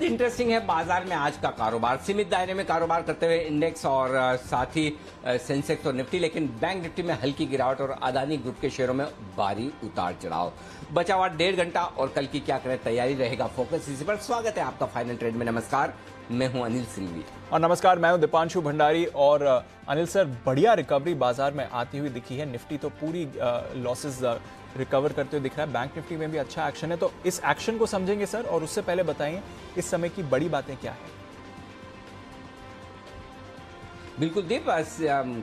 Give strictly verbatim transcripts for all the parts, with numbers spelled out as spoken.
बेहद इंटरेस्टिंग है बाजार में आज का कारोबार। सीमित दायरे में कारोबार करते हुए इंडेक्स और साथ ही सेंसेक्स और निफ्टी, लेकिन बैंक निफ्टी में हल्की गिरावट और अदानी ग्रुप के शेयरों में भारी उतार चढ़ाव। बचा हुआ डेढ़ घंटा और कल की क्या करें तैयारी रहेगा फोकस, इसी पर स्वागत है आपका फाइनल ट्रेड में। नमस्कार, मैं हूं अनिल सिंघवी। और नमस्कार, मैं हूं दीपांशु भंडारी। और अनिल सर, बढ़िया रिकवरी बाजार में आती हुई दिखी है। निफ्टी तो पूरी लॉसेस रिकवर करते हुए दिख रहा है, बैंक निफ्टी में भी अच्छा एक्शन है। तो इस एक्शन को समझेंगे सर, और उससे पहले बताइए इस समय की बड़ी बातें क्या है। बिल्कुल दीप,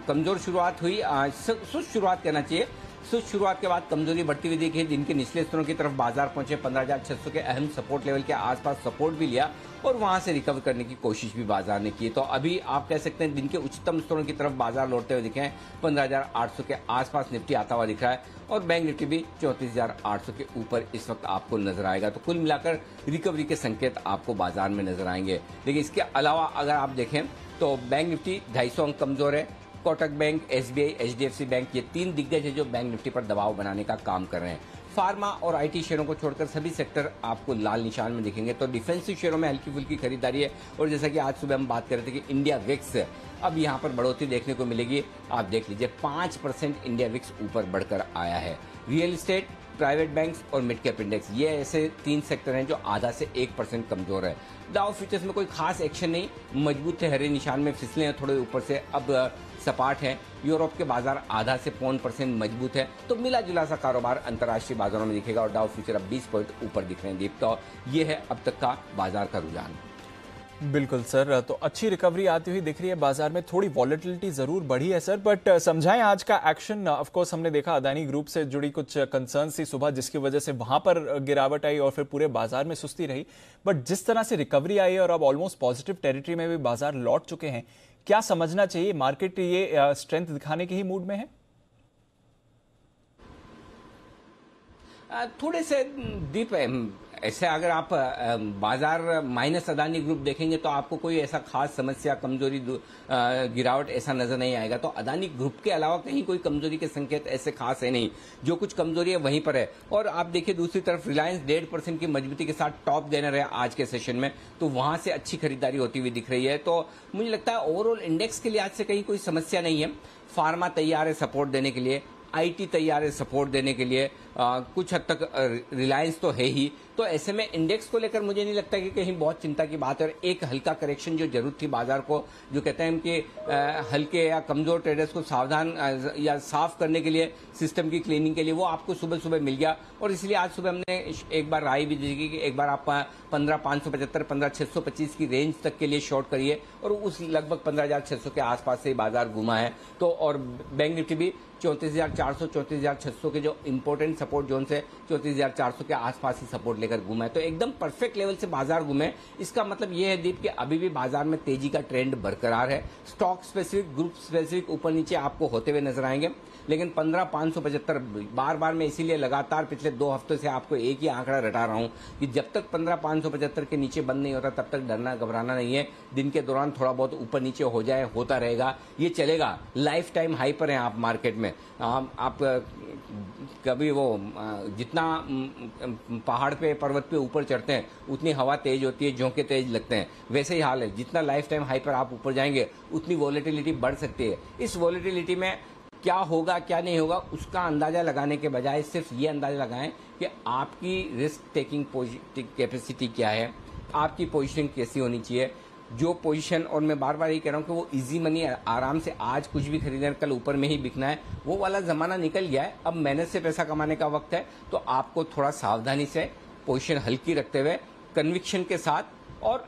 कमजोर शुरुआत हुई, सुस्त शुरुआत कहना चाहिए। सुस्त शुरुआत के बाद कमजोरी बढ़ती हुई देखी। दिन के निचले स्तरों की तरफ बाजार पहुंचे, पंद्रह हज़ार छह सौ के अहम सपोर्ट लेवल के आसपास सपोर्ट भी लिया और वहां से रिकवर करने की कोशिश भी बाजार ने की। तो अभी आप कह सकते हैं दिन के उच्चतम स्तरों की तरफ बाजार लौटते हुए दिखे। पंद्रह हज़ार आठ सौ के आसपास निफ्टी आता हुआ दिख रहा है और बैंक निफ्टी भी चौंतीस हज़ार आठ सौ के ऊपर इस वक्त आपको नजर आएगा। तो कुल मिलाकर रिकवरी के संकेत आपको बाजार में नजर आएंगे। लेकिन इसके अलावा अगर आप देखें तो बैंक निफ्टी ढाई सौ अंक कमजोर है। Kotak bank, SBI, HDFC bank, ये तीन दिग्गज है जो बैंक निफ्टी पर दबाव बनाने का काम कर रहे हैं। फार्मा और आईटी शेयरों को छोड़कर सभी सेक्टर आपको लाल निशान में दिखेंगे। तो डिफेंसिव शेयरों में हल्की फुल्की खरीदारी है। और जैसा कि आज सुबह हम बात कर रहे थे कि इंडिया विक्स अब यहाँ पर बढ़ोतरी देखने को मिलेगी। आप देख लीजिए पाँच परसेंट इंडिया विक्स ऊपर बढ़कर आया है। रियल इस्टेट, प्राइवेट बैंक्स और मिड कैप इंडेक्स, ये ऐसे तीन सेक्टर हैं जो आधा से एक परसेंट कमजोर है। डाउ फ्यूचर्स में कोई खास एक्शन नहीं, मजबूत थे, हरे निशान में फिसले हैं थोड़े ऊपर से, अब सपाट है। यूरोप के बाजार आधा से पौन परसेंट मजबूत है। तो मिला जुला सा कारोबार अंतर्राष्ट्रीय बाजारों में दिखेगा और डाउ फ्यूचर अब बीस पॉइंट ऊपर दिख रहे हैं दीप। तो ये है अब तक का बाजार का रुझान। बिल्कुल सर, तो अच्छी रिकवरी आती हुई दिख रही है बाजार में। थोड़ी वॉलेटिलिटी जरूर बढ़ी है सर, बट समझाएं आज का एक्शन। ऑफ कोर्स हमने देखा अदानी ग्रुप से जुड़ी कुछ कंसर्न्स थी सुबह, जिसकी वजह से वहां पर गिरावट आई और फिर पूरे बाजार में सुस्ती रही। बट जिस तरह से रिकवरी आई है और अब ऑलमोस्ट पॉजिटिव टेरिटरी में भी बाजार लौट चुके हैं, क्या समझना चाहिए? मार्केट ये स्ट्रेंथ दिखाने के ही मूड में है? थोड़े से दीप ऐसे अगर आप बाजार माइनस अदानी ग्रुप देखेंगे तो आपको कोई ऐसा खास समस्या, कमजोरी, गिरावट ऐसा नजर नहीं आएगा। तो अदानी ग्रुप के अलावा कहीं कोई कमजोरी के संकेत ऐसे खास है नहीं। जो कुछ कमजोरी है वहीं पर है। और आप देखिए दूसरी तरफ रिलायंस डेढ़ परसेंट की मजबूती के साथ टॉप गेनर है आज के सेशन में, तो वहां से अच्छी खरीदारी होती हुई दिख रही है। तो मुझे लगता है ओवरऑल इंडेक्स के लिए आज से कहीं कोई समस्या नहीं है। फार्मा तैयार है सपोर्ट देने के लिए, आईटी तैयार है सपोर्ट देने के लिए, आ, कुछ हद तक रिलायंस तो है ही। तो ऐसे में इंडेक्स को लेकर मुझे नहीं लगता कि कहीं बहुत चिंता की बात है। और एक हल्का करेक्शन जो जरूरत थी बाजार को, जो कहते हैं कि आ, हल्के या कमजोर ट्रेडर्स को सावधान आ, या साफ करने के लिए, सिस्टम की क्लीनिंग के लिए, वो आपको सुबह सुबह मिल गया। और इसलिए आज सुबह हमने एक बार राय भी दी कि एक बार आप पंद्रह पाँच सौ पचहत्तर पंद्रह छः सौ पच्चीस की रेंज तक के लिए शॉर्ट करिए और उस लगभग पंद्रह हज़ार छः सौ के आसपास से बाजार घूमा है। तो और बैंक निफ्टी भी चौंतीस हज़ार चार सौ चौंतीस हज़ार छः सौ के जो इंपॉर्टेंट सपोर्ट जोन से चौंतीस हज़ार चार सौ के आसपास ही सपोर्ट लेकर घूमा है। तो एकदम परफेक्ट लेवल से बाजार घूमे। इसका मतलब यह है दीप कि अभी भी बाजार में तेजी का ट्रेंड बरकरार है। स्टॉक स्पेसिफिक, ग्रुप स्पेसिफिक ऊपर नीचे आपको होते हुए नजर आएंगे। लेकिन पंद्रह पाँच सौ पचहत्तर बार बार मैं इसीलिए लगातार पिछले दो हफ्तों से आपको एक ही आंकड़ा रटा रहा हूँ कि जब तक पंद्रह पाँच सौ पचहत्तर के नीचे बंद नहीं होता तब तक डरना घबराना नहीं है। दिन के दौरान थोड़ा बहुत ऊपर नीचे हो जाए, होता रहेगा, ये चलेगा। लाइफ टाइम हाई पर हैं आप मार्केट में। आप, आप कभी वो जितना पहाड़ पे, पर्वत पे ऊपर चढ़ते हैं उतनी हवा तेज होती है, झोंके तेज लगते हैं, वैसे ही हाल है। जितना लाइफ टाइम हाई पर आप ऊपर जाएंगे उतनी वॉलेटिलिटी बढ़ सकती है। इस वॉलेटिलिटी में क्या होगा क्या नहीं होगा उसका अंदाज़ा लगाने के बजाय सिर्फ ये अंदाज़ा लगाएं कि आपकी रिस्क टेकिंग कैपेसिटी क्या है, आपकी पोजीशन कैसी होनी चाहिए। जो पोजीशन, और मैं बार बार ये कह रहा हूँ कि वो इजी मनी, आराम से आज कुछ भी खरीदना है, कल ऊपर में ही बिकना है, वो वाला ज़माना निकल गया है। अब मेहनत से पैसा कमाने का वक्त है। तो आपको थोड़ा सावधानी से पोजीशन हल्की रखते हुए कन्विक्शन के साथ और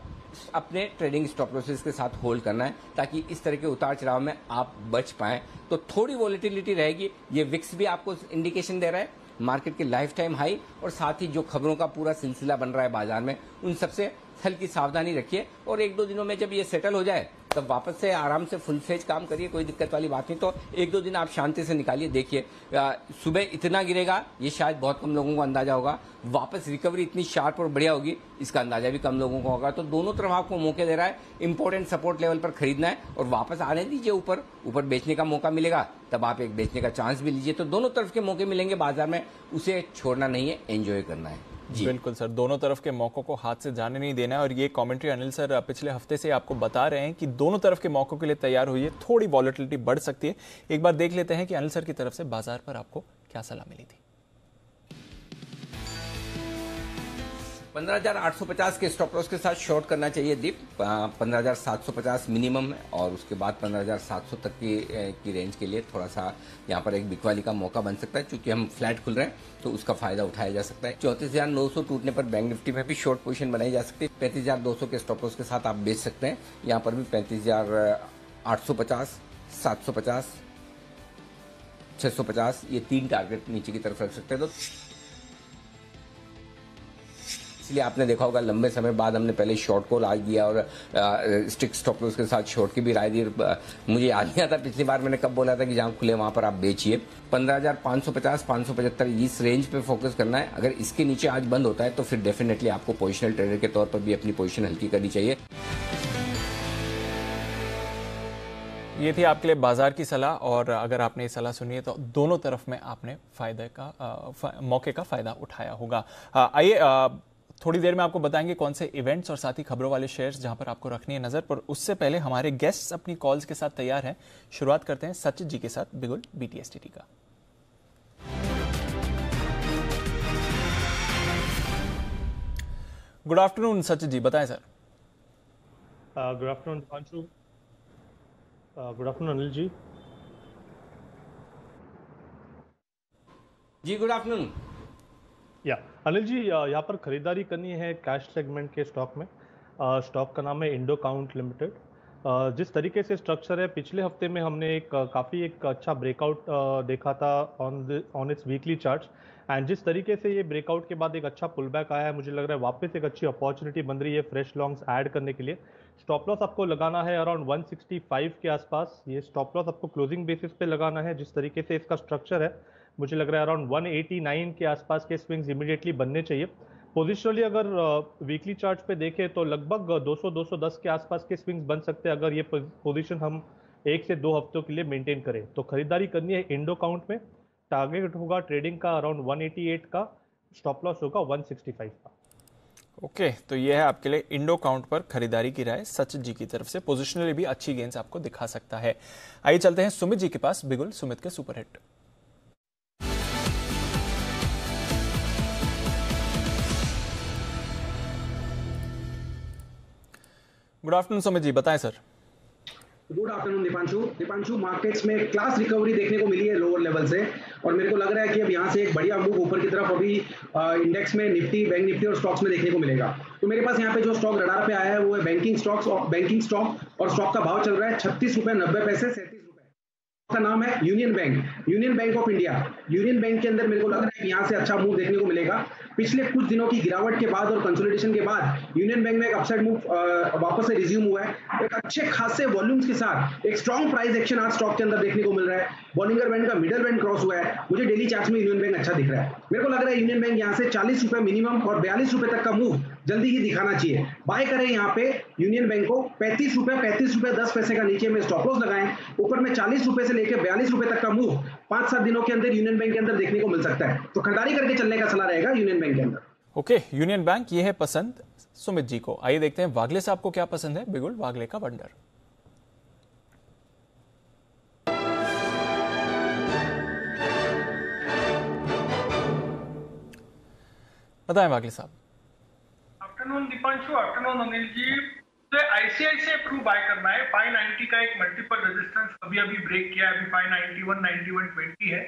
अपने ट्रेडिंग स्टॉप लॉसेस के साथ होल्ड करना है ताकि इस तरह के उतार चढ़ाव में आप बच पाएं। तो थोड़ी वॉलेटिलिटी रहेगी। ये विक्स भी आपको इंडिकेशन दे रहा है मार्केट के लाइफ टाइम हाई, और साथ ही जो खबरों का पूरा सिलसिला बन रहा है बाजार में, उन सबसे हल्की सावधानी रखिए। और एक दो दिनों में जब ये सेटल हो जाए तब वापस से आराम से फुल फेज काम करिए, कोई दिक्कत वाली बात नहीं। तो एक दो दिन आप शांति से निकालिए, देखिए सुबह इतना गिरेगा ये शायद बहुत कम लोगों को अंदाजा होगा, वापस रिकवरी इतनी शार्प और बढ़िया होगी इसका अंदाजा भी कम लोगों को होगा। तो दोनों तरफ आपको मौके दे रहा है। इंपॉर्टेंट सपोर्ट लेवल पर खरीदना है और वापस आने दीजिए ऊपर, ऊपर बेचने का मौका मिलेगा तब आप एक बेचने का चांस भी लीजिए। तो दोनों तरफ के मौके मिलेंगे बाजार में, उसे छोड़ना नहीं है, एंजॉय करना है। बिल्कुल सर, दोनों तरफ के मौकों को हाथ से जाने नहीं देना है। और ये कमेंट्री अनिल सर पिछले हफ्ते से आपको बता रहे हैं कि दोनों तरफ के मौकों के लिए तैयार होइए, थोड़ी वॉलेटिलिटी बढ़ सकती है। एक बार देख लेते हैं कि अनिल सर की तरफ से बाजार पर आपको क्या सलाह मिली थी। पंद्रह हज़ार आठ सौ पचास के स्टॉप लॉस के साथ शॉर्ट करना चाहिए दीप। पंद्रह हज़ार सात सौ पचास मिनिमम है और उसके बाद पंद्रह हज़ार सात सौ तक की की रेंज के लिए थोड़ा सा यहाँ पर एक बिकवाली का मौका बन सकता है, क्योंकि हम फ्लैट खुल रहे हैं तो उसका फायदा उठाया जा सकता है। चौंतीस हज़ार नौ सौ टूटने पर बैंक निफ्टी में भी शॉर्ट पोजीशन बनाई जा सकती है। पैंतीस हज़ार दो सौ के स्टॉप लॉस के साथ आप बेच सकते हैं। यहाँ पर भी पैंतीस हज़ार आठ सौ पचास, सात सौ पचास, छह सौ पचास ये तीन टारगेट नीचे की तरफ रख सकते हैं। तो इसलिए आपने देखा होगा लंबे समय बाद हमने पहले शॉर्ट को राय दिया और स्ट्रिक्ट स्टॉप लॉस के साथ शॉर्ट की भी राय दी। मुझे याद नहीं आता पिछली बार मैंने कब बोला था कि जहां खुले वहां पर आप बेचिए। पंद्रह हज़ार पाँच सौ पचास, पाँच सौ पचहत्तर इस रेंज पे फोकस करना है। अगर इसके नीचे आज बंद होता है तो फिर डेफिनेटली आपको पोजिशनल ट्रेडर के तौर पर भी अपनी पोजिशन हल्की करनी चाहिए। ये थी आपके लिए बाजार की सलाह, और अगर आपने ये सलाह सुनी है तो दोनों तरफ में आपने फायदे का फा, मौके का फ़ायदा उठाया होगा। आइए थोड़ी देर में आपको बताएंगे कौन से इवेंट्स और साथ ही खबरों वाले शेयर्स जहां पर आपको रखनी है नज़र, पर उससे पहले हमारे गेस्ट्स अपनी कॉल्स के साथ तैयार हैं। शुरुआत करते हैं सचिन जी के साथ बिगुल B T S T T का। गुड आफ्टरनून सचिन जी, बताएं sir. Good afternoon Deepanshu, good afternoon Anil ji. जी गुड आफ्टरनून। या अनिल जी, यहाँ पर खरीदारी करनी है कैश सेगमेंट के स्टॉक में। स्टॉक का नाम है इंडो काउंट लिमिटेड। जिस तरीके से स्ट्रक्चर है, पिछले हफ्ते में हमने एक काफ़ी एक अच्छा ब्रेकआउट देखा था on on its weekly charts, and जिस तरीके से ये ब्रेकआउट के बाद एक अच्छा पुलबैक आया है, मुझे लग रहा है वापस एक अच्छी अपॉर्चुनिटी बन रही है फ्रेश लॉन्ग्स ऐड करने के लिए। स्टॉप लॉस आपको लगाना है अराउंड एक सौ पैंसठ के आसपास। ये स्टॉप लॉस आपको क्लोजिंग बेसिस पे लगाना है। जिस तरीके से इसका स्ट्रक्चर है, मुझे लग रहा है अराउंड एक सौ नवासी के आसपास के स्विंग्स इमीडिएटली बनने चाहिए। पोजिशनली अगर वीकली चार्ट पे देखें तो लगभग दो सौ दो सौ दस के आसपास के स्विंग्स बन सकते हैं, अगर ये पोजीशन हम एक से दो हफ्तों के लिए मेंटेन करें। तो खरीदारी करनी है इंडो काउंट में। टारगेट होगा ट्रेडिंग का अराउंड एक सौ अठासी का, स्टॉप लॉस होगा एक सौ पैंसठ का। ओके okay, तो ये है आपके लिए इंडो काउंट पर खरीदारी की राय सचिन जी की तरफ से। पोजिशनली भी अच्छी गेंस आपको दिखा सकता है। आइए चलते हैं सुमित जी के पास बिगुल सुमित के superhit. Good afternoon Sumit ji, बताएं sir. Good afternoon Deepanshu. Deepanshu, markets में क्लास रिकवरी देखने को मिली है लोअर लेवल से, और मेरे को लग रहा है कि अब यहाँ से एक बढ़िया मूव ऊपर की तरफ अभी इंडेक्स में निफ्टी, बैंक निफ्टी और स्टॉक्स में देखने को मिलेगा। तो मेरे पास यहाँ पे जो स्टॉक रडार पे आया है वो है बैंकिंग स्टॉक्स। और बैंकिंग स्टॉक और स्टॉक का भाव चल रहा है छत्तीस रुपये नब्बे पैसे सैंतीस रुपये। का नाम है Union Bank, Union Bank of India. Union Bank के अंदर मेरे को लग रहा है कि यहाँ से अच्छा मूव देखने को मिलेगा। पिछले कुछ दिनों की गिरावट के बाद और कंसोलिडेशन के बाद यूनियन बैंक में एक अपसाइड मूव वापस से रिज्यूम हुआ है, एक अच्छे खासे वॉल्यूम्स के साथ। एक स्ट्रॉन्ग प्राइस एक्शन आज स्टॉक के अंदर देखने को मिल रहा है। बॉलिंगर बैंड का मिडल बैंड क्रॉस हुआ है। मुझे डेली चार्ट्स में यूनियन बैंक अच्छा दिख रहा है। मेरे को लग रहा है यूनियन बैंक यहाँ से चालीस रुपये मिनिमम और बयालीस रुपये तक का मूव जल्दी ही दिखाना चाहिए। बाय करें यहाँ पे यूनियन बैंक को पैंतीस रुपये पैंतीस रुपये दस पैसे का नीचे में स्टॉप लॉस लगाएं। ऊपर में चालीस रुपये से लेकर बयालीस रुपये तक का मूव पांच सात दिनों के अंदर यूनियन बैंक के अंदर देखने को मिल सकता है। तो खरीदारी करके चलने का सलाह रहेगा यूनियन बैंक के अंदर। ओके, यूनियन बैंक ये है पसंद सुमित जी को। आइए देखते हैं वागले साहब को क्या पसंद है बिगुल वागले का वंडर। बताएं वागले साहब। Afternoon Deepanshu, afternoon Anil ji. तो आईसीआईसीआई प्रू बाय करना है। पाँच सौ नब्बे का एक मल्टीपल रेजिस्टेंस अभी अभी ब्रेक किया है, अभी पाँच सौ इक्यानवे, इक्यानवे बीस है।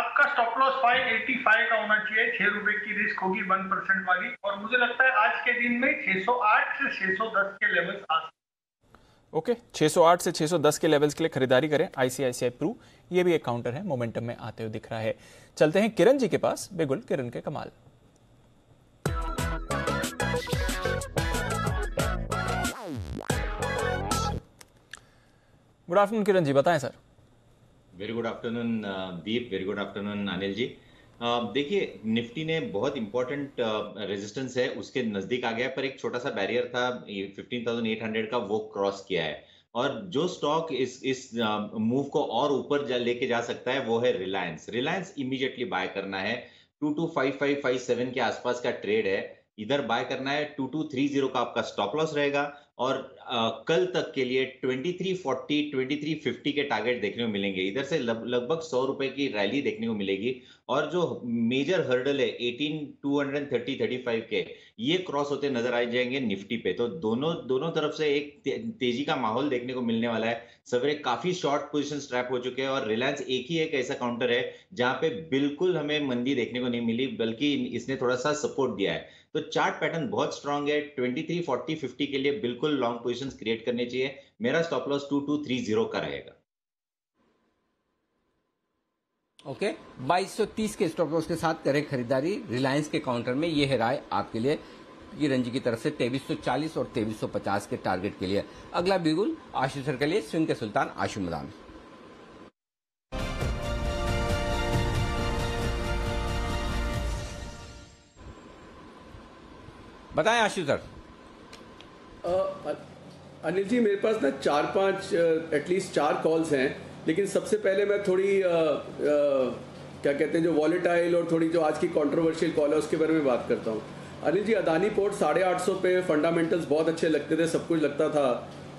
आपका स्टॉप लॉस पाँच सौ पचासी का होना चाहिए। छह रुपए की रिस्क होगी वन परसेंट वाली, और मुझे लगता है आज के दिन में छह सौ आठ से छह सौ दस के लेवल्स आ सकते। ओके, छह सौ आठ से छह सौ दस के लेवल्स के लिए खरीदारी करें आईसीआईसीआई प्रू। ये भी एक काउंटर है, मोमेंटम में आते हुए दिख रहा है। चलते हैं किरण जी के पास बिगुल किरण के कमाल। गुड आफ्टरनून किरण जी, बताएं sir. Very good afternoon Deep, very good afternoon Anil ji. देखिए, निफ्टी ने बहुत इंपॉर्टेंट रेजिस्टेंस है उसके नजदीक आ गया, पर एक छोटा सा बैरियर था पंद्रह हज़ार आठ सौ का, वो क्रॉस किया है। और जो स्टॉक इस इस मूव को और ऊपर लेके जा सकता है वो है रिलायंस। रिलायंस इमीडिएटली बाय करना है। Two two five five five seven के आसपास का ट्रेड है, इधर बाय करना है। टू टू थ्री जीरो का आपका स्टॉप लॉस रहेगा और आ, कल तक के लिए twenty three forty, twenty three fifty के टारगेट देखने को मिलेंगे। इधर से लगभग सौ रुपए की रैली देखने को मिलेगी और जो मेजर हर्डल है eighteen two thirty, thirty five के, ये क्रॉस होते नजर आ जाएंगे निफ्टी पे। तो दोनों दोनों तरफ से एक ते, तेजी का माहौल देखने को मिलने वाला है। सवेरे काफी शॉर्ट पोजीशन ट्रैप हो चुके हैं और रिलायंस एक ही एक ऐसा काउंटर है जहां पे बिल्कुल हमें मंदी देखने को नहीं मिली, बल्कि इसने थोड़ा सा सपोर्ट दिया है। तो चार्ट पैटर्न बहुत स्ट्रांग है। ट्वेंटी थ्री फोर्टी फिफ्टी के लिए बिल्कुल लॉन्ग पोजीशंस क्रिएट करने चाहिए। मेरा stop loss two two three zero का रहेगा। ओके, बाईस सौ तीस के स्टॉप लॉस के साथ करें खरीदारी रिलायंस के काउंटर में। यह है राय आपके लिए किरण जी की तरफ से तेईस सौ चालीस और तेईस सौ पचास के टारगेट के लिए। अगला बिगुल आशीष सर के लिए, स्विंग के सुल्तान आशु मदान। बताएं आशीष सर। uh, अनिल जी, मेरे पास ना चार पांच एटलीस्ट uh, चार कॉल्स हैं, लेकिन सबसे पहले मैं थोड़ी uh, uh, क्या कहते हैं जो वॉलेटाइल और थोड़ी जो आज की कंट्रोवर्शियल कॉल है उसके बारे में बात करता हूँ। अनिल जी, अदानी पोर्ट साढ़े आठ सौ पे फंडामेंटल्स बहुत अच्छे लगते थे, सब कुछ लगता था,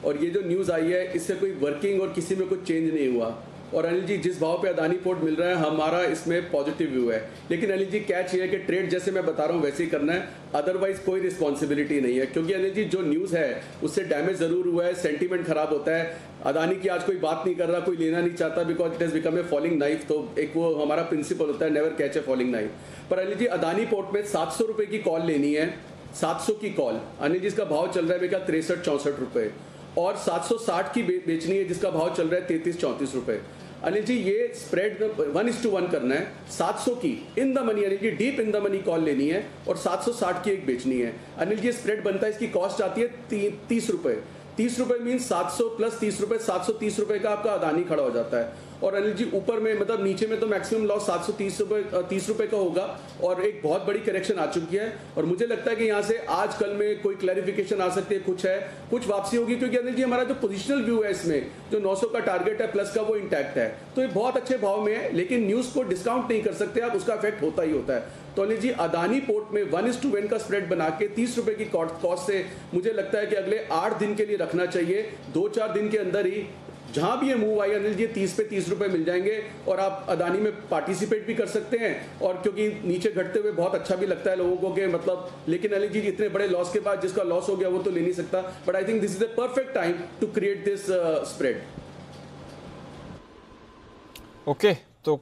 और ये जो न्यूज़ आई है इससे कोई वर्किंग और किसी में कुछ चेंज नहीं हुआ। और अनिल जी, जिस भाव पे अदानी पोर्ट मिल रहा है हमारा इसमें पॉजिटिव व्यू है, लेकिन अनिल जी कैच ये है कि ट्रेड जैसे मैं बता रहा हूँ वैसे ही करना है, अदरवाइज कोई रिस्पॉन्सिबिलिटी नहीं है। क्योंकि अनिल जी जो न्यूज़ है उससे डैमेज ज़रूर हुआ है, सेंटीमेंट खराब होता है। अदानी की आज कोई बात नहीं कर रहा, कोई लेना नहीं चाहता, because it is become a falling knife. तो एक वो हमारा प्रिंसिपल होता है, never catch a falling knife. पर अनिल जी अदानी पोर्ट में सात सौ रुपये की कॉल लेनी है, सात सौ की कॉल। अनिल जी इसका भाव चल रहा है मेरे ख्याल तिरसठ चौंसठ रुपये, और सात सौ साठ की बेचनी है जिसका भाव चल रहा है तैंतीस चौंतीस रुपये। अनिल जी ये spread one is to one करना है, सात सौ की in the money, Anil ji deep in the money call लेनी है और सात सौ साठ की एक बेचनी है। अनिल जी स्प्रेड बनता है, इसकी कॉस्ट आती है ती, तीस रुपये तीस रुपये मीन्स सात सौ प्लस तीस रुपये सात सौ तीस रुपये का आपका अदानी खड़ा हो जाता है। और अनिल जी ऊपर में मतलब नीचे में तो मैक्सिमम लॉस सात सौ तीस रुपये तीस रुपये का होगा, और एक बहुत बड़ी करेक्शन आ चुकी है। और मुझे लगता है कि यहाँ से आज कल में कोई क्लैरिफिकेशन आ सकती है, कुछ है कुछ वापसी होगी, क्योंकि अनिल जी हमारा जो पोजिशनल व्यू है इसमें जो नौ सौ का टारगेट है प्लस का वो इंटैक्ट है, तो ये बहुत अच्छे भाव में है। लेकिन न्यूज़ को डिस्काउंट नहीं कर सकते आप, उसका इफेक्ट होता ही होता है। तो अनिल जी अदानी पोर्ट में वन इज टू वन का स्प्रेड बना के तीस रुपये की कॉस्ट से मुझे लगता है कि अगले आठ दिन के लिए रखना चाहिए। दो चार दिन के अंदर ही जहाँ भी ये मूव आई अनिल जी तीस पे तीस रुपये मिल जाएंगे और आप अदानी में पार्टिसिपेट भी कर सकते हैं। और क्योंकि नीचे घटते हुए बहुत अच्छा भी लगता है लोगों को कि मतलब, लेकिन अनिल जी इतने बड़े लॉस के बाद जिसका लॉस हो गया वो तो ले नहीं सकता। But I think this is a perfect time to create this spread. Okay, तो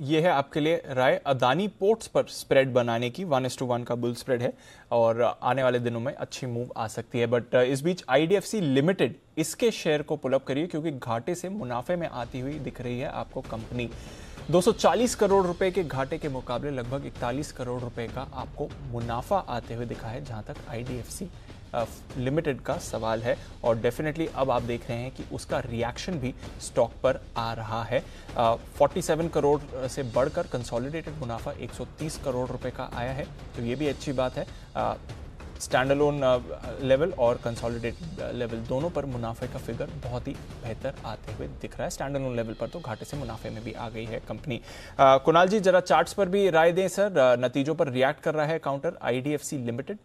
ये है आपके लिए राय, अदानी पोर्ट्स पर स्प्रेड बनाने की वन एस टू वन का बुल स्प्रेड है और आने वाले दिनों में अच्छी मूव आ सकती है। बट इस बीच आईडीएफसी लिमिटेड, इसके शेयर को पुल अप करिए क्योंकि घाटे से मुनाफे में आती हुई दिख रही है आपको कंपनी। दो सौ चालीस करोड़ रुपए के घाटे के मुकाबले लगभग इकतालीस करोड़ रुपए का आपको मुनाफा आते हुए दिखा है, जहां तक आईडीएफसी लिमिटेड का सवाल है। और डेफिनेटली अब आप देख रहे हैं कि उसका रिएक्शन भी स्टॉक पर आ रहा है। सैंतालीस करोड़ से बढ़कर कंसोलिडेटेड मुनाफा एक सौ तीस करोड़ रुपए का आया है, तो ये भी अच्छी बात है। स्टैंडअलोन लेवल और कंसोलिडेटेड लेवल दोनों पर मुनाफे का फिगर बहुत ही बेहतर आते हुए दिख रहा है। स्टैंडअलोन लेवल पर तो घाटे से मुनाफे में भी आ गई है कंपनी। कुणाल जी, जरा चार्ट्स पर भी राय दें सर, आ, नतीजों पर रिएक्ट कर रहा है काउंटर आईडीएफसी लिमिटेड।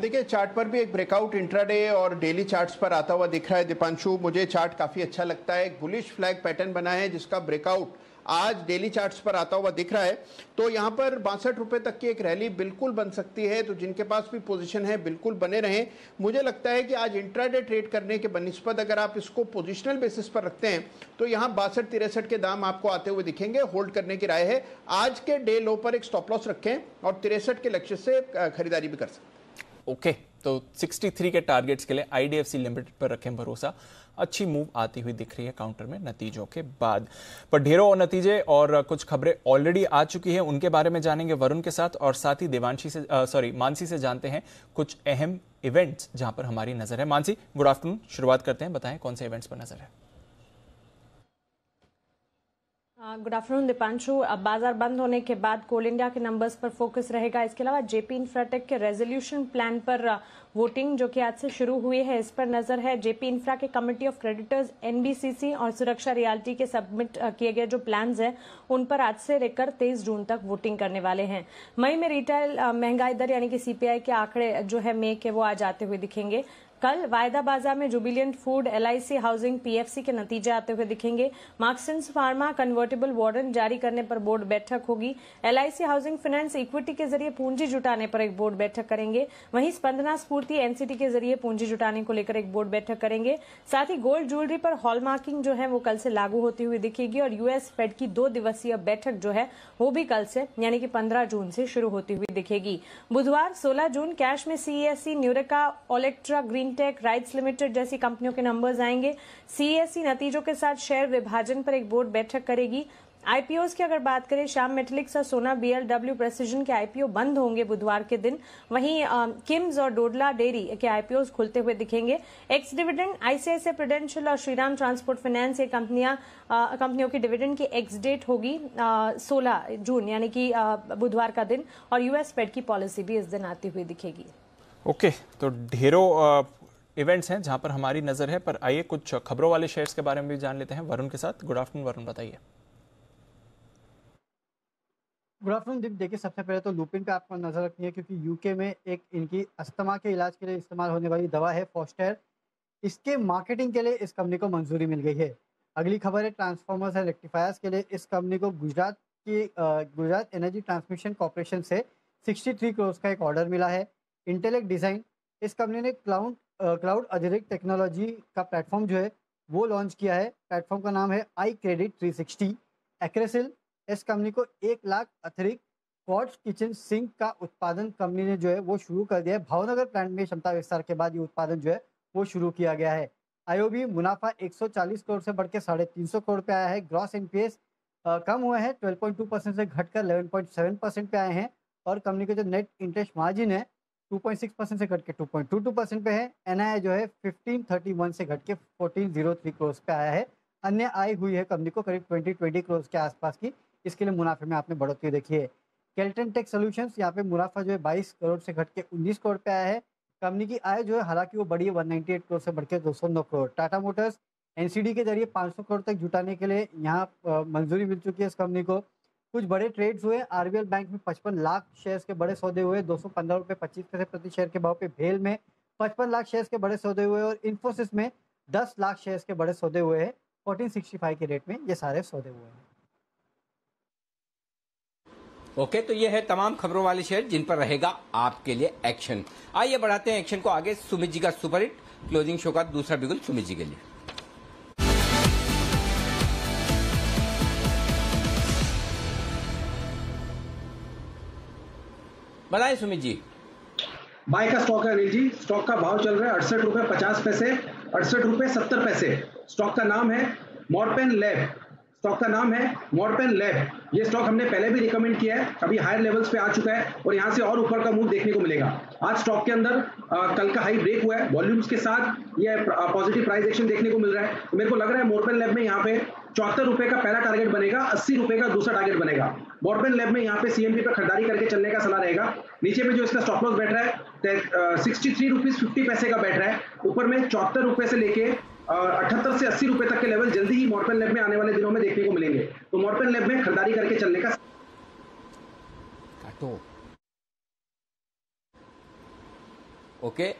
देखिए चार्ट पर भी एक ब्रेकआउट इंट्राडे और डेली चार्ट्स पर आता हुआ दिख रहा है दीपांशु। मुझे चार्ट काफ़ी अच्छा लगता है, एक बुलिश फ्लैग पैटर्न बना है जिसका ब्रेकआउट आज डेली चार्ट्स पर आता हुआ दिख रहा है। तो यहाँ पर बासठ रुपये तक की एक रैली बिल्कुल बन सकती है, तो जिनके पास भी पोजीशन है बिल्कुल बने रहें। मुझे लगता है कि आज इंट्राडे ट्रेड करने के बनिस्पत अगर आप इसको पोजीशनल बेसिस पर रखते हैं तो यहाँ बासठ तिरसठ के दाम आपको आते हुए दिखेंगे। होल्ड करने की राय है, आज के डे लो पर एक स्टॉप लॉस रखें और तिरसठ के लक्ष्य से खरीदारी भी कर सकते हैं। ओके okay, तो तिरसठ के टारगेट्स के लिए आईडीएफसी लिमिटेड पर रखें भरोसा, अच्छी मूव आती हुई दिख रही है काउंटर में नतीजों के बाद। पर ढेरों नतीजे और कुछ खबरें ऑलरेडी आ चुकी हैं, उनके बारे में जानेंगे वरुण के साथ और साथ ही देवांशी से सॉरी मानसी से जानते हैं कुछ अहम इवेंट्स जहां पर हमारी नजर है। मानसी, गुड आफ्टरनून, शुरुआत करते हैं, बताएं कौन से इवेंट्स पर नजर है। Good afternoon Deepanshu. अब बाजार बंद होने के बाद कोल इंडिया के नंबर्स पर फोकस रहेगा। इसके अलावा जेपी इंफ्राटेक के रेजोल्यूशन प्लान पर वोटिंग जो कि आज से शुरू हुई है, इस पर नजर है। जेपी इंफ्रा के कमेटी ऑफ क्रेडिटर्स, एनबीसीसी और सुरक्षा रियाल्टी के सबमिट किए गए जो प्लान्स हैं उन पर आज से लेकर तेईस जून तक वोटिंग करने वाले हैं। मई में रिटेल महंगाई दर यानी कि सीपीआई के आंकड़े जो है मई के वो आज आते हुए दिखेंगे। कल वायदा बाजार में Jubilant food, LIC housing, PFC के नतीजे आते हुए दिखेंगे। मार्क्सिंस फार्मा कन्वर्टेबल वारंट जारी करने पर बोर्ड बैठक होगी। एलआईसी हाउसिंग फाइनेंस इक्विटी के जरिए पूंजी जुटाने पर एक बोर्ड बैठक करेंगे। वहीं स्पंदना स्फूर्ति एनसीटी के जरिए पूंजी जुटाने को लेकर एक बोर्ड बैठक करेंगे। साथ ही गोल्ड ज्वेलरी पर हॉलमार्किंग जो है वो कल से लागू होती हुई दिखेगी और यूएस फेड की दो दिवसीय बैठक जो है वो भी कल से यानी कि पंद्रह जून से शुरू होती हुई दिखेगी। बुधवार सोलह जून कैश में CSC, Nureca, Olectra, Greentech, RITES limited जैसी कंपनियों के नंबर्स आएंगे। सीएससी नतीजों के साथ शेयर विभाजन पर एक बोर्ड बैठक करेगी। आईपीओस की अगर बात करें, श्याम मेटेलिक्स और सोना बीएलडब्ल्यू प्रेसिजन के आईपीओ बंद होंगे बुधवार के दिन। वहीं किम्स और डोडला डेयरी के आईपीओस खुलते हुए दिखेंगे। एक्स डिविडेंड आईसीआईसीआई प्रूडेंशियल और श्रीराम ट्रांसपोर्ट फाइनेंस ये कंपनियां कंपनियों की डिविडेंड की एक्स डेट होगी सोलह जून यानी कि बुधवार का दिन और यूएस फेड की पॉलिसी भी इस दिन आती हुई दिखेगी। ओके okay, तो ढेरों इवेंट्स हैं जहां पर हमारी नज़र है, पर आइए कुछ खबरों वाले शेयर्स के बारे में भी जान लेते हैं वरुण के साथ। गुड आफ्टरनून वरुण, बताइए। Good afternoon. देखिए, सबसे पहले तो लुपिन पे आपको नजर रखनी है क्योंकि यूके में एक इनकी अस्थमा के इलाज के लिए इस्तेमाल होने वाली दवा है फॉस्टेर, इसके मार्केटिंग के लिए इस कंपनी को मंजूरी मिल गई है। अगली खबर है ट्रांसफार्मर्स एंड रेक्टिफायर्स के लिए इस कंपनी को गुजरात की गुजरात एनर्जी ट्रांसमिशन कॉरपोरेशन से सिक्सटी थ्री करोड़ का एक ऑर्डर मिला है। इंटेलेक्ट डिज़ाइन इस कंपनी ने क्लाउड क्लाउड अधीरिक टेक्नोलॉजी का प्लेटफॉर्म जो है वो लॉन्च किया है। प्लेटफॉर्म का नाम है I credit three sixty. Acrysil इस कंपनी को एक लाख अतिरिक्त क्वार्ट्ज किचन सिंक का उत्पादन कंपनी ने जो है वो शुरू कर दिया है। भावनगर प्लांट में क्षमता विस्तार के बाद ये उत्पादन जो है वो शुरू किया गया है। आईओबी मुनाफा एक सौ चालीस करोड़ से बढ़कर साढ़े तीन सौ करोड़ पे आया है। ग्रॉस एनपीएस कम हुआ है, ट्वेल्व पॉइंट टू परसेंट से घटकर इलेवन पॉइंट सेवन परसेंट पे आए हैं और कंपनी का जो नेट इंटरेस्ट मार्जिन है टू पॉइंट सिक्स परसेंट से घटके two point two two percent पे है। एनआई जो है फिफ्टीन थर्टी वन से घटके फोर्टीन जीरो थ्री करोड़ पे आया है। अन्य आई हुई है कंपनी को करीब ट्वेंटी ट्वेंटी करोड़ के आसपास की, इसके लिए मुनाफे में आपने बढ़ोतरी देखी है। केल्टन टेक सॉल्यूशंस यहाँ पे मुनाफा जो है बाईस करोड़ से घटके उन्नीस करोड़ पे आया है। कंपनी की आय जो है हालांकि वो बढ़ी है वन नाइंटी एट करोड़ से बढ़कर दो सौ नौ करोड़। टाटा मोटर्स एनसीडी के जरिए पाँच सौ करोड़ तक जुटाने के लिए यहाँ मंजूरी मिल चुकी है इस कंपनी को। कुछ बड़े ट्रेड्स हुए। आरबीएल बैंक में पचपन लाख शेयर्स के बड़े सौदे हुए, दो सौ पंद्रह रुपये पच्चीस पैसे प्रति शेयर के भाव पे। भेल में पचपन लाख शेयर्स के बड़े सौदे हुए और इन्फोसिस में दस लाख शेयर्स के बड़े सौदे हुए हैं। फोर्टीन सिक्सटी फाइव के रेट में ये सारे सौदे हुए हैं। ओके, तो ये है तमाम खबरों वाले शेयर जिन पर रहेगा आपके लिए एक्शन। आइए बढ़ाते हैं एक्शन को आगे। सुमित जी का सुपरहिट क्लोजिंग शो का दूसरा बिगुल सुमित जी के लिए। बताएं सुमित जी। बाय का स्टॉक है अनिल जी। स्टॉक का भाव चल रहा है अड़सठ रुपए पचास पैसे, अड़सठ रुपए सत्तर पैसे। स्टॉक का नाम है मोरपेन लैब। स्टॉक का नाम है मोरपेन लैब। ये स्टॉक हमने पहले भी रिकमेंड किया है, अभी हायर लेवल्स पे आ चुका है और यहाँ से और ऊपर का मूव देखने को मिलेगा। आज स्टॉक के अंदर आ, कल का हाई ब्रेक हुआ है वॉल्यूम्स के साथ, ये पॉजिटिव प्राइस एक्शन देखने को मिल रहा है। मेरे को लग रहा है मोरपेन लैब में यहाँ पे चौहत्तर रुपए का पहला टारगेट बनेगा, अस्सी रुपए का दूसरा टारगेट बनेगा। मोरपेन लैब में यहाँ पे सीएमपी पर खरीदारी करके चलने का सलाह रहेगा। नीचे में जो इसका स्टॉप लॉस बैठ रहा है सिक्सटी थ्री रुपीज फिफ्टी पैसे का बैठ रहा है। ऊपर में चौहत्तर रुपए से लेके अठहत्तर से अस्सी रुपए तक के लेवल जल्दी ही मोरपेन लैब में आने वाले दिनों में देखने को मिलेंगे, तो मोरपेन लैब में खरीदारी करके चलने का। ओके,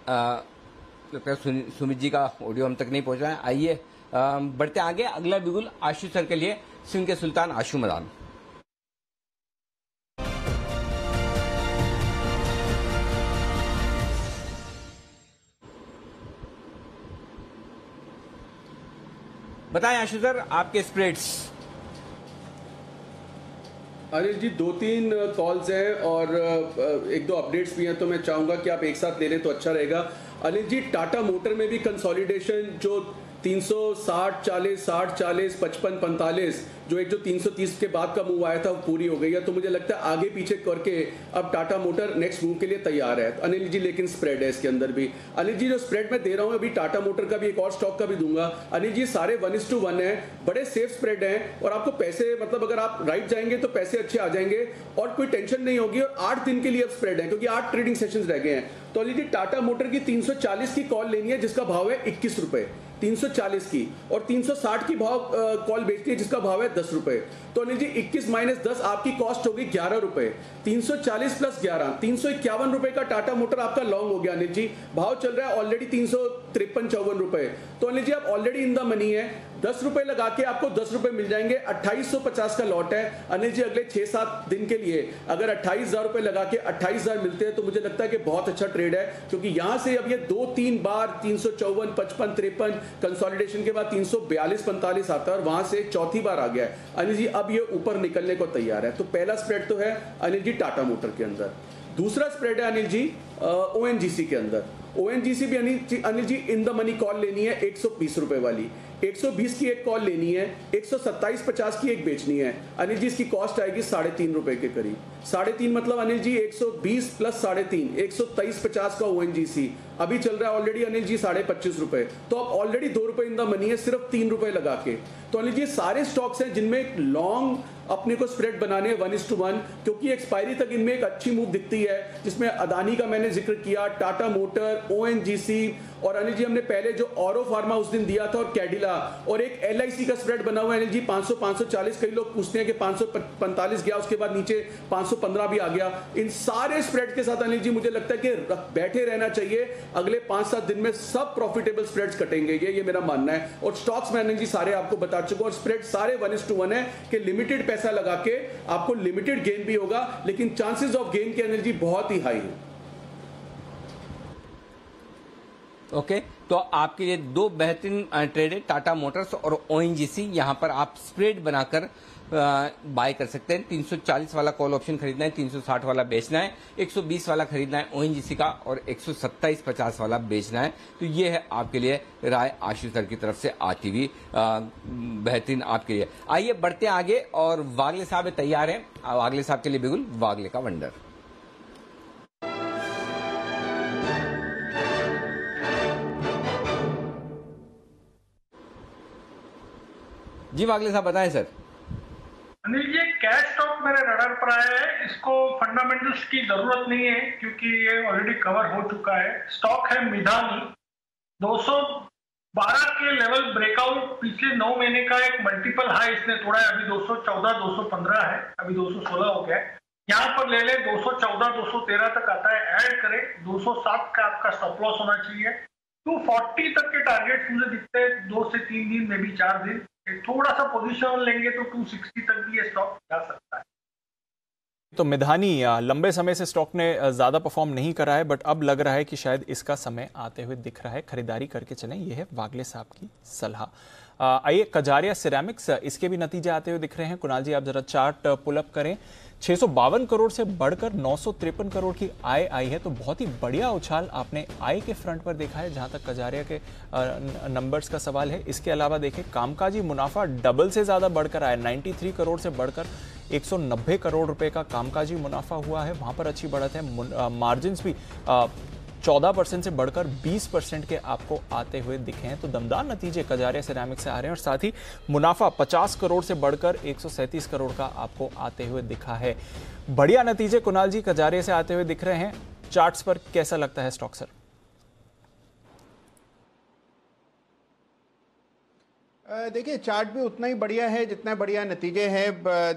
सुमित जी का ऑडियो हम तक नहीं पहुंच रहा है। आइए बढ़ते आगे। अगला बिगुल आशीष सर के लिए, सिंह के सुल्तान आशू मैदान। बताएं आशु सर, आपके स्प्रेड्स। अनिल जी, दो तीन कॉल्स हैं और एक दो अपडेट्स भी हैं, तो मैं चाहूंगा कि आप एक साथ ले लें तो अच्छा रहेगा। अनिल जी, टाटा मोटर में भी कंसोलिडेशन जो तीन सौ साठ, चालीस, साठ, चालीस, पचपन, पैंतालीस जो एक जो तीन सौ तीस के बाद का मूव आया था वो पूरी हो गई है। तो मुझे लगता है आगे पीछे करके अब टाटा मोटर नेक्स्ट मूव के लिए तैयार है। तो अनिल जी लेकिन स्प्रेड है इसके अंदर भी। अनिल जी जो स्प्रेड में दे रहा हूँ अभी टाटा मोटर का भी एक और स्टॉक का भी दूंगा। अनिल जी सारे वन इज टू वन है, बड़े सेफ स्प्रेड है और आपको पैसे मतलब अगर आप राइट जाएंगे तो पैसे अच्छे आ जाएंगे और कोई टेंशन नहीं होगी। और आठ दिन के लिए अब स्प्रेड है क्योंकि आठ ट्रेडिंग सेशंस रह गए हैं। तो अनिल जी टाटा मोटर की तीन सौ चालीस की कॉल लेनी है जिसका भाव है इक्कीस रुपए तीन सौ चालीस की, और तीन सौ साठ की भाव कॉल बेचती है जिसका भाव है दस रुपए। तो अनिल जी इक्कीस माइनस दस आपकी कॉस्ट होगी ग्यारह रुपए, तीन सौ चालीस प्लस ग्यारह तीन सौ इक्यावन रुपए का टाटा मोटर आपका लॉन्ग हो गया। अनिल जी भाव चल रहा है ऑलरेडी तीन सौ तिरपन चौवन रुपए। तो अनिल जी आप ऑलरेडी इन द मनी है, दस रुपए लगा के आपको दस रुपए मिल जाएंगे। अट्ठाईस सौ पचास का लॉट है अनिल जी अगले छह सात दिन के लिए। अगर अट्ठाईस हजार रुपए लगा के अट्ठाईस हजार मिलते हैं तो मुझे लगता है कि बहुत अच्छा ट्रेड है, क्योंकि यहां से अब ये दो तीन बार तीन सौ चौवन पचपन तिरपन कंसोलिडेशन के बाद तीन सौ बयालीस पैंतालीस आता है और वहां से चौथी बार आ गया है। अनिल जी अब ये ऊपर निकलने को तैयार है। तो पहला स्प्रेड तो है अनिल जी टाटा मोटर के अंदर। दूसरा स्प्रेड है अनिल जी ओ एन जी सी के अंदर। ओएनजीसी भी Anil ji in the money call लेनी है एक सौ बीस रुपए वाली, एक सौ बीस की एक कॉल लेनी है, एक सौ सत्ताईस पचास की एक बेचनी है। अनिल जी इसकी कॉस्ट आएगी साढ़े तीन रुपए के करीब। साढ़े तीन मतलब अनिल जी एक सौ बीस प्लस साढ़े तीन, एक सौ तेईस पचास का ओएनजीसी अभी चल रहा है ऑलरेडी अनिल जी साढ़े पच्चीस रुपए। तो आप ऑलरेडी दो रुपए इन द मनी है सिर्फ तीन रुपए लगा के। तो अनिल जी सारे स्टॉक्स हैं जिनमें लॉन्ग अपने को स्प्रेड बनाने वन इज टू वन, क्योंकि एक्सपायरी तक इनमें एक अच्छी मूव दिखती है, जिसमें अदानी का मैंने जिक्र किया, टाटा मोटर, ओएनजीसी और अनिल जी हमने पहले जो ऑरो फार्मा उस दिन दिया था और कैडिला, और एक एलआईसी का स्प्रेड बना हुआ है अनिल जी पाँच सौ, पाँच सौ चालीस। कई लोग पूछते हैं कि पाँच सौ पैंतालीस गया उसके बाद नीचे पाँच सौ पंद्रह भी आ गया। इन सारे स्प्रेड के साथ अनिल जी मुझे लगता है कि बैठे रहना चाहिए, अगले पाँच सात दिन में सब प्रॉफिटेबल स्प्रेड्स कटेंगे, ये ये मेरा मानना है। और स्टॉक्स में अनिल जी सारे आपको बता चुका हूँ, और स्प्रेड सारे वन इज टू वन है कि लिमिटेड पैसा लगा के आपको लिमिटेड गेन भी होगा, लेकिन चांसेस ऑफ गेन की अनिल जी बहुत ही हाई है। ओके okay, तो आपके लिए दो बेहतरीन ट्रेड है टाटा मोटर्स और ओएनजीसी। यहाँ पर आप स्प्रेड बनाकर बाय कर सकते हैं। तीन सौ चालीस वाला कॉल ऑप्शन खरीदना है, तीन सौ साठ वाला बेचना है, एक सौ बीस वाला खरीदना है ओएनजीसी का और एक सौ सत्ताईस पचास वाला बेचना है। तो ये है आपके लिए राय आशीष सर की तरफ से आती हुई बेहतरीन आपके लिए। आइए बढ़ते आगे, और वागले साहब तैयार हैं, वागले साहब के लिए बिल्कुल वागले का वंडर। जी वागले साहब बताएं sir. Anil ji cash stock मेरे रडार पर आया है, इसको फंडामेंटल्स की जरूरत नहीं है क्योंकि ये ऑलरेडी कवर हो चुका है। स्टॉक है मिधानी, दो सौ बारह के लेवल ब्रेकआउट, पिछले नौ महीने का एक मल्टीपल हाई इसने तोड़ा है। अभी दो सौ चौदह, दो सौ पंद्रह है, अभी दो सौ सोलह हो गया है। यहाँ पर ले ले दो सौ चौदह, दो सौ तेरह तक आता है, ऐड करें, दो सौ सात का आपका स्टॉप लॉस होना चाहिए। दो सौ चालीस तक के टारगेट्स मुझे दिखते हैं दो से तीन दिन में भी, चार दिन थोड़ा सा पोजीशन लेंगे तो दो सौ साठ तक भी ये स्टॉक जा सकता है। तो मिधानी लंबे समय से स्टॉक ने ज्यादा परफॉर्म नहीं करा है, बट अब लग रहा है कि शायद इसका समय आते हुए दिख रहा है, खरीदारी करके चलें। यह है वागले साहब की सलाह। आइए कजारिया सिरेमिक्स, इसके भी नतीजे आते हुए दिख रहे हैं। कुणाल जी आप जरा चार्ट पुलअप करें। छः सौ बावन करोड़ से बढ़कर नौ सौ तिरपन करोड़ की आय आई है, तो बहुत ही बढ़िया उछाल आपने आय के फ्रंट पर देखा है, जहां तक कजारिया के नंबर्स का सवाल है। इसके अलावा देखें कामकाजी मुनाफा डबल से ज़्यादा बढ़कर आया, तिरानवे करोड़ से बढ़कर एक सौ नब्बे करोड़ रुपए का कामकाजी मुनाफा हुआ है, वहां पर अच्छी बढ़त है। मार्जिन भी आ, चौदह परसेंट से बढ़कर बीस परसेंट के आपको आते हुए दिखे हैं। तो दमदार नतीजे कजारिया सिरेमिक से आ रहे हैं, और साथ ही मुनाफा पचास करोड़ से बढ़कर एक सौ सैंतीस करोड़ का आपको आते हुए दिखा है। बढ़िया नतीजे कुणाल जी कजारिया से आते हुए दिख रहे हैं। चार्ट्स पर कैसा लगता है स्टॉक सर? देखिए चार्ट भी उतना ही बढ़िया है जितना बढ़िया नतीजे हैं।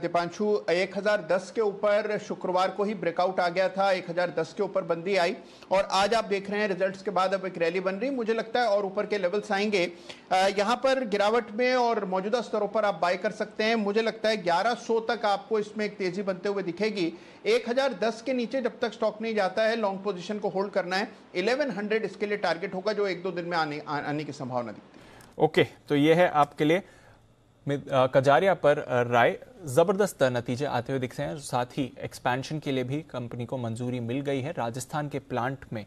दीपांशु एक हज़ार दस के ऊपर शुक्रवार को ही ब्रेकआउट आ गया था, एक हज़ार दस के ऊपर बंदी आई, और आज आप देख रहे हैं रिजल्ट्स के बाद अब एक रैली बन रही। मुझे लगता है और ऊपर के लेवल्स आएंगे। यहाँ पर गिरावट में और मौजूदा स्तरों पर आप बाय कर सकते हैं। मुझे लगता है ग्यारह सौ तक आपको इसमें एक तेजी बनते हुए दिखेगी। एक हज़ार दस के नीचे जब तक स्टॉक नहीं जाता है लॉन्ग पोजिशन को होल्ड करना है। ग्यारह सौ इसके लिए टारगेट होगा, जो एक दो दिन में आने आने की संभावना दिखती है। ओके okay, तो ये है आपके लिए कजारिया पर राय। ज़बरदस्त नतीजे आते हुए दिख रहे हैं। साथ ही एक्सपेंशन के लिए भी कंपनी को मंजूरी मिल गई है, राजस्थान के प्लांट में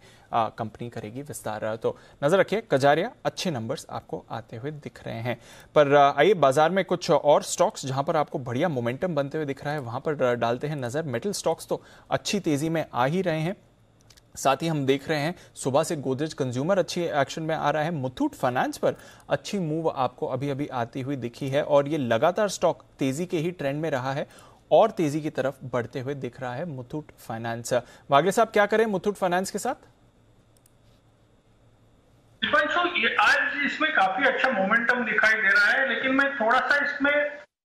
कंपनी करेगी विस्तार। तो नज़र रखिए कजारिया, अच्छे नंबर्स आपको आते हुए दिख रहे हैं। पर आइए बाजार में कुछ और स्टॉक्स जहां पर आपको बढ़िया मोमेंटम बनते हुए दिख रहा है वहां पर डालते हैं नज़र। मेटल स्टॉक्स तो अच्छी तेज़ी में आ ही रहे हैं, साथ ही हम देख रहे हैं सुबह से गोदरेज कंज्यूमर अच्छी एक्शन में आ रहा है, मुथूट फाइनेंस पर अच्छी मूव आपको अभी अभी आती हुई दिखी है और ये लगातार स्टॉक तेजी के ही ट्रेंड में रहा है और तेजी की तरफ बढ़ते हुए दिख रहा है मुथूट फाइनेंस। वागले साहब क्या करें मुथूट फाइनेंस के साथ? ये आज इसमें काफी अच्छा मोमेंटम दिखाई दे रहा है, लेकिन मैं थोड़ा सा इसमें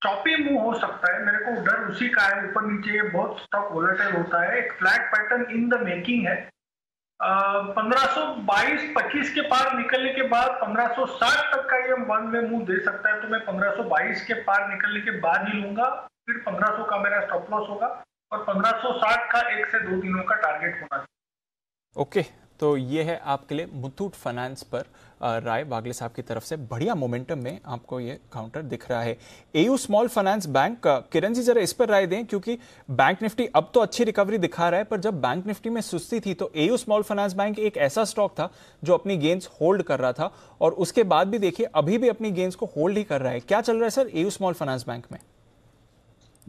चौपी मूव हो सकता है, मेरे को डर उसी का है। ऊपर नीचे बहुत स्टॉक वोलेटाइल होता है, एक flat pattern in the making है। पंद्रह सौ बाईस पच्चीस के पार निकलने के बाद पंद्रह सौ साठ तक का ये वन वे मूव दे सकता है, तो मैं पंद्रह सौ बाईस के पार निकलने के बाद ही लूंगा। फिर पंद्रह सौ का मेरा स्टॉप लॉस होगा और पंद्रह सौ साठ का एक से दो दिनों का टारगेट होना चाहिए। ओके okay, तो ये है आपके लिए मुथूट फाइनेंस पर राय वागले साहब की तरफ से। बढ़िया मोमेंटम में आपको ये काउंटर दिख रहा है। AU small finance bank, Kiran ji जरा इस पर राय दें, क्योंकि बैंक निफ्टी अब तो अच्छी रिकवरी दिखा रहा है पर जब बैंक निफ्टी में सुस्ती थी तो एयू स्मॉल फाइनेंस बैंक एक ऐसा स्टॉक था जो अपनी गेंस होल्ड कर रहा था और उसके बाद भी देखिए अभी भी अपनी गेंस को होल्ड ही कर रहा है। क्या चल रहा है sir AU small finance bank में?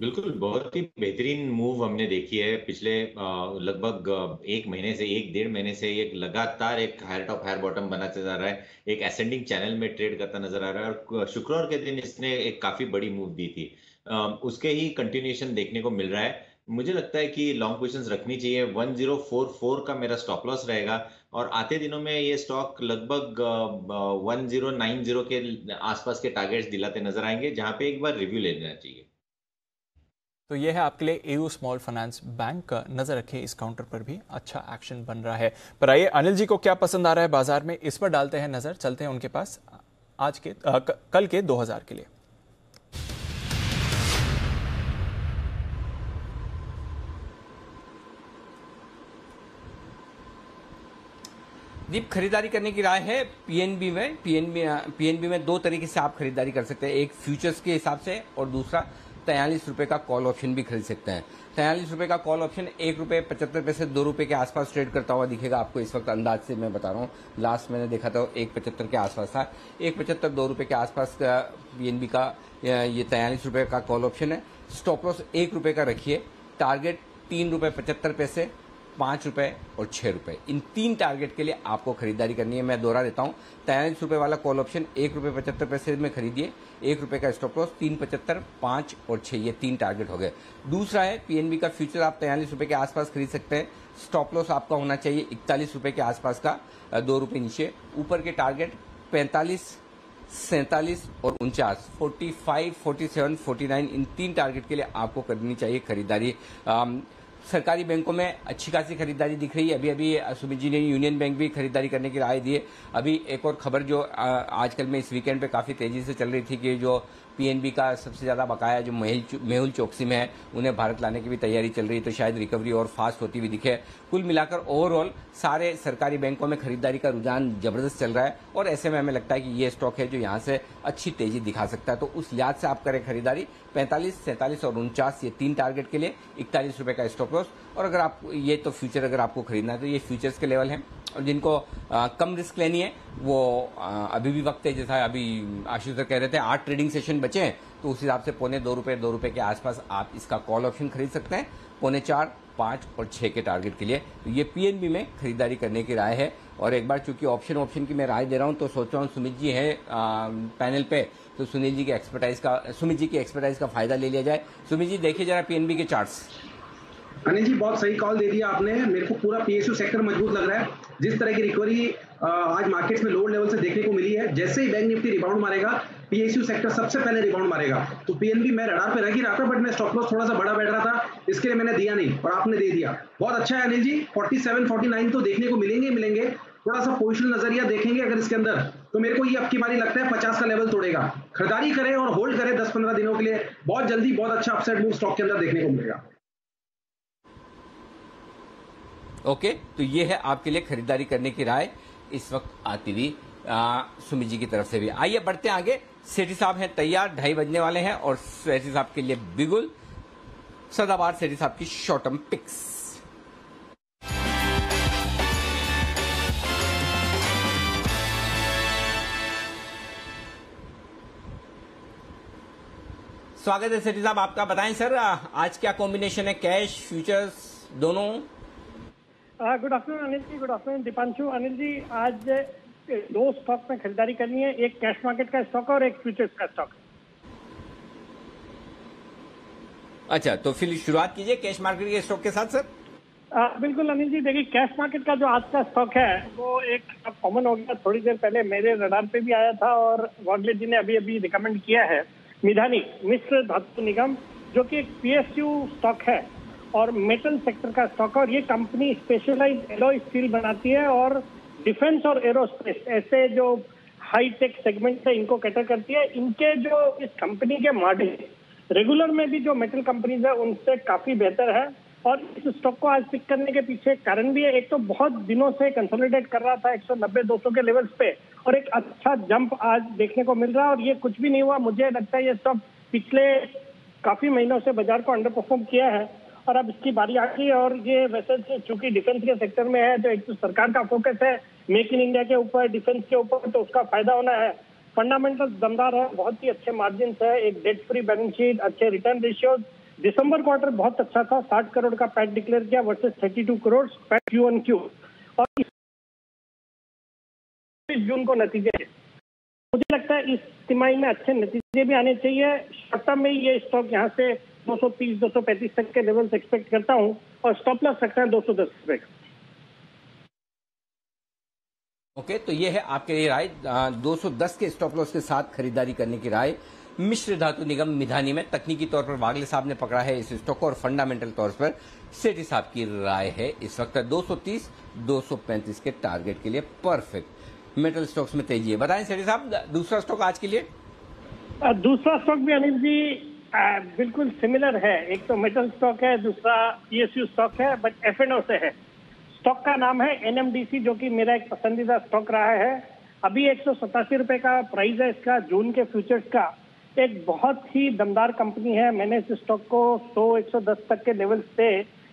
बिल्कुल, बहुत ही बेहतरीन मूव हमने देखी है पिछले लगभग एक महीने से, एक डेढ़ महीने से ये लगातार एक हायर टॉप हायर बॉटम बनाते जा रहा है, एक एसेंडिंग चैनल में ट्रेड करता नजर आ रहा है और शुक्रवार के दिन इसने एक काफी बड़ी मूव दी थी, उसके ही कंटिन्यूएशन देखने को मिल रहा है। मुझे लगता है कि लॉन्ग पोजीशंस रखनी चाहिए। वन ज़ीरो फोर फोर का मेरा स्टॉप लॉस रहेगा और आते दिनों में ये स्टॉक लगभग वन ज़ीरो नाइन ज़ीरो के आसपास के टारगेट्स दिलाते नजर आएंगे, जहां पे एक बार रिव्यू ले लेना चाहिए। तो यह है आपके लिए एयू स्मॉल फाइनेंस बैंक, नजर रखिए इस काउंटर पर भी अच्छा एक्शन बन रहा है। पर आइए अनिल जी को क्या पसंद आ रहा है बाजार में इस पर डालते हैं नजर, चलते हैं उनके पास आज के आ, क, कल के दो हज़ार के लिए। दीप, खरीदारी करने की राय है पीएनबी में। पीएनबी पीएनबी में दो तरीके से आप खरीदारी कर सकते हैं, एक फ्यूचर्स के हिसाब से और दूसरा तैंतालीस रुपये का कॉल ऑप्शन भी खरीद सकते हैं। तैंतालीस रुपये का कॉल ऑप्शन एक रुपये पचहत्तर पैसे दो रुपये के आसपास ट्रेड करता हुआ दिखेगा आपको इस वक्त, अंदाज से मैं बता रहा हूँ। लास्ट मैंने देखा था एक पचहत्तर के आसपास था, एक पचहत्तर दो रुपये के आसपास का पीएनबी का ये तैंतालीस रुपये का कॉल ऑप्शन है। स्टॉप लॉस एक रुपये का रखिए, टारगेट तीन रुपये पचहत्तर पैसे, पाँच रुपये और छः रुपये, इन तीन टारगेट के लिए आपको खरीदारी करनी है। मैं दोहरा देता हूँ, तैंतालीस रुपये वाला कॉल ऑप्शन एक रुपये पचहत्तर पैसे में खरीदिए, एक रुपये का स्टॉप लॉस, तीन पचहत्तर, पाँच और छः, ये तीन टारगेट हो गए। दूसरा है पीएनबी का फ्यूचर, आप तैंतालीस रुपये के आसपास खरीद सकते हैं, स्टॉप लॉस आपका होना चाहिए इकतालीस रुपये के आसपास का, दो रुपये नीचे, ऊपर के टारगेट पैंतालीस, सैंतालीस और उनचास, forty five, forty seven, forty nine, इन तीन टारगेट के लिए आपको करनी चाहिए खरीदारी। सरकारी बैंकों में अच्छी खासी खरीदारी दिख रही है। अभी अभी सुमित जी ने यूनियन बैंक भी खरीदारी करने की राय दी है। अभी एक और खबर जो आजकल में इस वीकेंड पे काफ़ी तेज़ी से चल रही थी कि जो पीएनबी का सबसे ज़्यादा बकाया जो मेहुल चौकसी में है उन्हें भारत लाने की भी तैयारी चल रही है, तो शायद रिकवरी और फास्ट होती हुई दिखे। कुल मिलाकर ओवरऑल सारे सरकारी बैंकों में खरीदारी का रुझान जबरदस्त चल रहा है और ऐसे में हमें लगता है कि ये स्टॉक है जो यहाँ से अच्छी तेजी दिखा सकता है, तो उस लिहाज से आप करें खरीदारी। पैंतालीस, सैंतालीस और उनचास, ये तीन टारगेट के लिए, इकतालीस रुपये का स्टॉप लॉस। और अगर आप ये तो फ्यूचर अगर आपको खरीदना है तो ये फ्यूचर्स के लेवल हैं और जिनको आ, कम रिस्क लेनी है वो आ, अभी भी वक्त है। जैसा अभी आशीष सर कह रहे थे आठ ट्रेडिंग सेशन बचे हैं, तो उस हिसाब से पौने दो रुपये दो रुपये के आसपास आप इसका कॉल ऑप्शन खरीद सकते हैं, पौने चार, पाँच और छः के टारगेट के लिए। तो ये पीएनबी में खरीदारी करने की राय है। और एक बार चूंकि ऑप्शन ऑप्शन की मैं राय दे रहा हूं तो सोच रहा हूँ सुमित जी हैं पैनल पे, तो सुनील जी की एक्सपर्टाइज का सुमित जी की एक्सपर्टाइज का फायदा ले लिया जाए। सुमित जी देखिए जरा पीएनबी के चार्ट्स। अनिल जी बहुत सही कॉल दे दिया आपने, मेरे को पूरा पीएसयू सेक्टर मजबूत लग रहा है। जिस तरह की रिकवरी आज मार्केट्स में लोअर लेवल से देखने को मिली है, जैसे ही बैंक निफ्टी रिबाउंड मारेगा पीएसयू सेक्टर सबसे पहले रिबाउंड मारेगा। तो पीएनबी मैं रडार पे रख ही रहा था, बट मैं स्टॉप लॉस थोड़ा सा बड़ा बैठ रहा था, इसके लिए मैंने दिया नहीं और आपने दे दिया। बहुत अच्छा है Anil ji, forty seven forty nine तो देखने को मिलेंगे मिलेंगे थोड़ा सा पोजिशनल नजरिया देखेंगे अगर इसके अंदर, तो मेरे को ये अब की बारी लगता है पचास का लेवल तोड़ेगा। खरीदारी करें और होल्ड करें दस पंद्रह दिनों के लिए, बहुत जल्दी बहुत अच्छा अपसाइड मूव स्टॉक के अंदर देखने को मिलेगा। ओके okay, तो ये है आपके लिए खरीदारी करने की राय इस वक्त आती हुई सुमित जी की तरफ से भी। आइए बढ़ते हैं आगे। सेठी साहब हैं तैयार, ढाई बजने वाले हैं और सेठी साहब के लिए बिगुल सदाबार सेठी साहब की शॉर्ट टर्म पिक्स। स्वागत है सेठी साहब आपका। बताएं सर आज क्या कॉम्बिनेशन है, कैश फ्यूचर्स दोनों? Good afternoon Anil ji, good afternoon Deepanshu. Anil ji आज दो स्टॉक में खरीदारी करनी है, एक कैश मार्केट का स्टॉक और एक फ्यूचर्स का स्टॉक। अच्छा, तो फिर शुरुआत कीजिए कैश मार्केट के स्टॉक के साथ सर। आ, बिल्कुल अनिल जी, देखिए कैश मार्केट का जो आज का स्टॉक है वो एक कॉमन हो गया, थोड़ी देर पहले मेरे रडार पे भी आया था और वागले जी ने अभी अभी रिकमेंड किया है। मिधानी मिश्र धातु निगम जो कि एक पीएसयू स्टॉक है और मेटल सेक्टर का स्टॉक है और ये कंपनी स्पेशलाइज्ड एलॉय स्टील बनाती है और डिफेंस और एरोस्पेस ऐसे जो हाई टेक सेगमेंट है इनको कैटर करती है। इनके जो इस कंपनी के मार्जिन रेगुलर में भी जो मेटल कंपनीज है उनसे काफ़ी बेहतर है और इस स्टॉक को आज पिक करने के पीछे कारण भी है। एक तो बहुत दिनों से कंसोलिडेट कर रहा था एक सौ नब्बे दो सौ के लेवल्स पे और एक अच्छा जंप आज देखने को मिल रहा है और ये कुछ भी नहीं हुआ। मुझे लगता है ये स्टॉक पिछले काफी महीनों से बाजार को अंडर परफॉर्म किया है और अब इसकी बारी आ गई और ये वैसे चूंकि डिफेंस के सेक्टर में है तो एक तो सरकार का फोकस है मेक इन इंडिया के ऊपर, डिफेंस के ऊपर, तो उसका फायदा होना है। फंडामेंटल दमदार है, बहुत ही अच्छे मार्जिन है, एक डेट फ्री बैलेंस शीट, अच्छे रिटर्न रेशियोज। दिसंबर क्वार्टर बहुत अच्छा था, साठ करोड़ का पैट डिक्लेयर किया वर्सेस बत्तीस crore PAT Q N Q और इस जून को नतीजे। मुझे लगता है इस तिमाही में अच्छे नतीजे भी आने चाहिए। शॉर्ट टर्म में ये स्टॉक यहाँ से दो सौ तीस दो सौ पैंतीस तक के लेवल्स एक्सपेक्ट करता हूँ और स्टॉप लॉस रखता है दो सौ दस पे। ओके, तो ये है आपके लिए राय, दो सौ दस के स्टॉप लॉस के साथ खरीदारी करने की राय मिश्र धातु निगम मिधानी में। तकनीकी तौर पर वागले साहब ने पकड़ा है इस स्टॉक को और फंडामेंटल तौर पर सेठी साहब की राय है इस वक्त दो सौ तीस दो सौ पैंतीस के टारगेट के लिए परफेक्ट। मेटल स्टॉक्स में तेजी है। बताएं सेठी साहब दूसरा स्टॉक आज के लिए। दूसरा स्टॉक भी अनिल जी आ, बिल्कुल सिमिलर है, एक तो मेटल स्टॉक है, दूसरा पीएसयू स्टॉक है बट एफ एंड ओ से है। स्टॉक का नाम है एनएमडीसी जो कि मेरा एक पसंदीदा स्टॉक रहा है। अभी एक सौ सतासी रुपये का प्राइस है इसका जून के फ्यूचर्स का। एक बहुत ही दमदार कंपनी है, मैंने इस स्टॉक को सौ एक सौ दस तक के लेवल्स पे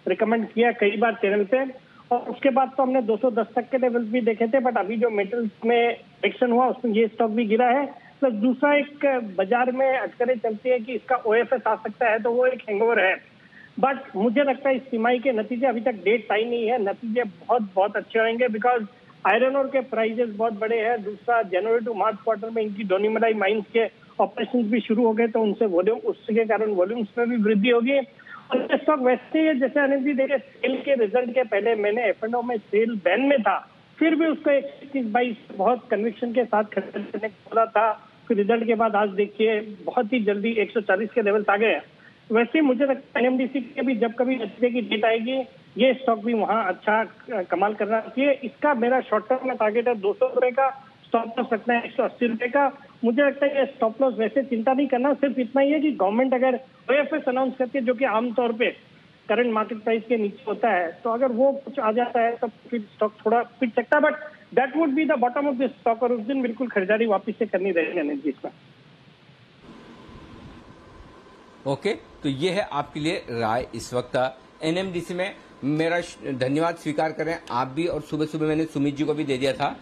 रिकमेंड किया कई बार चैनल पे और उसके बाद तो हमने दो सौ दस तक के लेवल्स भी देखे थे बट अभी जो मेटल्स में एक्शन हुआ उसमें ये स्टॉक भी गिरा है। तो दूसरा एक बाजार में अटकलें चलती है कि इसका ओएफएस आ सकता है तो वो एक हैंगओवर है बट मुझे लगता है इस तिमाही के नतीजे अभी तक डेट तय नहीं है, नतीजे बहुत बहुत अच्छे होंगे बिकॉज आयरन और के प्राइजेस बहुत बड़े हैं। दूसरा जनवरी टू मार्च क्वार्टर में इनकी डोनीमलाई माइंस के ऑपरेशंस भी शुरू हो गए तो उनसे वॉल्यूम उसके कारण वॉल्यूम्स में भी वृद्धि होगी और ये स्टॉक वैसे ही जैसे अनिल जी देखे सेल के रिजल्ट के पहले मैंने एफ एंड ओ में सेल बैन में था फिर भी उसको इक्कीस बाईस बहुत कन्विक्शन के साथ खरीदारी करने को बोला था, फिर रिजल्ट के बाद आज देखिए बहुत ही जल्दी एक सौ चालीस के लेवल्स आ गए। वैसे मुझे लगता है एनएमडीसी के भी जब कभी नतीजे की डेट आएगी ये स्टॉक भी वहाँ अच्छा कमाल करना चाहिए। इसका मेरा शॉर्ट टर्म में टारगेट है दो सौ रुपये का, स्टॉप लॉस रखना है एक सौ अस्सी रुपये का। मुझे लगता है ये स्टॉप लॉस वैसे चिंता नहीं करना, सिर्फ इतना ही है कि गवर्नमेंट अगर ओएफएस अनाउंस करती है जो कि आमतौर पे करंट मार्केट प्राइस के नीचे होता है तो अगर वो कुछ आ जाता है तो फिर स्टॉक थोड़ा पिट सकता है but that would be the bottom of this stock और उस दिन बिल्कुल खरीदारी वापस से करनी रहेगी अनिल जी इसमें। ओके, तो ये है आपके लिए राय इस वक्त एनएमडीसी में। मेरा धन्यवाद स्वीकार करें आप भी और सुबह सुबह मैंने सुमित जी को भी दे दिया था।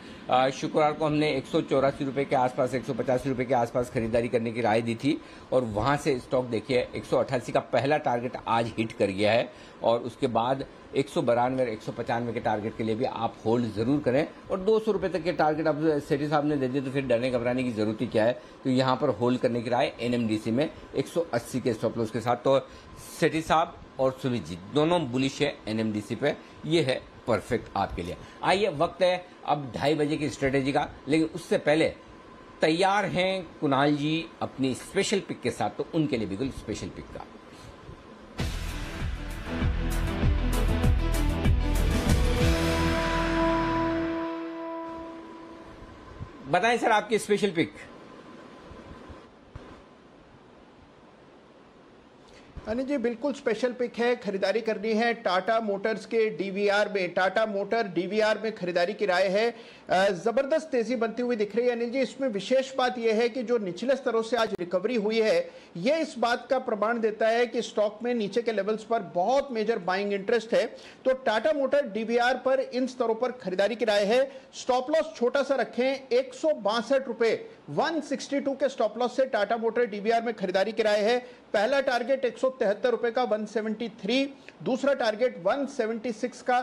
शुक्रवार को हमने एक सौ चौरासी रुपये के आसपास एक सौ पचासी रुपये के आसपास खरीदारी करने की राय दी थी और वहां से स्टॉक देखिए एक सौ अट्ठासी का पहला टारगेट आज हिट कर गया है और उसके बाद एक सौ बारानवे एक सौ पचानवे के टारगेट के लिए भी आप होल्ड जरूर करें और दो सौ रुपये तक के टारगेट आप सेठी साहब ने दे दिए तो फिर डरने घबराने की जरूरत ही क्या है। तो यहाँ पर होल्ड करने की राय एनएमडीसी में एक सौ अस्सी के स्टॉप लॉस के साथ। तो सेठी साहब और सुमित जी दोनों बुलिश है एनएमडीसी पे, ये है परफेक्ट आपके लिए। आइए वक्त है अब ढाई बजे की स्ट्रेटेजी का, लेकिन उससे पहले तैयार हैं कुणाल जी अपनी स्पेशल पिक के साथ तो उनके लिए बिल्कुल स्पेशल पिक का। बताएं सर आपकी स्पेशल पिक। अनिल जी बिल्कुल स्पेशल पिक है, खरीदारी करनी है टाटा मोटर्स के डीवीआर में। टाटा मोटर डीवीआर में खरीदारी की राय है, ज़बरदस्त तेज़ी बनती हुई दिख रही है। अनिल जी इसमें विशेष बात यह है कि जो निचले स्तरों से आज रिकवरी हुई है ये इस बात का प्रमाण देता है कि स्टॉक में नीचे के लेवल्स पर बहुत मेजर बाइंग इंटरेस्ट है। तो टाटा मोटर डीवीआर पर इन स्तरों पर खरीदारी की राय है। स्टॉप लॉस छोटा सा रखें, एक सौ बासठ रुपये वन सिक्सटी टू के स्टॉप लॉस से टाटा मोटर डीवीआर में खरीदारी की राय है। पहला टारगेट एक सौ तिहत्तर रुपए का एक सौ तिहत्तर, दूसरा टारगेट एक सौ छिहत्तर का,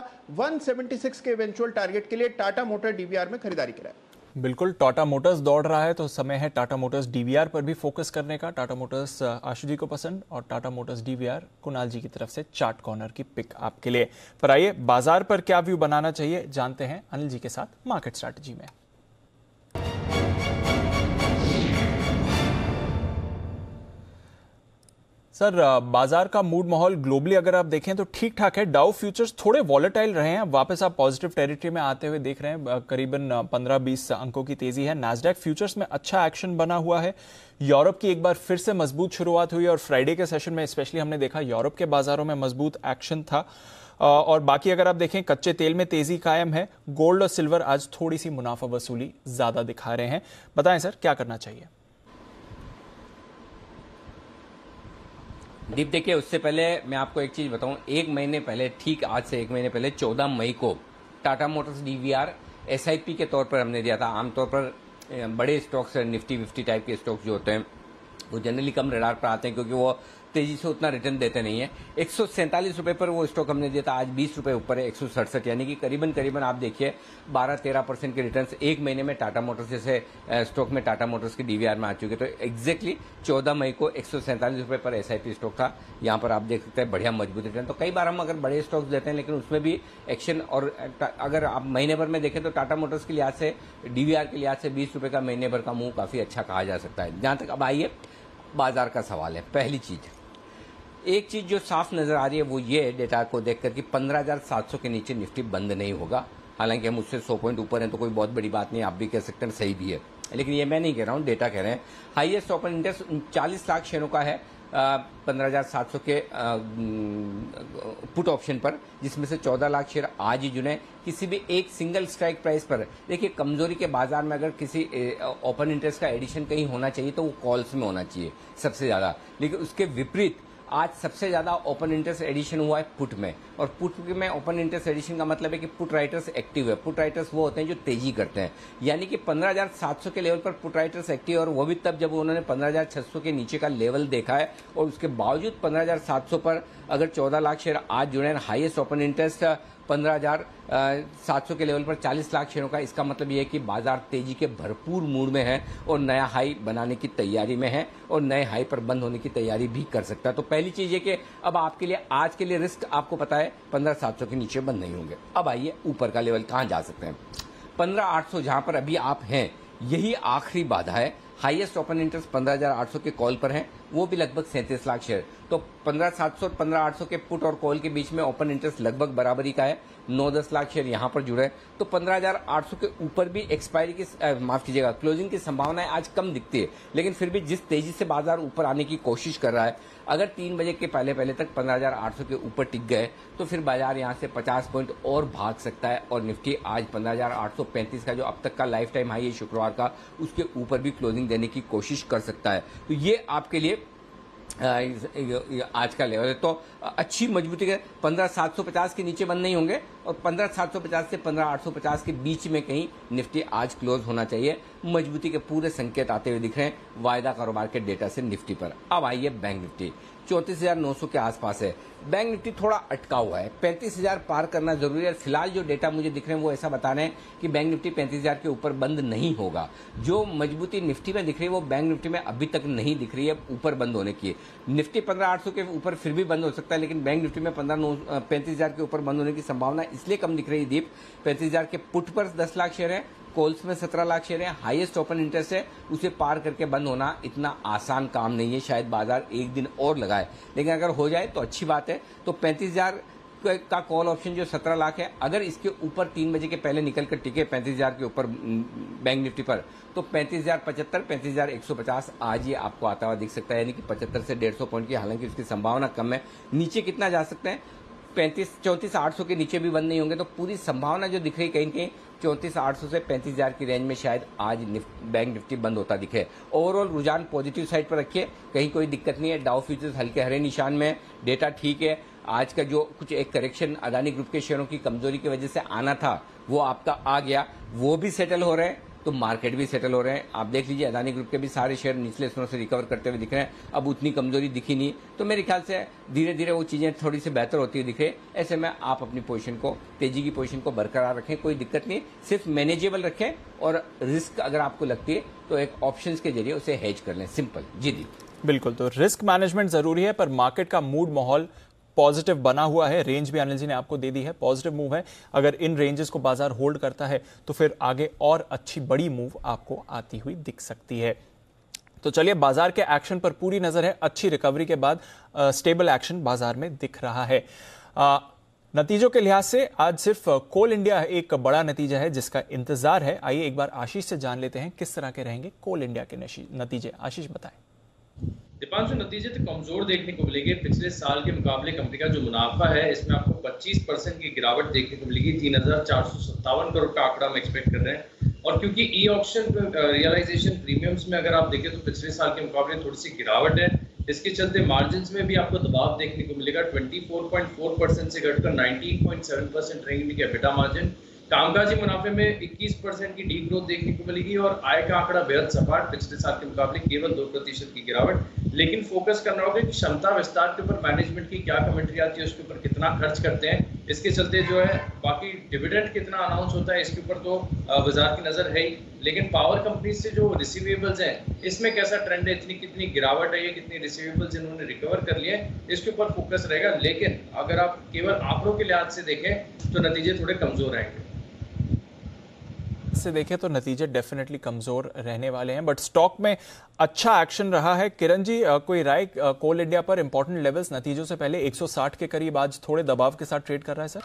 एक सौ छिहत्तर के इवेंचुअल टारगेट के लिए टाटा मोटर डीवीआर में खरीदारी कराएं। बिल्कुल टाटा मोटर्स दौड़ रहा है तो समय है टाटा मोटर्स डीवीआर पर भी फोकस करने का। टाटा मोटर्स आशीष जी को पसंद और टाटा मोटर्स डीवीआर कुणाल जी की तरफ से चार्ट कॉर्नर की पिक आपके लिए। पर आइए बाजार पर क्या व्यू बनाना चाहिए जानते हैं अनिल जी के साथ मार्केट स्ट्रैटेजी में। सर बाजार का मूड माहौल ग्लोबली अगर आप देखें तो ठीक ठाक है। डाउ फ्यूचर्स थोड़े वॉलेटाइल रहे हैं, वापस आप पॉजिटिव टेरिटरी में आते हुए देख रहे हैं, करीबन पंद्रह बीस अंकों की तेजी है। नैस्डैक फ्यूचर्स में अच्छा एक्शन बना हुआ है। यूरोप की एक बार फिर से मजबूत शुरुआत हुई और फ्राइडे के सेशन में स्पेशली हमने देखा यूरोप के बाजारों में मजबूत एक्शन था। और बाकी अगर आप देखें कच्चे तेल में तेजी कायम है। गोल्ड और सिल्वर आज थोड़ी सी मुनाफा वसूली ज़्यादा दिखा रहे हैं। बताएं सर क्या करना चाहिए। दीप देखिए उससे पहले मैं आपको एक चीज़ बताऊं, एक महीने पहले ठीक आज से एक महीने पहले चौदह मई को टाटा मोटर्स डीवीआर एसआईपी के तौर पर हमने दिया था। आमतौर पर बड़े स्टॉक्स निफ्टी विफ्टी टाइप के स्टॉक्स जो होते हैं वो जनरली कम रडार पर आते हैं क्योंकि वो तेजी से उतना रिटर्न देते नहीं है। एक सौ सैंतालीस रुपये पर वो स्टॉक हमने दिया था, आज बीस रुपये ऊपर है एक सौ सड़सठ, यानी कि करीबन करीबन आप देखिए बारह तेरह परसेंट के रिटर्न्स एक महीने में टाटा मोटर्स जैसे स्टॉक में टाटा मोटर्स के डीवीआर में आ चुके। तो एक्जैक्टली चौदह मई को एक सौ सैंतालीस रुपये पर एसआईपी स्टॉक था, यहाँ पर आप देख सकते हैं बढ़िया मजबूत रिटर्न। तो कई बार हम अगर बड़े स्टॉक्स देते हैं लेकिन उसमें भी एक्शन, और अगर आप महीने भर में देखें तो टाटा मोटर्स के लिहाज से डीवीआर के लिहाज से बीस रुपये का महीने भर का मूव काफ़ी अच्छा कहा जा सकता है। जहाँ तक अब आइए बाजार का सवाल है, पहली चीज़ एक चीज़ जो साफ नज़र आ रही है वो ये डेटा को देखकर कि पंद्रह हज़ार सात सौ के नीचे निफ्टी बंद नहीं होगा। हालांकि हम उससे सौ पॉइंट ऊपर हैं तो कोई बहुत बड़ी बात नहीं, आप भी कह सकते हैं सही भी है, लेकिन ये मैं नहीं कह रहा हूँ, डेटा कह रहे हैं। हाईएस्ट ओपन इंडेक्स उनचालीस लाख शेयरों का है पंद्रह हज़ार सात सौ के पुट ऑप्शन पर, जिसमें से चौदह लाख शेयर आज ही जुने किसी भी एक सिंगल स्ट्राइक प्राइस पर। देखिए कमजोरी के बाजार में अगर किसी ओपन इंटरेस्ट का एडिशन कहीं होना चाहिए तो वो कॉल्स में होना चाहिए सबसे ज़्यादा, लेकिन उसके विपरीत आज सबसे ज़्यादा ओपन इंटरेस्ट एडिशन हुआ है पुट में। और पुट में ओपन इंटरेस्ट एडिशन का मतलब है कि पुट राइटर्स एक्टिव है। पुट राइटर्स वो होते हैं जो तेजी करते हैं, यानी कि पंद्रह हज़ार सात सौ के लेवल पर पुट राइटर्स एक्टिव है, और वो भी तब जब उन्होंने पंद्रह हज़ार छह सौ के नीचे का लेवल देखा है। और उसके बावजूद पंद्रह हज़ार सात सौ पर अगर चौदह लाख शेयर आज जुड़े हैं, हाइएस्ट ओपन इंटरेस्ट पंद्रह हज़ार सात सौ के लेवल पर चालीस लाख शेयरों का, इसका मतलब यह है कि बाजार तेजी के भरपूर मूड में है और नया हाई बनाने की तैयारी में है और नए हाई पर बंद होने की तैयारी भी कर सकता है। तो पहली चीज़ ये कि अब आपके लिए आज के लिए रिस्क आपको पता है पंद्रह हज़ार सात सौ के नीचे बंद नहीं होंगे। अब आइए ऊपर का लेवल कहाँ जा सकते हैं, पंद्रह हज़ार आठ सौ जहाँ पर अभी आप हैं यही आखिरी बाधा है। हाईएस्ट ओपन इंटरेस्ट पंद्रह हज़ार आठ सौ के कॉल पर हैं, वो भी लगभग सैंतीस लाख शेयर। तो पंद्रह हज़ार सात सौ और पंद्रह हज़ार आठ सौ के पुट और कॉल के बीच में ओपन इंटरेस्ट लगभग बराबरी का है, नौ दस लाख शेयर यहाँ पर जुड़े हैं। तो पंद्रह हज़ार आठ सौ के ऊपर भी एक्सपायरी की माफ कीजिएगा क्लोजिंग की संभावनाएं आज कम दिखती है, लेकिन फिर भी जिस तेजी से बाजार ऊपर आने की कोशिश कर रहा है अगर तीन बजे के पहले पहले तक पंद्रह हज़ार आठ सौ के ऊपर टिक गए तो फिर बाजार यहाँ से पचास पॉइंट और भाग सकता है। और निफ्टी आज पंद्रह हज़ार आठ सौ पैंतीस का जो अब तक का लाइफ टाइम हाई है शुक्रवार का, उसके ऊपर भी क्लोजिंग देने की कोशिश कर सकता है। तो ये आपके लिए आज का लेवल है। तो अच्छी मजबूती के पंद्रह सात सौ पचास के नीचे बंद नहीं होंगे और पंद्रह सात सौ पचास से पंद्रह आठ सौ पचास के बीच में कहीं निफ्टी आज क्लोज होना चाहिए। मजबूती के पूरे संकेत आते हुए दिख रहे हैं वायदा कारोबार के डेटा से निफ्टी पर। अब आइए बैंक निफ्टी चौंतीस हज़ार नौ सौ के आसपास है, बैंक निफ्टी थोड़ा अटका हुआ है, पैंतीस हज़ार पार करना जरूरी है। फिलहाल जो डेटा मुझे दिख रहे हैं वो ऐसा बता रहे हैं कि बैंक निफ्टी पैंतीस हज़ार के ऊपर बंद नहीं होगा। जो मजबूती निफ्टी में दिख रही है वो बैंक निफ्टी में अभी तक नहीं दिख रही है ऊपर बंद होने की। निफ्टी पंद्रह हज़ार आठ सौ के ऊपर फिर भी बंद हो सकता है, लेकिन बैंक निफ्टी में पंद्रह पैंतीस हज़ार के ऊपर बंद होने की संभावना इसलिए कम दिख रही है दीप, पैंतीस हज़ार के पुट पर दस लाख शेयर है, कॉल्स में सत्रह लाख शेयर है, हाईएस्ट ओपन इंटरेस्ट है, उसे पार करके बंद होना इतना आसान काम नहीं है। शायद बाजार एक दिन और लगाए, लेकिन अगर हो जाए तो अच्छी बात है। तो पैंतीस हज़ार का कॉल ऑप्शन जो सत्रह लाख है, अगर इसके ऊपर तीन बजे के पहले निकल कर टिके पैंतीस हज़ार के ऊपर बैंक निफ्टी पर, तो पैंतीस हज़ार पचहत्तर, पैंतीस हज़ार एक सौ पचास आज ये आपको आता हुआ दिख सकता है, यानी कि पचहत्तर से डेढ़ सौ पॉइंट की, हालांकि उसकी संभावना कम है। नीचे कितना जा सकते हैं, पैंतीस चौंतीस आठ सौ के नीचे भी बंद नहीं होंगे, तो पूरी संभावना जो दिख रही है कहीं कहीं चौंतीस आठ सौ से पैंतीस हज़ार की रेंज में शायद आज बैंक निफ्टी बंद होता दिखे। ओवरऑल रुझान पॉजिटिव साइड पर रखिए, कहीं कोई दिक्कत नहीं है। डाउ फ्यूचर्स हल्के हरे निशान में, डेटा ठीक है। आज का जो कुछ एक करेक्शन अदानी ग्रुप के शेयरों की कमजोरी की वजह से आना था वो आपका आ गया, वो भी सेटल हो रहे हैं, तो मार्केट भी सेटल हो रहे हैं। आप देख लीजिए अदानी ग्रुप के भी सारे शेयर निचले स्तरों से रिकवर करते हुए दिख रहे हैं, अब उतनी कमजोरी दिखी नहीं, तो मेरे ख्याल से धीरे धीरे वो चीज़ें थोड़ी सी बेहतर होती हुई दिख रही है। ऐसे में आप अपनी पोजीशन को, तेजी की पोजीशन को बरकरार रखें, कोई दिक्कत नहीं, सिर्फ मैनेजेबल रखें, और रिस्क अगर आपको लगती है तो एक ऑप्शन के जरिए उसे हेज कर लें, सिंपल। जी जी बिल्कुल, तो रिस्क मैनेजमेंट जरूरी है, पर मार्केट का मूड माहौल पॉजिटिव बना हुआ है। रेंज भी अनिल जी ने आपको दे दी है, पॉजिटिव मूव है। अगर इन रेंजेस को बाजार होल्ड करता है तो फिर आगे और अच्छी बड़ी मूव आपको आती हुई दिख सकती है। तो चलिए बाजार के एक्शन पर पूरी नजर है। अच्छी रिकवरी के बाद आ, स्टेबल एक्शन बाजार में दिख रहा है। आ, नतीजों के लिहाज से आज सिर्फ कोल इंडिया एक बड़ा नतीजा है जिसका इंतजार है। आइए एक बार आशीष से जान लेते हैं किस तरह के रहेंगे कोल इंडिया के नतीजे। आशीष बताएं। दीपांशु, नतीजे तो कमजोर देखने को मिलेगी। पिछले साल के मुकाबले कंपनी का जो मुनाफा है इसमें आपको पच्चीस परसेंट की गिरावट देखने को मिलेगी। तीन हजार चार सौ सत्तावन करोड़ का आंकड़ा हम एक्सपेक्ट कर रहे हैं। और क्योंकि ई ऑक्शन रियलाइजेशन प्रीमियम्स में अगर आप देखें तो पिछले साल के मुकाबले थोड़ी सी गिरावट है, इसके चलते मार्जिन में भी आपको दबाव देखने को मिलेगा। Twenty four point four percent से घटकर नाइनटीन पॉइंट सेवन परसेंट रहेंगे एबिटा मार्जिन। कामकाजी मुनाफे में इक्कीस परसेंट की डी ग्रोथ देखने को मिलेगी और आय का आंकड़ा बेहद सपाट, पिछले साल के मुकाबले केवल दो प्रतिशत की गिरावट। लेकिन फोकस करना होगा कि क्षमता विस्तार के ऊपर मैनेजमेंट की क्या कमेंट्री आती है, उसके ऊपर कितना खर्च करते हैं, इसके चलते जो है बाकी डिविडेंड कितना अनाउंस होता है इसके ऊपर तो बाजार की नजर है ही। लेकिन पावर कंपनी से जो रिसीवेबल्स हैं इसमें कैसा ट्रेंड है, इतनी कितनी गिरावट है, कितनी रिसीवेबल्स इन्होंने रिकवर कर लिए, इसके ऊपर फोकस रहेगा। लेकिन अगर आप केवल आंकड़ों के लिहाज से देखें तो नतीजे थोड़े कमजोर आएंगे। से देखें तो नतीजे डेफिनेटली कमजोर रहने वाले हैं, बट स्टॉक में अच्छा एक्शन रहा है। किरण जी, कोई राय कोल इंडिया पर? इंपॉर्टेंट लेवल्स नतीजों से पहले एक सौ साठ के करीब आज थोड़े दबाव के साथ ट्रेड कर रहा है। सर,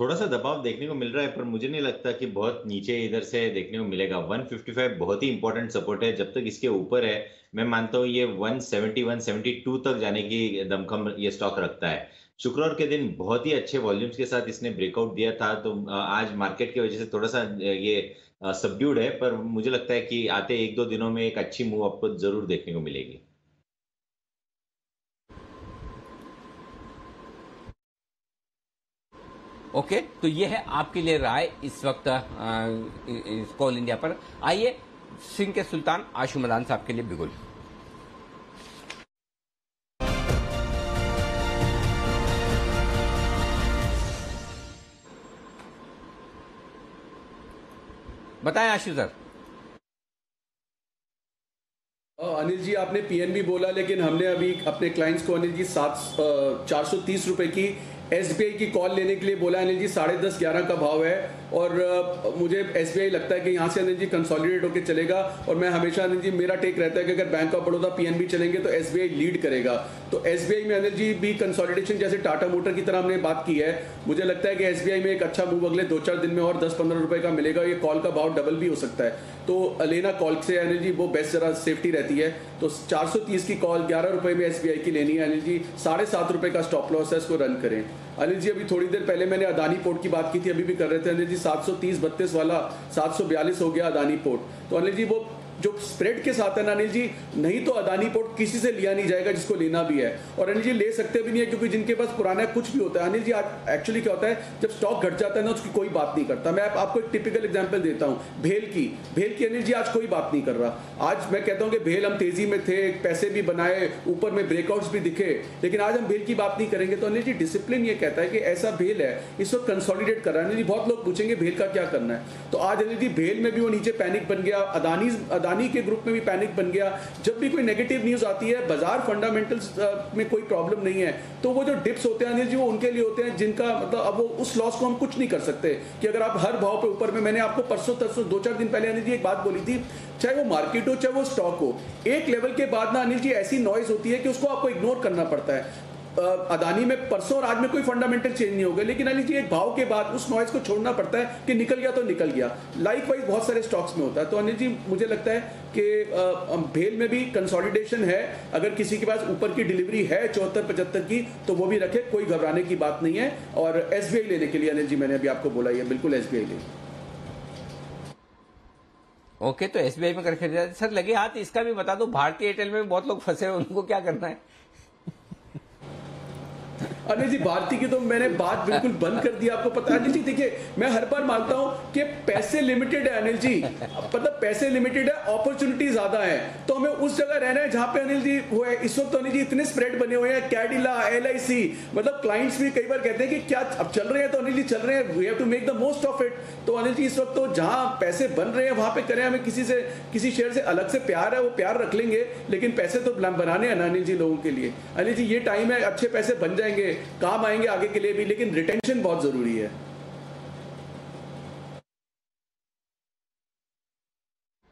थोड़ा सा दबाव देखने को मिल रहा है, पर मुझे नहीं लगता कि बहुत नीचे इधर से देखने को मिलेगा। एक सौ पचपन बहुत ही इंपॉर्टेंट सपोर्ट है, जब तक इसके ऊपर है मैं मानता हूँ ये एक सौ सत्तर, एक सौ बहत्तर तक जाने की दमखम ये स्टॉक रखता है। शुक्रवार के दिन बहुत ही अच्छे वॉल्यूम्स के साथ इसने ब्रेकआउट दिया था, तो आज मार्केट की वजह से थोड़ा सा ये सबड्यूड है, पर मुझे लगता है कि आते एक दो दिनों में एक अच्छी मूव आपको जरूर देखने को मिलेगी। ओके, तो ये है आपके लिए राय इस वक्त कोल इंडिया पर। आइए सिंह के सुल्तान आशु मदान साहब के लिए बिगुल। बताएं आशीष सर। अनिल जी, आपने पीएनबी बोला, लेकिन हमने अभी अपने क्लाइंट्स को अनिल जी सात चार सौ तीस रुपए की एसबीआई की कॉल लेने के लिए बोला। अनिल जी साढ़े दस ग्यारह का भाव है और मुझे एसबीआई लगता है कि यहाँ से अनिल जी कंसोलिडेट होकर चलेगा। और मैं हमेशा अनिल जी मेरा टेक रहता है कि अगर बैंक ऑफ बड़ौदा पीएनबी चलेंगे तो एसबीआई लीड करेगा। तो एसबीआई में अनिल जी भी कंसोलिडेशन जैसे टाटा मोटर की तरह हमने बात की है, मुझे लगता है कि एसबीआई में एक अच्छा मूव अगले दो चार दिन में और दस पंद्रह रुपए का मिलेगा। ये कॉल का भाव डबल भी हो सकता है, तो लेना कॉल से अनिल जी वो बेस्ट जरा सेफ्टी रहती है। तो चार सौ तीस की कॉल ग्यारह रुपए में एसबीआई की लेनी है अनिल जी। साढ़े सात रुपए का स्टॉप लॉस है, इसको रन करें। अनिल जी अभी थोड़ी देर पहले मैंने अदानी पोर्ट की बात की थी, अभी भी कर रहे थे अनिल जी, सात सौ तीस बत्तीस वाला सात सौ बयालीस हो गया अदानी पोर्ट। तो अनिल जी वो जो स्प्रेड के साथ है ना अनिल जी, नहीं तो अदानी पोर्ट किसी से लिया नहीं जाएगा जिसको लेना भी है। और अनिल जी ले सकते भी नहीं है क्योंकि जिनके पास पुराना कुछ भी होता है अनिल जी। आज एक्चुअली क्या होता है, जब स्टॉक घट जाता है ना उसकी कोई बात नहीं करता। मैं आप, आपको एक टिपिकल एग्जांपल देता हूँ, भेल की भेल की अनिल जी आज कोई बात नहीं कर रहा। आज मैं कहता हूँ कि भेल हम तेजी में थे, पैसे भी बनाए, ऊपर में ब्रेकआउट्स भी दिखे, लेकिन आज हम भेल की बात नहीं करेंगे। तो अनिल जी डिसिप्लिन ये कहता है कि ऐसा भेल है इस वक्त कंसोलिडेट कर रहा है। अनिल जी बहुत लोग पूछेंगे भेल का क्या करना है, तो आज अनिल जी भेल में भी वो नीचे पैनिक बन गया, अदानी अदानी के ग्रुप में भी पैनिक बन गया। जब भी कोई नेगेटिव न्यूज आती है, बाजार फंडामेंटल्स में कोई प्रॉब्लम नहीं है, तो वो जो डिप्स होते हैं अनिल जी वो उनके लिए होते हैं जिनका मतलब अब वो उस लॉस को हम कुछ नहीं कर सकते। कि अगर आप हर भाव पे ऊपर में, मैंने आपको परसों तरसों दो चार दिन पहले अनिल जी एक बात बोली थी, चाहे वो मार्केट हो चाहे वो स्टॉक हो, एक लेवल के बाद ना अनिल जी ऐसी नॉइज होती है कि उसको आपको इग्नोर करना पड़ता है। अदानी में परसों और आज में कोई फंडामेंटल चेंज नहीं होगा, लेकिन अनिल जी एक भाव के बाद उस नॉइज को छोड़ना पड़ता है कि निकल गया तो निकल गया। लाइक वाइज बहुत सारे स्टॉक्स में होता है। तो अनिल जी मुझे लगता है कि भेल में भी कंसोलिडेशन है, अगर किसी के पास ऊपर की डिलीवरी है चौहत्तर पचहत्तर की तो वो भी रखे, कोई घबराने की बात नहीं है। और एस बी आई लेने के लिए अनिल जी मैंने अभी आपको बोला ये बिल्कुल एस बी आई लेने। ओके okay, तो एस बी आई में कर खरीदा सर लगे हाथ, इसका भी बता दो भारतीय एयरटेल में बहुत लोग फंसे हैं, उनको क्या करना है? अनिल जी भारती की तो मैंने बात बिल्कुल बंद कर दी, आपको पता है। अनिल जी देखिए मैं हर बार मानता हूं कि पैसे लिमिटेड है अनिल जी, मतलब पैसे लिमिटेड है, अपॉर्चुनिटी ज्यादा है, तो हमें उस जगह रहना है जहां पे अनिल जी वो है। इस वक्त तो अनिल जी इतने स्प्रेड बने हुए हैं, कैडिला, एल आई सी, मतलब क्लाइंट्स भी कई बार कहते हैं कि क्या अब चल रहे हैं, तो अनिल जी चल रहे हैं, we have to make the most of it. तो अनिल जी इस वक्त तो जहां पैसे बन रहे हैं वहां पर करें, हमें किसी से किसी शेयर से अलग से प्यार है, वो प्यार रख लेंगे, लेकिन पैसे तो बनाने हैं ना अनिल जी लोगों के लिए। अनिल जी ये टाइम है, अच्छे पैसे बन जाएंगे, काम आएंगे आगे के लिए भी, लेकिन रिटेंशन बहुत जरूरी है।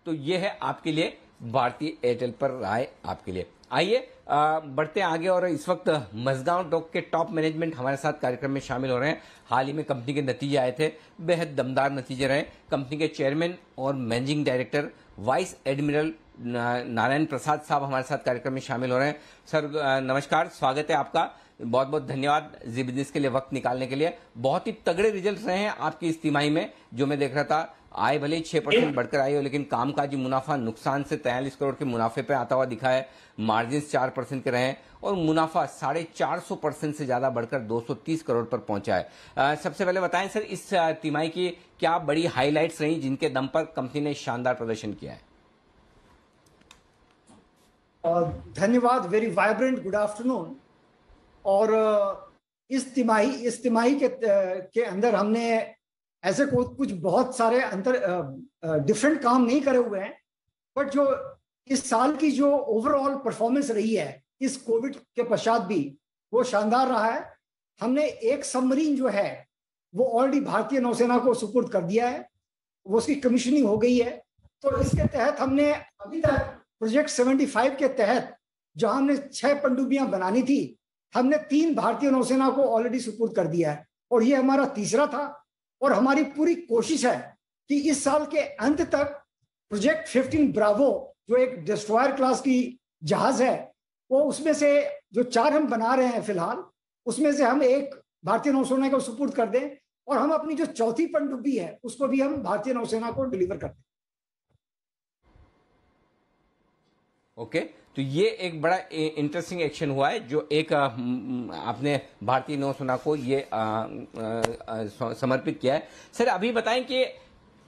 तो ये है आपके लिए भारतीय एयरटेल पर राय आपके लिए। आइए बढ़ते हैं आगे। और इस वक्त मजगांव डॉक के टॉप मैनेजमेंट हमारे साथ कार्यक्रम में शामिल हो रहे हैं। हाल ही में कंपनी के नतीजे आए थे, बेहद दमदार नतीजे रहे। कंपनी के चेयरमैन और managing director vice admiral Narayan Prasad साहब हमारे साथ कार्यक्रम में शामिल हो रहे हैं। सर नमस्कार, स्वागत है आपका, बहुत बहुत धन्यवाद जी बिजनेस के लिए वक्त निकालने के लिए। बहुत ही तगड़े रिजल्ट रहे हैं आपकी इस तिमाही में, जो मैं देख रहा था। आय भले ही छह परसेंट बढ़कर आई हो, लेकिन कामकाजी मुनाफा नुकसान से तैंतालीस करोड़ के मुनाफे पे आता हुआ दिखा है। मार्जिन चार परसेंट के रहे हैं और मुनाफा साढ़े चार सौ परसेंट से ज्यादा बढ़कर दो सौ तीस करोड़ पर पहुंचा है। आ, सबसे पहले बताएं सर, इस तिमाही की क्या बड़ी हाईलाइट्स रही जिनके दम पर कंपनी ने शानदार प्रदर्शन किया है? धन्यवाद, वेरी वाइब्रेंट गुड आफ्टरनून। और इस तिमाही इस तिमाही के के अंदर हमने ऐसे कुछ बहुत सारे अंतर डिफरेंट काम नहीं करे हुए हैं, बट जो इस साल की जो ओवरऑल परफॉर्मेंस रही है इस कोविड के पश्चात भी वो शानदार रहा है। हमने एक सबमरीन जो है वो ऑलरेडी भारतीय नौसेना को सुपुर्द कर दिया है, वो उसकी कमीशनिंग हो गई है। तो इसके तहत हमने अभी तक प्रोजेक्ट पचहत्तर के तहत जहां हमने छह पनडुब्बियां बनानी थी, हमने तीन भारतीय नौसेना को ऑलरेडी सुपुर्द कर दिया है और ये हमारा तीसरा था। और हमारी पूरी कोशिश है कि इस साल के अंत तक प्रोजेक्ट पंद्रह ब्रावो जो एक डिस्ट्रॉयर क्लास की जहाज है, वो उसमें से जो चार हम बना रहे हैं फिलहाल, उसमें से हम एक भारतीय नौसेना को सुपुर्द कर दें और हम अपनी जो चौथी पनडुब्बी है उसको भी हम भारतीय नौसेना को डिलीवर कर दें। ओके okay, तो ये एक बड़ा इंटरेस्टिंग एक्शन हुआ है जो एक आपने भारतीय नौसेना को ये आ, आ, आ, समर्पित किया है। सर अभी बताएं कि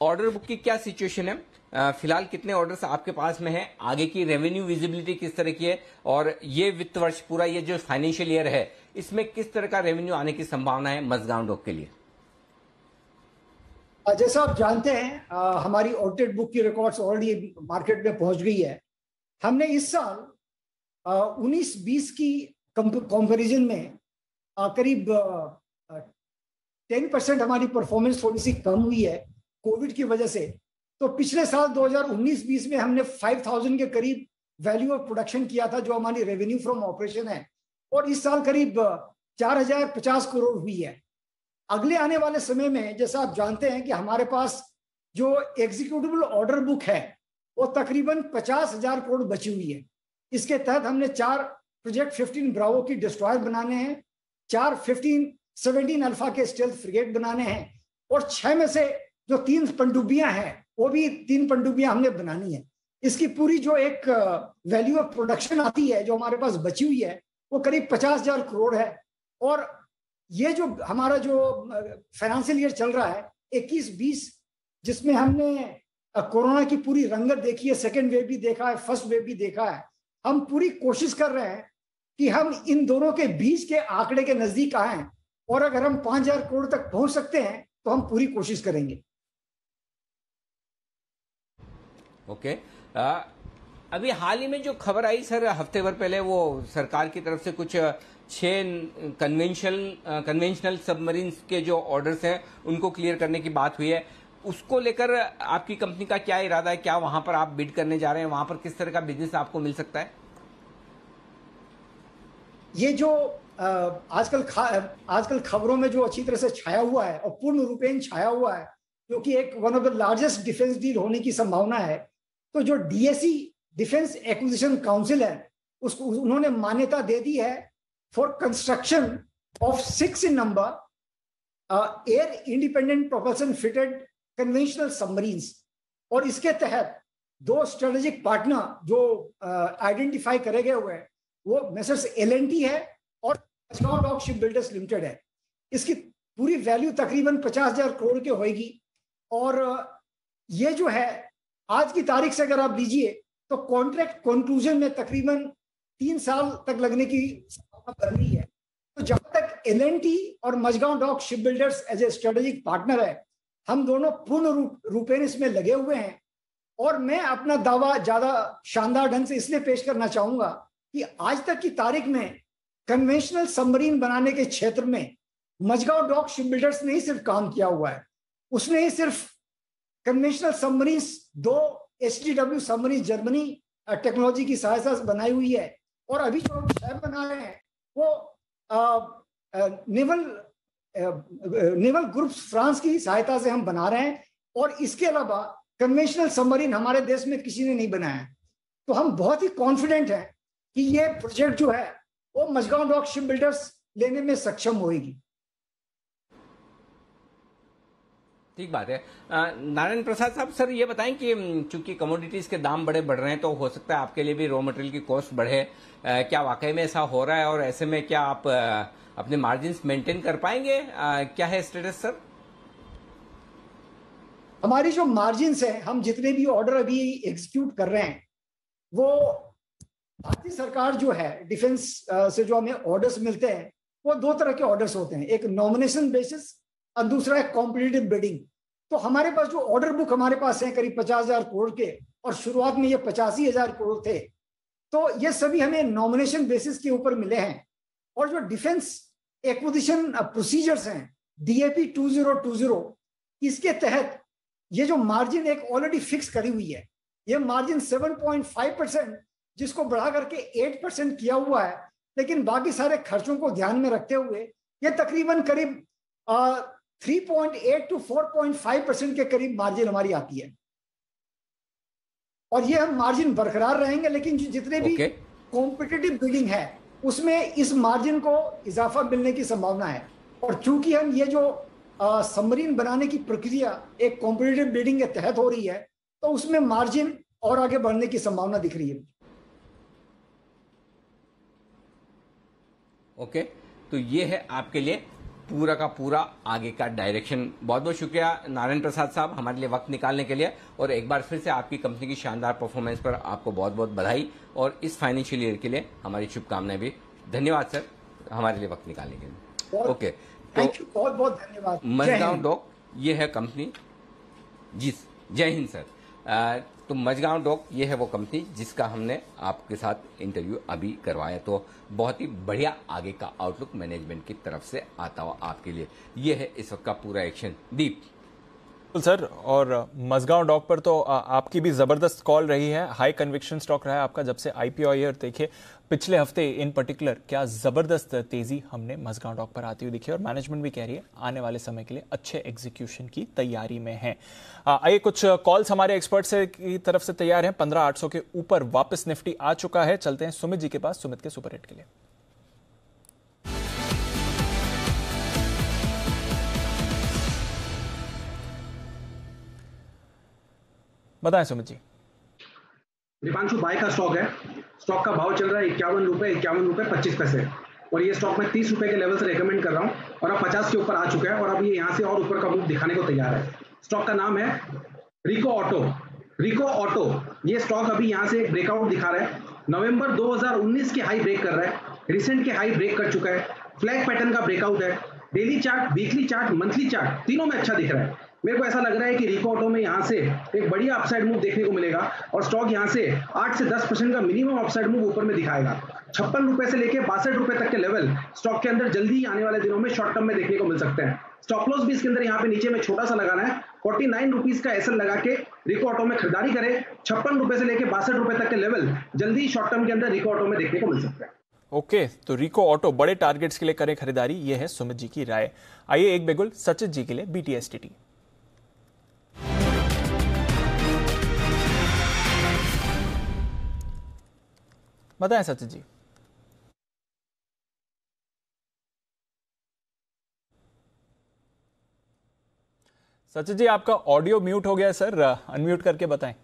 ऑर्डर बुक की क्या सिचुएशन है, फिलहाल कितने ऑर्डर्स आपके पास में हैं, आगे की रेवेन्यू विजिबिलिटी किस तरह की है, और ये वित्त वर्ष पूरा ये जो फाइनेंशियल ईयर है इसमें किस तरह का रेवेन्यू आने की संभावना है मजगांव डॉक के लिए? जैसा आप जानते हैं आ, हमारी ऑडिट बुक की रिकॉर्ड्स ऑलरेडी मार्केट में पहुंच गई है। हमने इस साल उन्नीस बीस की कंपैरिजन में आ, करीब दस परसेंट हमारी परफॉर्मेंस थोड़ी सी कम हुई है कोविड की वजह से। तो पिछले साल दो हज़ार उन्नीस बीस में हमने पाँच हज़ार के करीब वैल्यू ऑफ प्रोडक्शन किया था जो हमारी रेवेन्यू फ्रॉम ऑपरेशन है, और इस साल करीब चार हज़ार पचास करोड़ हुई है। अगले आने वाले समय में जैसा आप जानते हैं कि हमारे पास जो एग्जीक्यूटिबल ऑर्डर बुक है वो तकरीबन पचास हजार करोड़ बची हुई है। इसके तहत हमने चार प्रोजेक्ट पंद्रह ब्रावो की डिस्ट्रॉयर बनाने हैं, चार पंद्रह सत्रह अल्फा के स्टेल्थ फ्रिगेट बनाने हैं, और छह में से जो तीन पनडुब्बियां हैं वो भी तीन पनडुब्बियां हमने बनानी है। इसकी पूरी जो एक वैल्यू ऑफ प्रोडक्शन आती है जो हमारे पास बची हुई है वो करीब पचास हजार करोड़ है। और ये जो हमारा जो फाइनेंशियल ईयर चल रहा है इक्कीस बीस, जिसमें हमने कोरोना की पूरी रंगत देखी है, सेकेंड वेव भी देखा है, फर्स्ट वेव भी देखा है, हम पूरी कोशिश कर रहे हैं कि हम इन दोनों के बीच के आंकड़े के नजदीक आएं, और अगर हम पांच हजार करोड़ तक पहुंच सकते हैं तो हम पूरी कोशिश करेंगे। ओके आ, अभी हाल ही में जो खबर आई सर हफ्ते भर पहले, वो सरकार की तरफ से कुछ छह कन्वेंशनल कन्वेंशनल सबमरीन के जो ऑर्डर्स हैं उनको क्लियर करने की बात हुई है, उसको लेकर आपकी कंपनी का क्या इरादा है, क्या वहां पर आप बिड करने जा रहे हैं, वहां पर किस तरह का बिजनेस आपको मिल सकता है? ये जो आजकल आजकल खबरों में जो अच्छी तरह से छाया हुआ है और पूर्ण रूपेण छाया हुआ है, जो कि एक one of the largest defence deal होने की संभावना है, तो जो डीएसी डिफेंस एक्विजिशन काउंसिल है उसको उन्होंने मान्यता दे दी है for construction of six in number air independent propulsion fitted conventional submarines, और इसके तहत दो स्ट्रेटेजिक पार्टनर जो आइडेंटिफाई करे गए हुए हैं वो मेसर्स एल एंड टी है और small dock ship builders limited है। इसकी पूरी वैल्यू तकरीबन पचास हजार करोड़ के होएगी और ये जो है आज की तारीख से अगर आप लीजिए तो कॉन्ट्रैक्ट कंक्लूजन में तकरीबन तीन साल तक लगने की संभावना बन रही है। तो जहां तक एल एंड टी और Mazagon dock ship builders as a strategic partner है, हम दोनों पूर्ण रूप रूपेण इसमें लगे हुए हैं और मैं अपना दावा ज्यादा शानदार ढंग से इसलिए पेश करना चाहूंगा कि आज तक की तारीख में कन्वेंशनल सबमरीन बनाने के क्षेत्र में मजगांव डॉक शिप बिल्डर्स ने ही सिर्फ काम किया हुआ है। उसने ही सिर्फ कन्वेंशनल सबमरीन दो H D W submarine Germany technology की सहायता से बनाई हुई है और अभी जो हम बना रहे हैं वो आ, आ, नेवल नेवल ग्रुप्स फ्रांस की सहायता से हम बना रहे हैं और इसके अलावा कन्वेंशनल सबमरीन हमारे देश में किसी ने नहीं बनाया है। तो हम बहुत ही कॉन्फिडेंट हैं कि ये प्रोजेक्ट जो है वो मजगांव डॉक शिप बिल्डर्स लेने में सक्षम होगी। ठीक बात है। नारायण प्रसाद साहब, सर ये बताएं कि चूंकि कमोडिटीज के दाम बड़े बढ़ रहे हैं तो हो सकता है आपके लिए भी रॉ मटेरियल की कॉस्ट बढ़े, क्या वाकई में ऐसा हो रहा है और ऐसे में क्या आप अपने मार्जिन मेंटेन कर पाएंगे? क्या है स्टेटस सर? हमारी जो मार्जिन है, हम जितने भी ऑर्डर अभी एग्जीक्यूट कर रहे हैं वो भारतीय सरकार जो है डिफेंस से जो हमें ऑर्डर्स मिलते हैं वो दो तरह के ऑर्डर्स होते हैं, एक नॉमिनेशन बेसिस और दूसरा है कॉम्पिटिटिव बिडिंग। तो हमारे पास जो ऑर्डर बुक हमारे पास है करीब पचास हजार करोड़ के और शुरुआत में ये पचासी हजार करोड़ थे, तो ये सभी हमें नॉमिनेशन बेसिस के ऊपर मिले हैं। और जो डिफेंस एक्विजिशन प्रोसीजर्स हैं DAP two zero two zero, इसके तहत ये जो मार्जिन एक ऑलरेडी फिक्स करी हुई है, ये margin seven point five percent जिसको बढ़ा करके एट परसेंट किया हुआ है, लेकिन बाकी सारे खर्चों को ध्यान में रखते हुए ये तकरीबन करीब three point eight to four point five percent के करीब मार्जिन हमारी आती है और ये हम मार्जिन बरकरार रहेंगे। लेकिन जितने भी कॉम्पिटिटिव बिडिंग है उसमें इस मार्जिन को इजाफा मिलने की संभावना है और चूंकि हम ये जो सबमरीन बनाने की प्रक्रिया एक कॉम्पिटिटिव बिडिंग के तहत हो रही है तो उसमें मार्जिन और आगे बढ़ने की संभावना दिख रही है। ओके okay, तो ये है आपके लिए पूरा का पूरा आगे का डायरेक्शन। बहुत बहुत शुक्रिया नारायण प्रसाद साहब हमारे लिए वक्त निकालने के लिए और एक बार फिर से आपकी कंपनी की शानदार परफॉर्मेंस पर आपको बहुत बहुत बधाई और इस फाइनेंशियल ईयर के लिए हमारी शुभकामनाएं भी। धन्यवाद सर हमारे लिए वक्त निकालने के लिए। ओके थैंक यू, बहुत बहुत धन्यवाद। मजगांव डॉक ये है कंपनी जी, जय हिंद सर। आ, तो मजगांव डॉक ये है वो कंपनी जिसका हमने आपके साथ इंटरव्यू अभी करवाया, तो बहुत ही बढ़िया आगे का आउटलुक मैनेजमेंट की तरफ से आता हुआ आपके लिए। ये है इस वक्त का पूरा एक्शन। दीप सर, और मजगांव डॉक पर तो आपकी भी ज़बरदस्त कॉल रही है, हाई कन्विक्शन स्टॉक रहा है आपका जब से आईपीओ ईयर देखे। पिछले हफ्ते इन पर्टिकुलर क्या ज़बरदस्त तेज़ी हमने मजगांव डॉक पर आती हुई दिखी और मैनेजमेंट भी कह रही है आने वाले समय के लिए अच्छे एग्जीक्यूशन की तैयारी में है। आइए कुछ कॉल्स हमारे एक्सपर्ट से की तरफ से तैयार हैं। पंद्रह आठ सौ के ऊपर वापस निफ्टी आ चुका है। चलते हैं सुमित जी के पास, सुमित के सुपर हिट के लिए। बताएं सुमित जी। दीपांशु बाय का स्टॉक है, स्टॉक का भाव चल रहा है इक्यावन रुपए इक्यावन रुपए पच्चीस पैसे और ये स्टॉक मैं तीस रुपए के लेवल से रेकमेंड कर रहा हूँ और अब पचास के ऊपर आ चुका है और अब ये यहाँ से और ऊपर का मूव दिखाने को तैयार है। स्टॉक का नाम है रिको ऑटो। रिको ऑटो ये स्टॉक अभी यहाँ से ब्रेकआउट दिखा रहा है, नवंबर दो हज़ार उन्नीस के हाई ब्रेक कर रहा है, रिसेंट के हाई ब्रेक कर चुका है, फ्लैग पैटर्न का ब्रेकआउट है, daily chart weekly chart monthly chart तीनों में अच्छा दिख रहा है। मेरे को ऐसा लग रहा है कि रिको ऑटो में यहाँ से एक बढ़िया अपसाइड मूव देखने को मिलेगा और स्टॉक यहाँ से आठ से दस परसेंट का मिनिमम अपसाइड मूव ऊपर में दिखाएगा। छप्पन रुपए से लेकर बासठ रुपए तक के लेवल स्टॉक के अंदर जल्दी ही आने वाले दिनों में शॉर्ट टर्म में देखने को मिल सकते हैं। स्टॉप लॉस भी इसके अंदर यहाँ पे नीचे में छोटा सा लगाना है, फोर्टी नाइन रुपीज का एसएल लगा के रिको ऑटो में खरीदारी करें। छप्पन रुपए से लेकर बासठ रुपए तक के लेवल जल्दी शॉर्ट टर्म के अंदर रिको ऑटो में देखने को मिल सकते हैं। ओके, तो रिको ऑटो बड़े टारगेट्स के लिए करें खरीदारी, ये है सुमित जी की राय। आइए एक बेगुल सचिन जी के लिए बीटीएसटीटी। बताएं सचिन जी। सचिन जी आपका ऑडियो म्यूट हो गया है सर, अनम्यूट करके बताएं।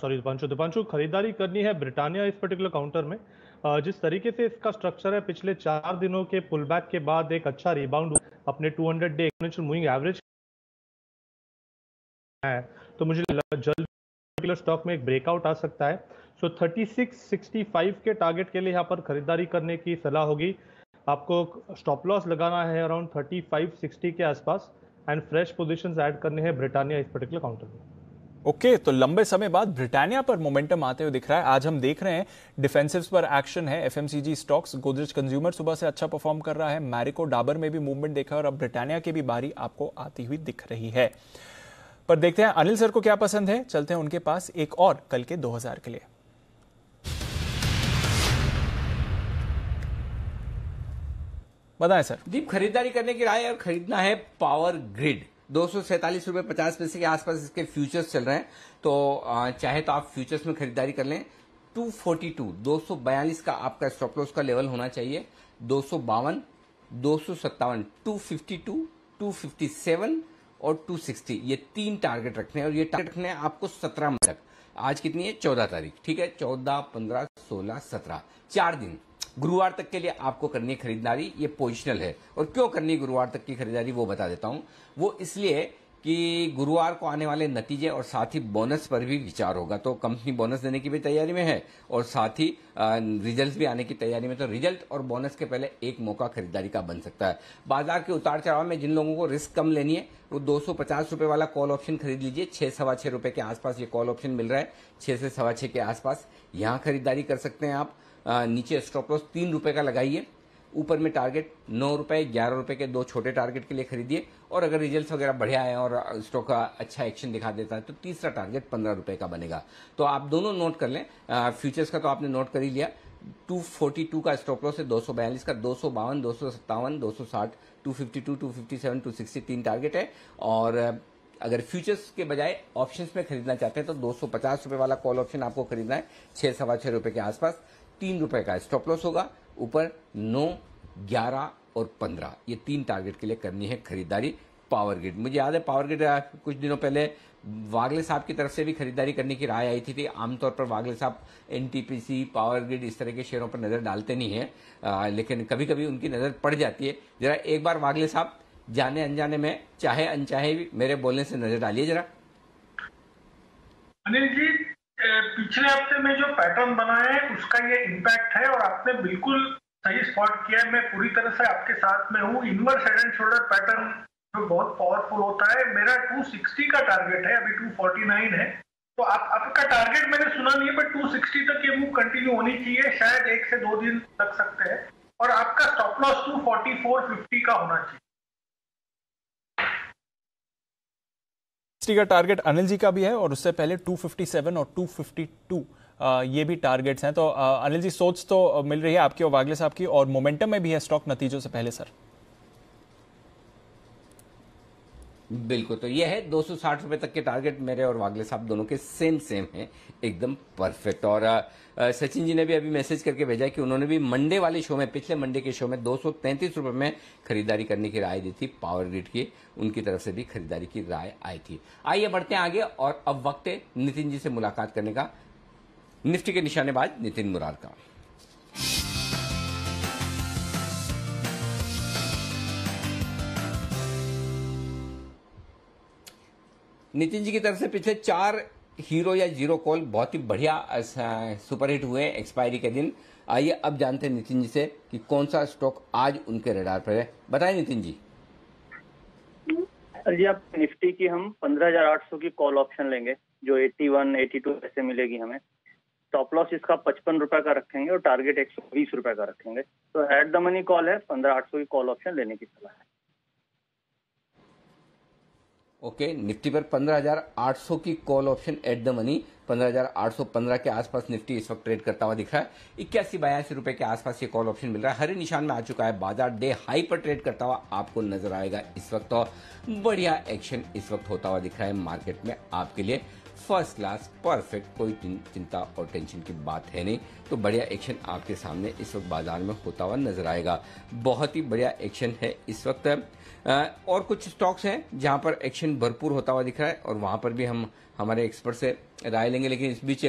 सॉरी दीपांशु, दीपांशु खरीदारी करनी है ब्रिटानिया इस पर्टिकुलर काउंटर में। uh, जिस तरीके से इसका स्ट्रक्चर है, पिछले चार दिनों के पुलबैक के बाद एक अच्छा रिबाउंड अपने two hundred day exponential moving average है, तो मुझे जल्द पर्टिकुलर स्टॉक में एक ब्रेकआउट आ सकता है। So so, thirty six sixty five के टारगेट के लिए यहाँ पर खरीदारी करने की सलाह होगी। आपको स्टॉप लॉस लगाना है अराउंड थर्टी फाइव सिक्स्टी के आसपास एंड फ्रेश पोजीशंस ऐड करने हैं ब्रिटानिया इस पर्टिकुलर काउंटर में। ओके okay, तो लंबे समय बाद ब्रिटानिया पर मोमेंटम आते हुए दिख रहा है। आज हम देख रहे हैं डिफेंसिव्स पर एक्शन है, एफएमसीजी स्टॉक्स, गोदरेज कंज्यूमर सुबह से अच्छा परफॉर्म कर रहा है, मैरिको डाबर में भी मूवमेंट देखा और अब ब्रिटानिया की भी बारी आपको आती हुई दिख रही है। पर देखते हैं अनिल सर को क्या पसंद है, चलते हैं उनके पास एक और कल के दो हज़ार के लिए। बताएं सर। दीप खरीदारी करने की राय, और खरीदना है पावर ग्रिड। दो सौ सैंतालीस रुपए पचास पैसे के आसपास इसके फ्यूचर्स चल रहे हैं, तो चाहे तो आप फ्यूचर्स में खरीदारी कर लें। टू फोर्टी टू, दो सौ बयालीस का आपका स्टॉप लॉस का लेवल होना चाहिए। दो सौ बावन, दो सौ सत्तावन, two fifty two, two fifty seven और टू सिक्सटी, ये तीन टारगेट रखने हैं। और ये टारगेट रखने हैं आपको सत्रह मई तक। आज कितनी है? चौदह तारीख, ठीक है। चौदह, पंद्रह, सोलह, सत्रह, चार दिन गुरुवार तक के लिए आपको करनी है खरीदारी। ये पोजिशनल है, और क्यों करनी है गुरुवार तक की खरीदारी वो बता देता हूं। वो इसलिए कि गुरुवार को आने वाले नतीजे और साथ ही बोनस पर भी विचार होगा, तो कंपनी बोनस देने की भी तैयारी में है और साथ ही रिजल्ट्स भी आने की तैयारी में। तो रिजल्ट और बोनस के पहले एक मौका खरीदारी का बन सकता है। बाजार के उतार चढ़ाव में जिन लोगों को रिस्क कम लेनी है, वो दो सौ पचास रुपये वाला कॉल ऑप्शन खरीद लीजिए। छः सवा छः रुपये के आसपास ये कॉल ऑप्शन मिल रहा है, छः से सवा छः के आसपास यहाँ खरीदारी कर सकते हैं आप। नीचे स्टॉप लॉस तीन रुपये का लगाइए, ऊपर में टारगेट नौ रुपये, ग्यारह रुपये के दो छोटे टारगेट के लिए खरीदिए। और अगर रिजल्ट्स वगैरह बढ़िया है और स्टॉक का अच्छा एक्शन दिखा देता है तो तीसरा टारगेट पंद्रह रुपये का बनेगा। तो आप दोनों नोट कर लें। फ्यूचर्स का तो आपने नोट कर ही लिया। टू फोर्टी टू का स्टॉप लॉस है, दो सौ बयालीस का, दो सौ बावन, दो सौ सत्तावन, दो सौ साठ, two fifty two, two fifty seven, two sixty तीन टारगेट है। और अगर फ्यूचर्स के बजाय ऑप्शंस में खरीदना चाहते हैं तो दो सौ पचास रुपये वाला कॉल ऑप्शन आपको खरीदना है। छः सवा छः रुपये के आसपास तीन रुपए का स्टॉप लॉस होगा, ऊपर नौ, ग्यारह और पंद्रह, ये तीन टारगेट के लिए करनी है खरीदारी पावर ग्रिड। मुझे याद है पावर ग्रिड कुछ दिनों पहले वागले साहब की तरफ से भी खरीदारी करने की राय आई थी। आमतौर पर वागले साहब एनटीपीसी, पावर ग्रिड इस तरह के शेयरों पर नजर डालते नहीं है, आ, लेकिन कभी कभी उनकी नजर पड़ जाती है। जरा एक बार वागले साहब जाने अनजाने में, चाहे अनचाहे भी मेरे बोलने से नजर डालिए जरा। अनिल जी, पिछले हफ्ते में जो पैटर्न बना है उसका ये इम्पैक्ट है, और आपने बिल्कुल सही स्पॉट किया है। मैं पूरी तरह से आपके साथ में हूँ। Inverse head and shoulder pattern जो बहुत पावरफुल होता है, मेरा टू सिक्सटी का टारगेट है, अभी टू फोर्टी नाइन है। तो आप, आपका टारगेट मैंने सुना नहीं है, बट टू सिक्सटी तक ये मूव कंटिन्यू होनी चाहिए, शायद एक से दो दिन लग सकते हैं। और आपका stop loss two forty four fifty का होना चाहिए। का टारगेट अनिल जी का भी है, और उससे पहले टू फिफ्टी सेवन और टू फिफ्टी टू आ, ये भी टारगेट्स हैं। तो आ, अनिल जी सोच तो मिल रही है आपकी और वागले साहब की, और मोमेंटम में भी है स्टॉक नतीजों से पहले। सर बिल्कुल, तो ये है दो सौ साठ रुपए तक के टारगेट मेरे और वागले साहब दोनों के सेम सेम हैं, एकदम परफेक्ट। और आ, सचिन जी ने भी अभी मैसेज करके भेजा कि उन्होंने भी मंडे वाले शो में, पिछले मंडे के शो में दो सौ तैंतीस रुपये में खरीदारी करने की राय दी थी पावर ग्रिड की, उनकी तरफ से भी खरीदारी की राय आई थी। आइए बढ़ते हैं आगे, और अब वक्त है नितिन जी से मुलाकात करने का। निफ्टी के निशानेबाज नितिन मुरारका। नितिन जी की तरफ से पिछले चार हीरो या जीरो कॉल बहुत ही बढ़िया सुपरहिट हुए एक्सपायरी के दिन। आइए अब जानते हैं नितिन जी से कि कौन सा स्टॉक आज उनके रडार पर है। बताएं नितिन जी। सर जी, आप निफ्टी की हम पंद्रह हज़ार आठ सौ की कॉल ऑप्शन लेंगे जो इक्यासी, बयासी पैसे मिलेगी हमें। स्टॉप लॉस इसका पचपन रुपए का रखेंगे और टारगेट एक सौ बीस रुपए का रखेंगे। तो एट द मनी कॉल है, पंद्रह आठ सौ की कॉल ऑप्शन लेने की सलाह है। ओके okay, निफ्टी पर पंद्रह हज़ार आठ सौ की call option at the money पंद्रह हज़ार आठ सौ पंद्रह के आसपास निफ्टी इस वक्त ट्रेड करता हुआ दिख रहा है। इक्यासी बयासी रुपए के आसपास ये कॉल ऑप्शन मिल रहा है, हरे निशान में आ चुका है, बाजार डे हाई पर ट्रेड करता हुआ आपको नजर आएगा इस वक्त और बढ़िया एक्शन इस वक्त होता हुआ दिख रहा है मार्केट में आपके लिए। फर्स्ट क्लास परफेक्ट, कोई चिंता और टेंशन की बात है नहीं, तो बढ़िया एक्शन आपके सामने इस वक्त बाजार में होता हुआ नजर आएगा। बहुत ही बढ़िया एक्शन है इस वक्त और कुछ स्टॉक्स हैं जहां पर एक्शन भरपूर होता हुआ दिख रहा है और वहां पर भी हम हमारे एक्सपर्ट से राय लेंगे। लेकिन इस बीच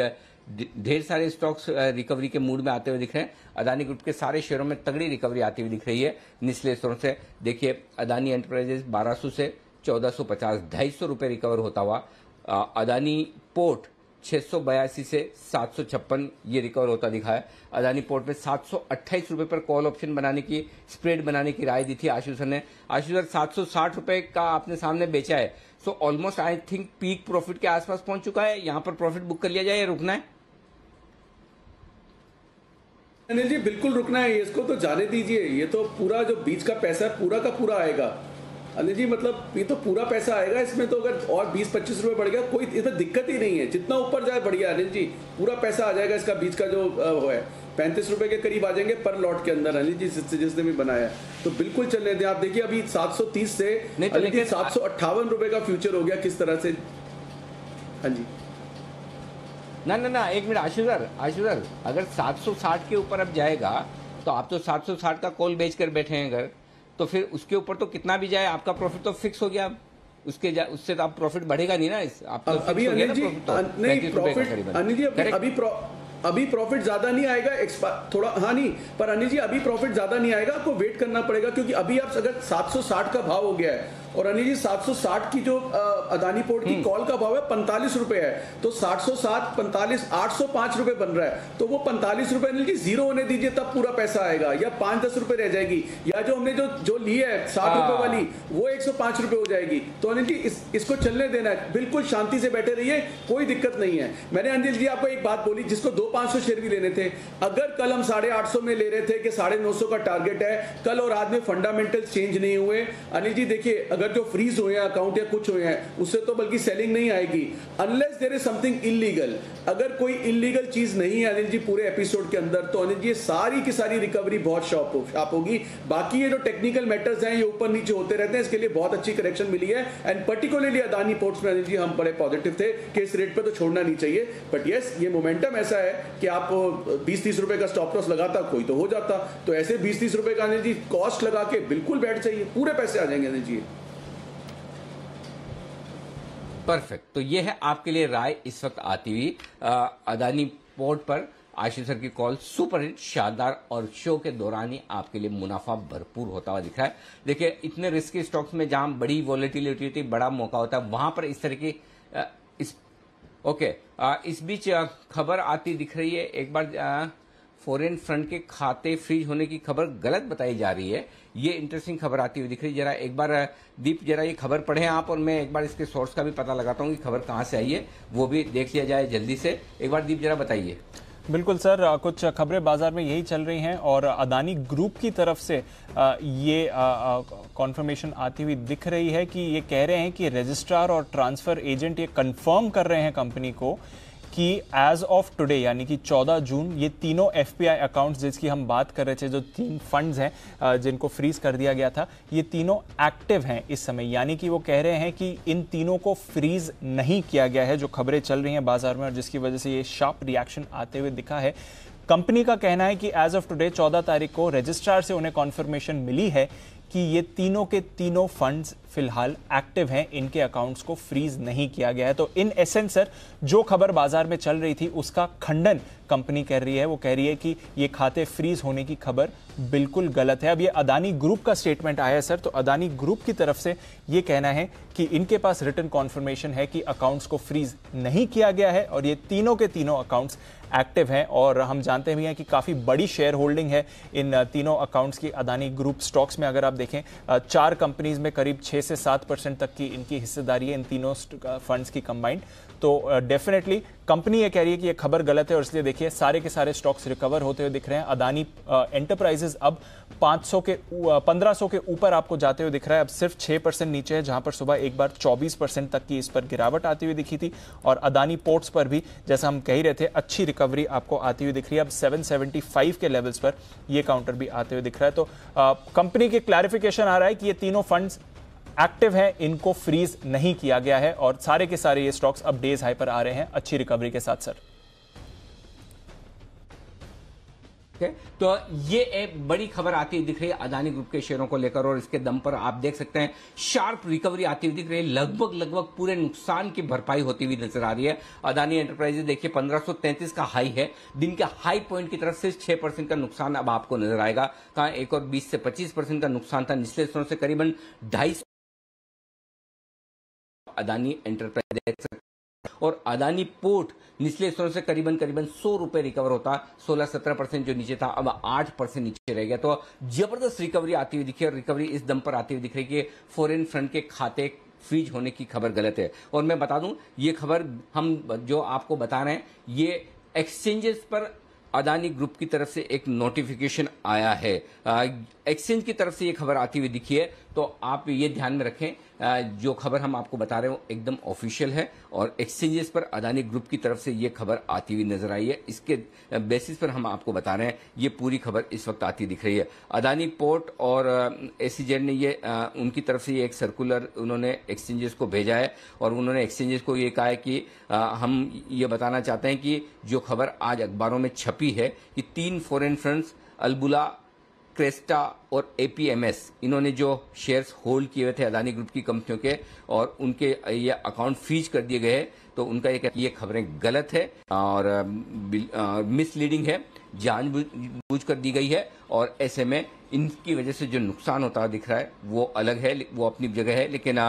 ढेर सारे स्टॉक्स रिकवरी के मूड में आते हुए दिख रहे हैं। अदानी ग्रुप के सारे शेयरों में तगड़ी रिकवरी आती हुई दिख रही है निचले स्तरों से। देखिए अदानी एंटरप्राइजेस बारह सौ से चौदह सौ पचास ढाई सौ रुपये रिकवर होता हुआ, अदानी पोर्ट छः सौ बयासी से सात सौ छप्पन ये रिकवर होता दिखा है। अदानी पोर्ट में सात सौ अट्ठाईस रुपये पर कॉल ऑप्शन बनाने की, स्प्रेड बनाने की राय दी थी आशीष सर ने। आशीष सर, सात सौ साठ रुपये का आपने सामने बेचा है, so almost I think peak profit के आसपास पहुंच चुका है, यहाँ पर प्रॉफिट बुक कर लिया जाए या रुकना है? अनिल जी बिल्कुल रुकना है, इसको तो जाने दीजिए, ये तो पूरा जो बीच का पैसा है पूरा का पूरा आएगा अनिल जी, मतलब ये तो पूरा पैसा आएगा इसमें, तो अगर और बीस पच्चीस रुपए बढ़ गया कोई इसमें दिक्कत ही नहीं है, जितना ऊपर जाए बढ़िया अनिल जी, पूरा पैसा आ जाएगा इसका। बीच का जो वो है पैंतीस रुपए के करीब आ जाएंगे पर लॉट के अंदर अनिल जी, जिससे जिसने भी बनाया तो बिल्कुल चलने दें। आप देखिए अभी सात सौ तीस से अनिल जी सात सौ अट्ठावन रुपए का फ्यूचर हो गया किस तरह से। हाँ जी, ना ना ना एक मिनट आशीर्वाद आशीर्वाद, अगर सात सौ साठ के ऊपर अब जाएगा तो आप तो सात सौ साठ का कॉल बेच कर बैठे हैं अगर, तो फिर उसके ऊपर तो कितना भी जाए आपका प्रॉफिट तो फिक्स हो गया, उसके जा, उससे तो आप प्रॉफिट बढ़ेगा नहीं ना इस, आप तो अभी अनिल जी नहीं प्रॉफिट अनिल जी अभी अभी प्रॉफिट ज्यादा नहीं आएगा थोड़ा, हाँ नहीं पर अनिल जी अभी प्रॉफिट ज्यादा नहीं आएगा, आपको वेट करना पड़ेगा क्योंकि अभी आप अगर सात सौ साठ का भाव हो गया है और अनिल जी सात सौ साठ की जो अदानी पोर्ट की कॉल का भाव है पैंतालीस रुपए है, तो सात सौ सात पैंतालीस आठ सौ पांच रुपए बन रहा है, तो वो पैंतालीस रुपए अनिल जी जीरो होने दीजिए तब पूरा पैसा आएगा, या पांच दस रुपए रह जाएगी, या जो हमने जो जो ली है साठ रुपए वाली वो एक सौ पांच रुपए हो जाएगी। तो अनिल जी इस, इसको चलने देना है, बिल्कुल शांति से बैठे रहिए, कोई दिक्कत नहीं है। मैंने अनिल जी आपको एक बात बोली, जिसको दो पांच सौ शेयर भी लेने थे, अगर कल हम साढ़े आठ सौ में ले रहे थे कि साढ़े नौ सौ का टारगेट है, कल और आज में फंडामेंटल चेंज नहीं हुए अनिल जी, देखिए अगर जो फ्रीज हुए हैं अकाउंट या कुछ हुए हैं उससे तो बल्कि सेलिंग नहीं आएगी unless there is something illegal, अगर कोई इलीगल चीज नहीं है अनिल जी पूरे एपिसोड के अंदर, तो अनिल जी सारी की सारी रिकवरी बहुत शार्प हो, शार्प होगी। बाकी ये जो टेक्निकल मैटर्स हैं ये ऊपर नीचे होते रहते हैं, इसके लिए बहुत अच्छी करेक्शन मिली है एंड पर्टिकुलरली अदानी पोर्ट्स में अनिल जी हम बड़े पॉजिटिव थे कि इस रेट पर तो छोड़ना नहीं चाहिए, बट यस ये मोमेंटम ऐसा है कि आप बीस तीस रुपए का स्टॉप लॉस लगाता कोई तो हो जाता, तो ऐसे बीस तीस रुपए का अनिल जी कॉस्ट लगा के बिल्कुल बैठ जाइए, पूरे पैसे आ जाएंगे अनिल जी। परफेक्ट, तो ये है आपके लिए राय इस वक्त आती हुई अदानी पोर्ट पर। आशीष सर की कॉल सुपर हिट, शानदार और शो के दौरान ही आपके लिए मुनाफा भरपूर होता हुआ दिख रहा है। देखिए इतने रिस्की स्टॉक्स में जहां बड़ी वॉलेटिलिटी बड़ा मौका होता है वहां पर इस तरह की इस ओके आ, इस बीच खबर आती दिख रही है एक बार आ, फॉरेन फंड के खाते फ्रीज होने की खबर गलत बताई जा रही है, ये इंटरेस्टिंग खबर आती हुई दिख रही है। जरा एक बार दीप जरा ये खबर पढ़ें आप और मैं एक बार इसके सोर्स का भी पता लगाता हूँ कि खबर कहाँ से आई है, वो भी देख लिया जाए जल्दी से। एक बार दीप जरा बताइए। बिल्कुल सर, कुछ खबरें बाज़ार में यही चल रही हैं और अदानी ग्रुप की तरफ से ये कॉन्फर्मेशन आती हुई दिख रही है कि ये कह रहे हैं कि रजिस्ट्रार और ट्रांसफ़र एजेंट ये कंफर्म कर रहे हैं कंपनी को कि एज ऑफ टुडे यानी कि चौदह जून ये तीनों एफपीआई अकाउंट्स जिसकी हम बात कर रहे थे, जो तीन फंड्स हैं जिनको फ्रीज कर दिया गया था, ये तीनों एक्टिव हैं इस समय, यानी कि वो कह रहे हैं कि इन तीनों को फ्रीज नहीं किया गया है, जो खबरें चल रही हैं बाजार में और जिसकी वजह से ये शार्प रिएक्शन आते हुए दिखा है। कंपनी का कहना है कि एज ऑफ टुडे चौदह तारीख को रजिस्ट्रार से उन्हें कॉन्फर्मेशन मिली है कि ये तीनों के तीनों फंड्स फिलहाल एक्टिव हैं, इनके अकाउंट्स को फ्रीज नहीं किया गया है। तो इन एसेंस सर जो खबर बाजार में चल रही थी उसका खंडन कंपनी कर रही है, वो कह रही है कि ये खाते फ्रीज होने की खबर बिल्कुल गलत है। अब ये अदानी ग्रुप का स्टेटमेंट आया है सर, तो अदानी ग्रुप की तरफ से ये कहना है कि इनके पास रिटर्न कॉन्फर्मेशन है कि अकाउंट्स को फ्रीज नहीं किया गया है और ये तीनों के तीनों अकाउंट्स एक्टिव हैं और हम जानते भी हैं कि काफ़ी बड़ी शेयर होल्डिंग है इन तीनों अकाउंट्स की अदानी ग्रुप स्टॉक्स में। अगर आप देखें चार कंपनीज में करीब छः से सात परसेंट तक की इनकी हिस्सेदारी है इन तीनों फंड्स की कंबाइंड, तो डेफिनेटली कंपनी ये कह रही है कि ये खबर गलत है और इसलिए देखिए सारे के सारे स्टॉक्स रिकवर होते हुए दिख रहे हैं। अदानी एंटरप्राइजेस अब पाँच सौ के पंद्रह सौ के ऊपर आपको जाते हुए दिख रहा है, अब सिर्फ छह परसेंट नीचे है, जहां पर सुबह एक बार चौबीस परसेंट तक की इस पर गिरावट आती हुई दिखी थी। और अदानी पोर्ट्स पर भी जैसा हम कह ही रहे थे अच्छी रिकवरी आपको आती हुई दिख रही है, अब सात सौ पचहत्तर के लेवल्स पर ये काउंटर भी आते हुए दिख रहा है। तो कंपनी के क्लैरिफिकेशन आ रहा है कि ये तीनों फंड्स एक्टिव है, इनको फ्रीज नहीं किया गया है और सारे के सारे ये स्टॉक्स अब डेज हाई पर आ रहे हैं अच्छी रिकवरी के साथ। Sir Okay. तो ये एक बड़ी खबर आती हुई दिख रही है अदानी ग्रुप के शेयरों को लेकर और इसके दम पर आप देख सकते हैं शार्प रिकवरी आती हुई दिख रही है, लगभग लगभग पूरे नुकसान की भरपाई होती हुई नजर आ रही है। अदानी एंटरप्राइजेस देखिए पंद्रह सौ तैंतीस का हाई है, दिन के हाई पॉइंट की तरफ से छह परसेंट का नुकसान अब आपको नजर आएगा, कहा एक और बीस से पच्चीस परसेंट का नुकसान था निचले स्तरों से करीबन ढाई सौ अदानी एंटरप्राइज देख सकते और अदानी पोर्ट निचले स्तरों से करीबन करीबन सौ रुपए रिकवर होता, सोलह सत्रह परसेंट जो नीचे था अब आठ परसेंट नीचे रह गया। तो जबरदस्त रिकवरी आती हुई दिखी और रिकवरी इस दम पर आती हुई दिख रही कि फॉरेन फंड के खाते फ्रीज होने की खबर गलत है। और मैं बता दूं ये खबर हम जो आपको बता रहे हैं ये एक्सचेंजेस पर अदानी ग्रुप की तरफ से एक नोटिफिकेशन आया है, एक्सचेंज की तरफ से ये खबर आती हुई दिखी है। तो आप ये ध्यान में रखें आ, जो खबर हम आपको बता रहे हो एकदम ऑफिशियल है और एक्सचेंजेस पर अदानी ग्रुप की तरफ से ये खबर आती हुई नजर आई है, इसके बेसिस पर हम आपको बता रहे हैं ये पूरी खबर इस वक्त आती दिख रही है। अदानी पोर्ट और एसीजेड ने ये आ, उनकी तरफ से ये एक सर्कुलर उन्होंने एक्सचेंजेस को भेजा है और उन्होंने एक्सचेंजेस को ये कहा है कि आ, हम ये बताना चाहते हैं कि जो खबर आज अखबारों में छपी है कि तीन फॉरेन फंड्स अलबुला, क्रेस्टा और एपीएमएस इन्होंने जो शेयर्स होल्ड किए हुए थे अदानी ग्रुप की कंपनियों के और उनके ये अकाउंट फ्रीज कर दिए गए हैं, तो उनका ये ये खबरें गलत है और मिसलीडिंग है, जानबूझ कर दी गई है और ऐसे में इनकी वजह से जो नुकसान होता हुआ दिख रहा है वो अलग है, वो अपनी जगह है, लेकिन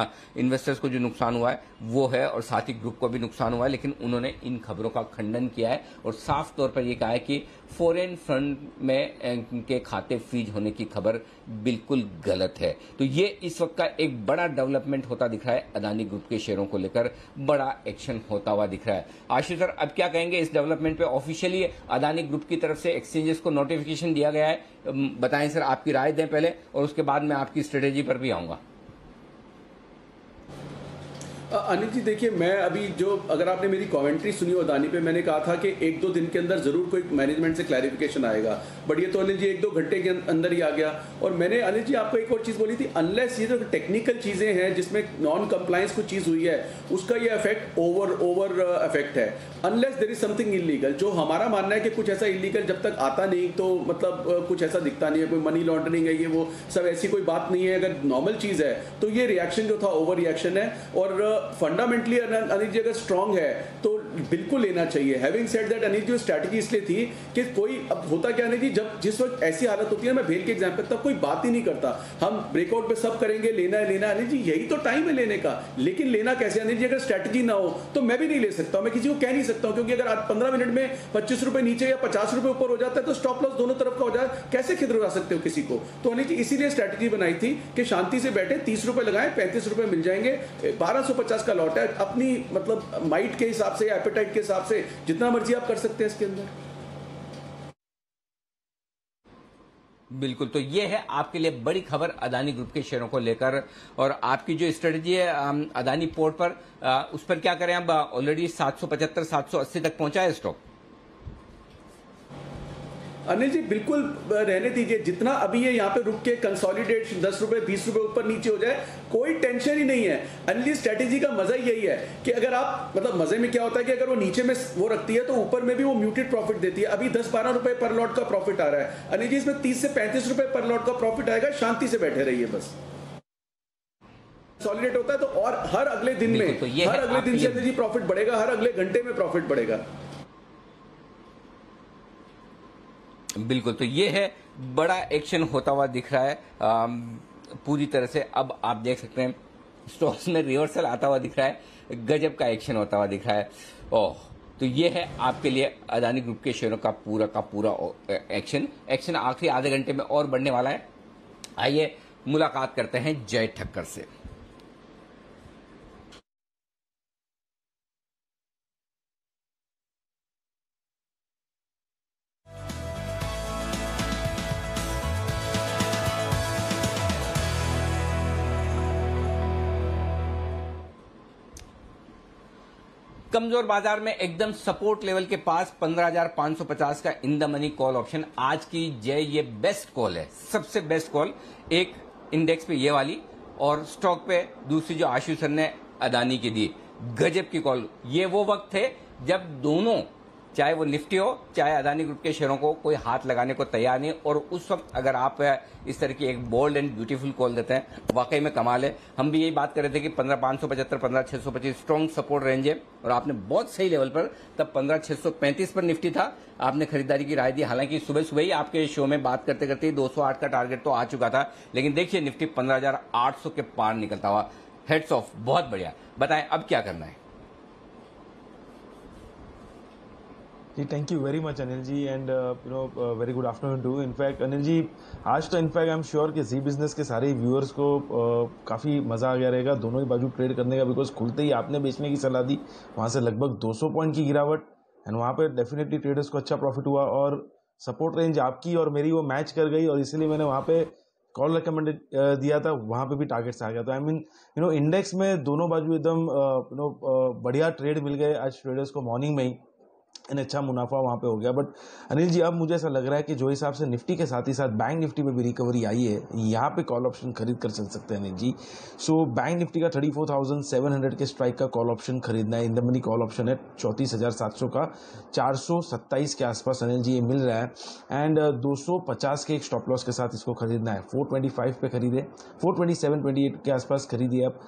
इन्वेस्टर्स को जो नुकसान हुआ है वो है और साथ ही ग्रुप को भी नुकसान हुआ है। लेकिन उन्होंने इन खबरों का खंडन किया है और साफ तौर पर ये कहा है कि फॉरेन फंड में के खाते फ्रीज होने की खबर बिल्कुल गलत है। तो ये इस वक्त का एक बड़ा डेवलपमेंट होता दिख रहा है, अदानी ग्रुप के शेयरों को लेकर बड़ा एक्शन होता हुआ दिख रहा है। आशीष सर अब क्या कहेंगे इस डेवलपमेंट पे? ऑफिशियली अदानी ग्रुप की तरफ से एक्सचेंजेस को नोटिफिकेशन दिया गया है, बताएं सर आपकी राय दें पहले और उसके बाद मैं आपकी स्ट्रेटेजी पर भी आऊंगा। अनिल जी देखिए मैं अभी जो अगर आपने मेरी कमेंट्री सुनी हो अदानी पे, मैंने कहा था कि एक दो दिन के अंदर ज़रूर कोई मैनेजमेंट से क्लैरिफिकेशन आएगा, बट ये तो अनिल जी एक दो घंटे के अंदर ही आ गया। और मैंने अनिल जी आपको एक और चीज़ बोली थी, अनलेस ये जो टेक्निकल चीज़ें हैं जिसमें नॉन कंप्लायंस कुछ चीज़ हुई है उसका ये इफेक्ट ओवर ओवर इफेक्ट है, unless there is something illegal. जो हमारा मानना है कि कुछ ऐसा इलीगल जब तक आता नहीं तो मतलब कुछ ऐसा दिखता नहीं है, कोई मनी लॉन्ड्रिंग है ये वो सब ऐसी कोई बात नहीं है, अगर नॉर्मल चीज़ है तो ये रिएक्शन जो था ओवर रिएक्शन है। और फंडामेंटली अनिल जी अगर स्ट्रांग है तो बिल्कुल लेना चाहिए। Having said that Anil ji strategy इसलिए थी कि कोई अब होता क्या नहीं कि जब जिस वक्त ऐसी हालत होती है, मैं भेल के एग्जांपल तब कोई बात ही नहीं करता, हम ब्रेकआउट पे सब करेंगे, लेना है लेना है अनिल जी यही तो टाइम है लेने का, लेकिन लेना कैसे अनिल जी? अगर स्ट्रैटेजी ना हो तो मैं भी नहीं ले सकता हूं, मैं किसी को कह नहीं सकता हूं, क्योंकि अगर आज पंद्रह मिनट में पच्चीस रुपए नीचे या पचास रुपए ऊपर हो जाता है तो स्टॉप लॉस दोनों तरफ का हो जाए, कैसे खिदुरा सकते हो किसी को? तो अनिल जी इसीलिए स्ट्रैटेजी बनाई थी कि शांति से बैठे, तीस रुपए लगाए, पैंतीस रुपए मिल जाएंगे, बारह सौ पचास का लॉट है, अपनी मतलब माइट के हिसाब से एपेटाइट के हिसाब से जितना मर्जी आप कर सकते हैं इसके अंदर। बिल्कुल, तो ये है आपके लिए बड़ी खबर अदानी ग्रुप के शेयरों को लेकर और आपकी जो स्ट्रेटजी है अदानी पोर्ट पर आ, उस पर क्या करें? अब ऑलरेडी सात सौ पचहत्तर सात सौ अस्सी तक पहुंचा है स्टॉक। अनिल जी बिल्कुल रहने दीजिए, जितना अभी ये यहाँ पे रुक के कंसोलिडेट दस रुपए बीस रुपए ऊपर नीचे हो जाए कोई टेंशन ही नहीं है। अनिल जी स्ट्रेटेजी का मजा यही है कि अगर आप मतलब मजे में क्या होता है कि अगर वो नीचे में वो रखती है तो ऊपर में भी वो म्यूटेड प्रॉफिट देती है। अभी दस बारह रुपए पर लॉट का प्रॉफिट आ रहा है अनिल जी, इसमें तीस से पैंतीस रुपए पर लॉट का प्रॉफिट आएगा, शांति से बैठे रहिए बस। कंसोलिडेट होता है तो और हर अगले दिन में तो हर अगले दिन से जी प्रॉफिट बढ़ेगा, हर अगले घंटे में प्रॉफिट बढ़ेगा। बिल्कुल, तो ये है बड़ा एक्शन होता हुआ दिख रहा है आ, पूरी तरह से। अब आप देख सकते हैं स्टॉक्स में रिवर्सल आता हुआ दिख रहा है, गजब का एक्शन होता हुआ दिख रहा है। ओह, तो ये है आपके लिए अदानी ग्रुप के शेयरों का पूरा का पूरा एक्शन एक्शन आखिरी आधे घंटे में और बढ़ने वाला है। आइए मुलाकात करते हैं जय ठक्कर से। कमजोर बाजार में एकदम सपोर्ट लेवल के पास पंद्रह हज़ार पाँच सौ पचास का in the money call option आज की जय ये बेस्ट कॉल है, सबसे बेस्ट कॉल। एक इंडेक्स पे ये वाली और स्टॉक पे दूसरी जो आशीष सर ने अदानी की दी, गजब की कॉल। ये वो वक्त थे जब दोनों, चाहे वो निफ्टी हो चाहे अदानी ग्रुप के शेयरों को, कोई हाथ लगाने को तैयार नहीं। और उस वक्त अगर आप इस तरह की एक बोल्ड एंड ब्यूटीफुल कॉल देते हैं, वाकई में कमाल है। हम भी यही बात कर रहे थे कि पंद्रह पाँच सौ पचहत्तर पंद्रह छः सौ पच्चीस स्ट्रॉन्ग सपोर्ट रेंज है और आपने बहुत सही लेवल पर, तब पंद्रह छः सौ पैंतीस पर निफ्टी था, आपने खरीदारी की राय दी। हालांकि सुबह सुबह ही आपके शो में बात करते करते दो सौ आठ का टारगेट तो आ चुका था, लेकिन देखिए निफ्टी पंद्रह हजार आठ सौ के पार निकलता हुआ। हेड्स ऑफ, बहुत बढ़िया। बताएं अब क्या करना है जी। Thank you very much Anil ji, and you know very good afternoon to. In fact Anil ji आज तो इनफैक्ट आई एम श्योर कि जी बिजनेस के सारे व्यूअर्स को uh, काफ़ी मज़ा आ गया रहेगा दोनों ही बाजू ट्रेड करने का, बिकॉज खुलते ही आपने बेचने की सलाह दी, वहाँ से लगभग दो सौ पॉइंट की गिरावट, एंड वहाँ पर डेफिनेटली ट्रेडर्स को अच्छा प्रॉफिट हुआ और सपोर्ट रेंज आपकी और मेरी वो मैच कर गई, और इसीलिए मैंने वहाँ पर कॉल रिकमेंडेड दिया था, वहाँ पे भी टारगेट्स आ गया था। I mean you know index में दोनों बाजू एकदम यू नो बढ़िया ट्रेड मिल गए आज ट्रेडर्स को मॉर्निंग में ही, इन अच्छा मुनाफा वहाँ पे हो गया। बट अनिल जी अब मुझे ऐसा लग रहा है कि जो हिसाब से निफ्टी के साथ ही साथ बैंक निफ्टी पे भी रिकवरी आई है, यहाँ पे कॉल ऑप्शन खरीद कर चल सकते हैं Anil ji. So bank Nifty का thirty four thousand seven hundred के स्ट्राइक का कॉल ऑप्शन खरीदना है, in the money call option है चौंतीस हज़ार सात सौ का, चार सौ सत्ताईस के आसपास अनिल जी ये मिल रहा है, एंड दो सौ पचास के एक स्टॉप लॉस के साथ इसको खरीदना है। फोर ट्वेंटी फाइव पे खरीदे, four twenty seven twenty eight के आसपास खरीदिए आप,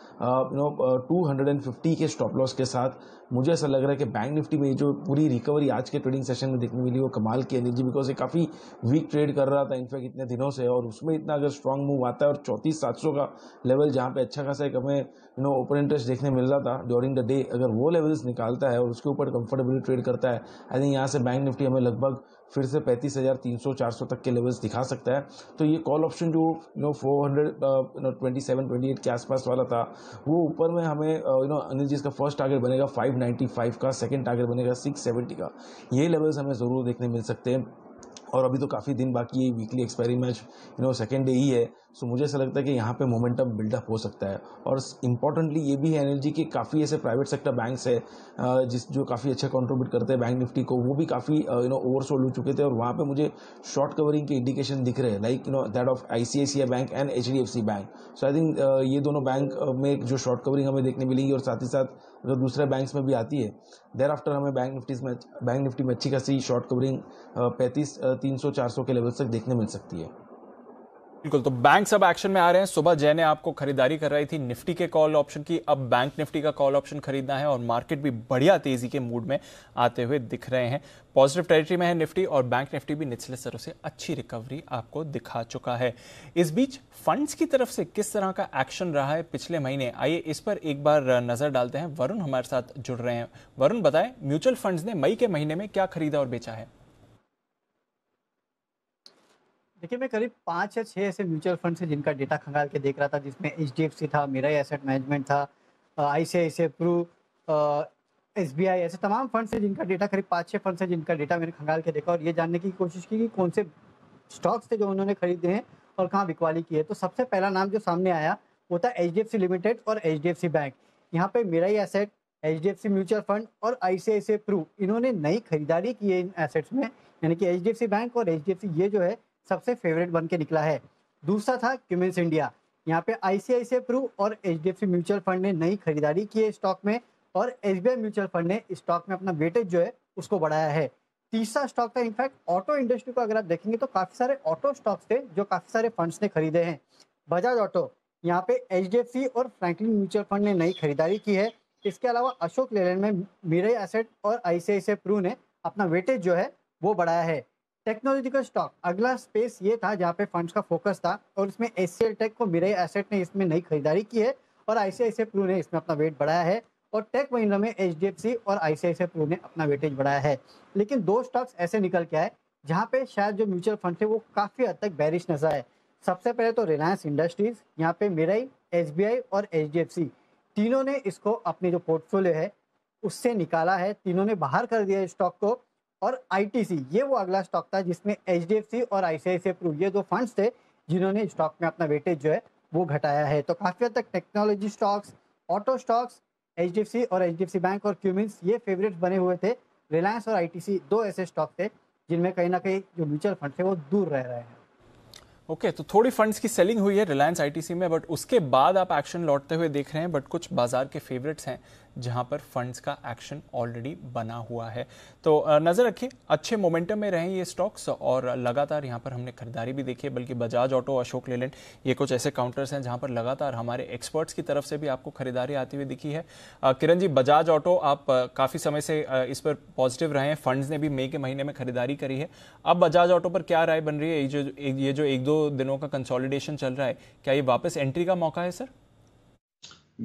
you know two hundred and fifty के स्टॉप लॉस के साथ। मुझे ऐसा लग रहा है कि बैंक निफ्टी में जो पूरी रिकवरी आज के ट्रेडिंग सेशन में देखने मिली वो कमाल की एनर्जी, बिकॉज ये काफ़ी वीक ट्रेड कर रहा था इनफैक्ट इतने दिनों से, और उसमें इतना अगर स्ट्रांग मूव आता है और चौंतीस सात सौ का लेवल जहाँ पे अच्छा खासा एक हमें यू नो ओपन इंटरेस्ट देखने मिल रहा था ड्यूरिंग द डे, अगर वो लेवल्स निकालता है और उसके ऊपर कंफर्टेबली ट्रेड करता है, आई थिंक यहाँ से बैंक निफ्टी हमें लगभग फिर से पैंतीस हज़ार तीन सौ चार सौ तक के लेवल्स दिखा सकता है। तो ये कॉल ऑप्शन जो you know four hundred twenty seven twenty eight के आसपास वाला था वो ऊपर में हमें यू नो अनिल जी इसका फर्स्ट टारगेट बनेगा फाइव नाइन्टी फाइव का, सेकंड टारगेट बनेगा सिक्स सेवेंटी का, ये लेवल्स हमें ज़रूर देखने मिल सकते हैं। और अभी तो काफ़ी दिन बाकी है, weekly expiry match you know second day ही है, सो मुझे ऐसा लगता है कि यहाँ पे मोमेंटम बिल्डअप हो सकता है। और इंपॉर्टेंटली ये भी है अनिल जी कि काफ़ी ऐसे प्राइवेट सेक्टर बैंक्स है जिस जो काफ़ी अच्छा कंट्रीब्यूट करते हैं बैंक निफ्टी को, वो भी काफ़ी यू नो ओवरसोल्ड हो चुके थे और वहाँ पे मुझे शॉर्ट कवरिंग के इंडिकेशन दिख रहे हैं, like you know that of ICICI bank and HDFC bank. So I think ये दोनों बैंक में जो शॉर्ट कवरिंग हमें देखने मिलेगी, और साथ ही साथ अगर दूसरे बैंक्स में भी आती है, देर आफ्टर हमें बैंक निफ्टी में बैंक निफ्टी में अच्छी खासी शॉर्ट कवरिंग पैंतीस तीन सौ चार सौ के लेवल तक देखने मिल सकती है। बिल्कुल, तो बैंक सब एक्शन में आ रहे हैं। सुबह जय ने आपको खरीदारी कर रही थी निफ्टी के कॉल ऑप्शन की, अब बैंक निफ्टी का कॉल ऑप्शन खरीदना है और मार्केट भी बढ़िया तेजी के मूड में आते हुए दिख रहे हैं। पॉजिटिव टेरिटरी में है निफ्टी और बैंक निफ्टी भी निचले स्तरों से अच्छी रिकवरी आपको दिखा चुका है। इस बीच फंड्स की तरफ से किस तरह का एक्शन रहा है पिछले महीने, आइए इस पर एक बार नजर डालते हैं। वरुण हमारे साथ जुड़ रहे हैं। वरुण बताएं, म्यूचुअल फंड्स ने मई के महीने में क्या खरीदा और बेचा है। देखिए, मैं करीब पाँच या छः ऐसे म्यूचुअल फंड से जिनका डेटा खंगाल के देख रहा था, जिसमें एचडीएफसी था, मेरा एसेट मैनेजमेंट था, आईसीआईसीआई प्रू, एसबीआई, ऐसे तमाम फंड से जिनका डेटा, करीब पाँच छः फंड से जिनका डेटा मैंने खंगाल के देखा और ये जानने की कोशिश की कि कौन से स्टॉक्स थे जो उन्होंने खरीदे हैं और कहाँ बिकवाली की है। तो सबसे पहला नाम जो सामने आया वो था एचडीएफसी लिमिटेड और एचडीएफसी बैंक। यहाँ पर मेरा एसेट, एचडीएफसी म्यूचुअल फंड और आईसीआईसीआई प्रू, इन्होंने नई खरीदारी की है इन एसेट्स में, यानी कि एचडीएफसी बैंक और एचडीएफसी ये जो है सबसे फेवरेट बन के निकला है। दूसरा था क्यूमेंस इंडिया, यहाँ पे आईसीआईसीआई प्रू और एचडीएफसी म्यूचुअल फंड ने नई खरीदारी की है स्टॉक में और एसबीआई म्यूचुअल फंड ने स्टॉक में अपना वेटेज जो है उसको बढ़ाया है। तीसरा स्टॉक था, इनफैक्ट ऑटो इंडस्ट्री को अगर आप देखेंगे तो काफ़ी सारे ऑटो स्टॉक्स थे जो काफ़ी सारे फंड्स ने खरीदे हैं। बजाज ऑटो, यहाँ पे एचडीएफसी और फ्रैंकलिन म्यूचुअल फंड ने नई खरीदारी की है। इसके अलावा अशोक लेलैंड में मिरर एसेट और आईसीआईसीआई प्रू ने अपना वेटेज जो है वो बढ़ाया है। टेक्नोलॉजिकल स्टॉक, अगला स्पेस ये था जहाँ पे फंड्स का फोकस था और उसमें एचसीएल टेक को मिरर एसेट ने इसमें नई खरीदारी की है और आईसीआईसीआई प्रू ने इसमें अपना वेट बढ़ाया है। और टेक महिंद्रा में एचडीएफसी और आईसीआईसीआई प्रू ने अपना वेटेज बढ़ाया है। लेकिन दो स्टॉक्स ऐसे निकल के आए जहाँ पे शायद जो म्यूचुअल फंड थे वो काफ़ी हद तक बैरिश नजर आए। सबसे पहले तो रिलायंस इंडस्ट्रीज, यहाँ पे मिरर, एसबीआई और एचडीएफसी तीनों ने इसको अपनी जो पोर्टफोलियो है उससे निकाला है, तीनों ने बाहर कर दिया स्टॉक को। और आईटीसी, ये वो अगला स्टॉक था जिसमें एचडीएफसी और आईसीआईसीआई प्रू ये दो फंड्स थे जिन्होंने स्टॉक में अपना वेटेज जो है वो घटाया है। तो काफ़ी हद तक technology stocks, auto stocks, HDFC और एचडीएफसी बैंक और क्यूमिंस ये फेवरेट बने हुए थे। रिलायंस और आईटीसी दो ऐसे स्टॉक थे जिनमें कहीं ना कहीं जो म्यूचुअल फंड थे वो दूर रह रहे हैं। ओके okay, तो थोड़ी फंड्स की सेलिंग हुई है रिलायंस आईटीसी में, बट उसके बाद आप एक्शन लौटते हुए देख रहे हैं। बट कुछ बाजार के फेवरेट्स हैं जहां पर फंड्स का एक्शन ऑलरेडी बना हुआ है। तो नज़र रखिए, अच्छे मोमेंटम में रहे ये स्टॉक्स और लगातार यहां पर हमने खरीदारी भी देखी है। बल्कि बजाज ऑटो, अशोक लेलैंड, ये कुछ ऐसे काउंटर्स हैं जहां पर लगातार हमारे एक्सपर्ट्स की तरफ से भी आपको खरीदारी आती हुई दिखी है। किरण जी, बजाज ऑटो आप काफ़ी समय से इस पर पॉजिटिव रहे हैं, फंड्स ने भी मई के महीने में खरीदारी करी है। अब बजाज ऑटो पर क्या राय बन रही है? जो ये जो एक दो दिनों का कंसोलिडेशन चल रहा है, क्या ये वापस एंट्री का मौका है सर?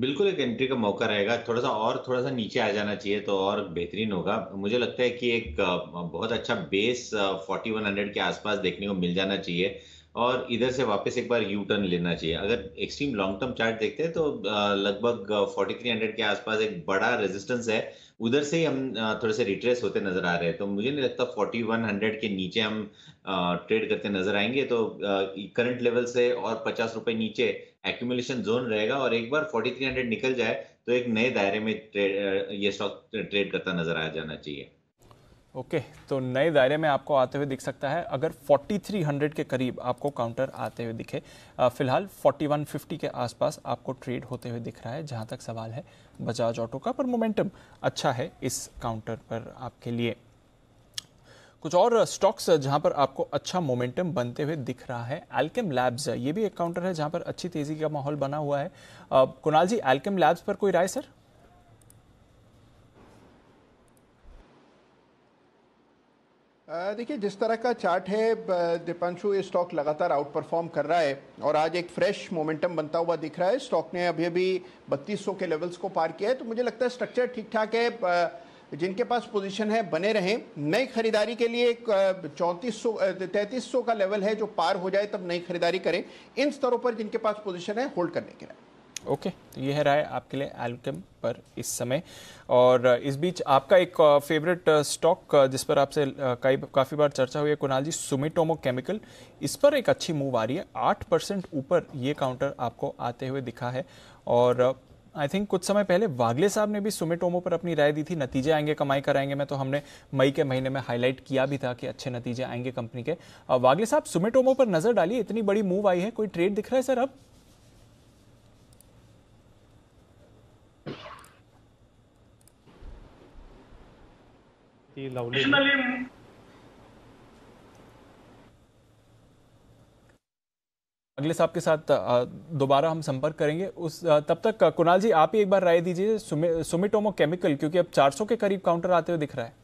बिल्कुल एक एंट्री का मौका रहेगा। थोड़ा सा और थोड़ा सा नीचे आ जाना चाहिए तो और बेहतरीन होगा। मुझे लगता है कि एक बहुत अच्छा बेस फोर्टी वन हंड्रेड के आसपास देखने को मिल जाना चाहिए और इधर से वापस एक बार यू टर्न लेना चाहिए। अगर एक्सट्रीम लॉन्ग टर्म चार्ट देखते हैं तो लगभग फोर्टी थ्री हंड्रेड के आसपास एक बड़ा रेजिस्टेंस है, उधर से ही हम थोड़े से रिट्रेस होते नजर आ रहे हैं। तो मुझे नहीं लगता फोर्टी वन हंड्रेड के नीचे हम ट्रेड करते नजर आएंगे। तो करंट लेवल से और पचास रुपए नीचे एक्यूमुलेशन जोन रहेगा और एक बार फोर्टी थ्री हंड्रेड निकल जाए तो एक नए दायरे में ये स्टॉक ट्रेड करता नजर आ जाना चाहिए। ओके okay, तो नए दायरे में आपको आते हुए दिख सकता है अगर फोर्टी थ्री हंड्रेड के करीब आपको काउंटर आते हुए दिखे। फिलहाल फोर्टी वन फिफ्टी के आसपास आपको ट्रेड होते हुए दिख रहा है जहां तक सवाल है बजाज ऑटो का, पर मोमेंटम अच्छा है इस काउंटर पर आपके लिए। कुछ और स्टॉक्स जहां पर आपको अच्छा मोमेंटम बनते हुए दिख रहा है, एल्केम लैब्स ये भी एक काउंटर है जहां पर अच्छी तेजी का माहौल बना हुआ है। कुणाल जी, एल्केम लैब्स पर कोई राय सर? देखिए, जिस तरह का चार्ट है दीपांशु, ये स्टॉक लगातार आउट परफॉर्म कर रहा है और आज एक फ्रेश मोमेंटम बनता हुआ दिख रहा है। स्टॉक ने अभी अभी बत्तीस सौ के लेवल्स को पार किया है, तो मुझे लगता है स्ट्रक्चर ठीक ठाक है। जिनके पास पोजीशन है बने रहें। नई खरीदारी के लिए एक चौंतीस सौ तैंतीस सौ का लेवल है, जो पार हो जाए तब नई खरीदारी करें। इन स्तरों पर जिनके पास पोजीशन है होल्ड करने के लिए। ओके okay, तो यह राय आपके लिए एल्केम पर इस समय। और इस बीच आपका एक फेवरेट स्टॉक जिस पर आपसे कई काफ़ी बार चर्चा हुई है कुणाल जी, सुमिटोमो केमिकल, इस पर एक अच्छी मूव आ रही है। आठ परसेंट ऊपर ये काउंटर आपको आते हुए दिखा है। और आई थिंक कुछ समय पहले वागले साहब ने भी सुमिटोमो पर अपनी राय दी थी, नतीजे आएंगे कमाई कराएंगे में, तो हमने मई के महीने में हाईलाइट किया भी था कि अच्छे नतीजे आएंगे कंपनी के। वागले साहब, सुमिटोमो पर नज़र डालिए, इतनी बड़ी मूव आई है, कोई ट्रेड दिख रहा है सर अब? अगले साहब के साथ दोबारा हम संपर्क करेंगे। उस तब तक कुणाल जी आप ही एक बार राय दीजिए सुमिटोमो केमिकल, क्योंकि अब चार सौ के करीब काउंटर आते हुए दिख रहा है।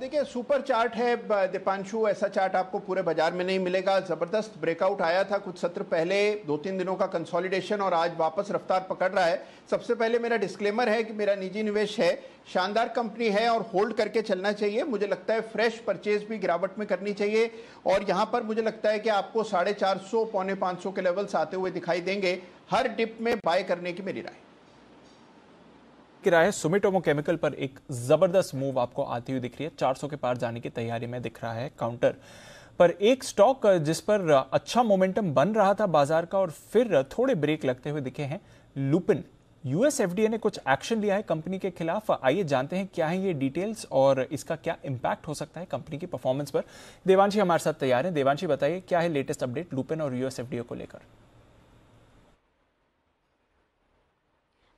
देखिए, सुपर चार्ट है दीपांशु, ऐसा चार्ट आपको पूरे बाजार में नहीं मिलेगा। ज़बरदस्त ब्रेकआउट आया था कुछ सत्र पहले, दो तीन दिनों का कंसोलिडेशन और आज वापस रफ्तार पकड़ रहा है। सबसे पहले मेरा डिस्क्लेमर है कि मेरा निजी निवेश है, शानदार कंपनी है और होल्ड करके चलना चाहिए। मुझे लगता है फ्रेश परचेज भी गिरावट में करनी चाहिए और यहाँ पर मुझे लगता है कि आपको साढ़े चार सौ पौने पाँच सौ के लेवल्स आते हुए दिखाई देंगे। हर डिप में बाय करने की मेरी राय राय है। सुमिटोमो केमिकल पर एक जबरदस्त मूव आपको आती हुई दिख रही है, चार सौ के पार जाने की तैयारी में दिख रहा है काउंटर पर। एक स्टॉक जिस पर अच्छा मोमेंटम बन रहा था बाजार का और फिर थोड़े ब्रेक लगते हुए दिखे हैं, लुपिन। यूएस एफडीए ने कुछ एक्शन लिया है कंपनी के खिलाफ। आइए जानते हैं क्या है ये डिटेल्स और इसका क्या इंपैक्ट हो सकता है कंपनी की परफॉर्मेंस पर। देवांशी हमारे साथ तैयार है। देवांशी, बताइए क्या है लेटेस्ट अपडेट लुपिन और यूएस एफडीए को लेकर?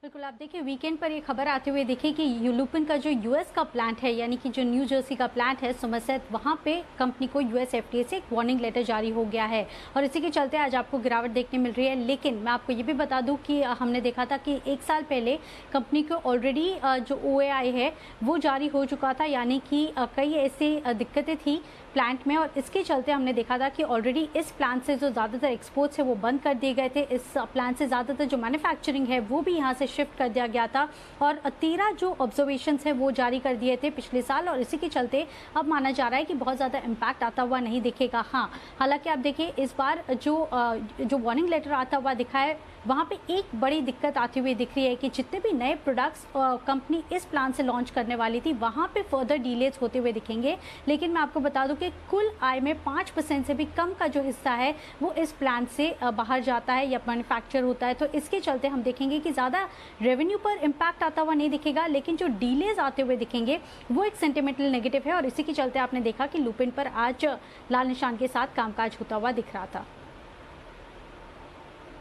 बिल्कुल, आप देखिए वीकेंड पर ये खबर आते हुए देखिए कि लुपिन का जो यूएस का प्लांट है, यानी कि जो न्यू जर्सी का प्लांट है सोमरसेट, वहाँ पे कंपनी को यूएस एफडीए से एक वार्निंग लेटर जारी हो गया है और इसी के चलते आज आपको गिरावट देखने मिल रही है। लेकिन मैं आपको ये भी बता दूं कि हमने देखा था कि एक साल पहले कंपनी को ऑलरेडी जो ओएआई है वो जारी हो चुका था, यानी कि कई ऐसी दिक्कतें थी प्लांट में और इसके चलते हमने देखा था कि ऑलरेडी इस प्लांट से जो ज़्यादातर एक्सपोर्ट्स है वो बंद कर दिए गए थे। इस प्लांट से ज़्यादातर जो मैन्युफैक्चरिंग है वो भी यहाँ से शिफ्ट कर दिया गया था और तेरह जो ऑब्जर्वेशंस है वो जारी कर दिए थे पिछले साल और इसी के चलते अब माना जा रहा है कि बहुत ज़्यादा इम्पैक्ट आता हुआ नहीं दिखेगा। हाँ, हालांकि आप देखिए इस बार जो जो वार्निंग लेटर आता हुआ दिखा है वहाँ पे एक बड़ी दिक्कत आती हुई दिख रही है कि जितने भी नए प्रोडक्ट्स कंपनी इस प्लान से लॉन्च करने वाली थी वहाँ पे फर्दर डिलेज होते हुए दिखेंगे। लेकिन मैं आपको बता दूँ कि कुल आय में पाँच परसेंट से भी कम का जो हिस्सा है वो इस प्लान से बाहर जाता है या मैन्युफैक्चर होता है, तो इसके चलते हम देखेंगे कि ज़्यादा रेवेन्यू पर इम्पैक्ट आता हुआ नहीं दिखेगा, लेकिन जो डीलेज आते हुए दिखेंगे वो एक सेंटिमेंटल नेगेटिव है। और इसी के चलते आपने देखा कि लुपिन पर आज लाल निशान के साथ कामकाज होता हुआ दिख रहा था।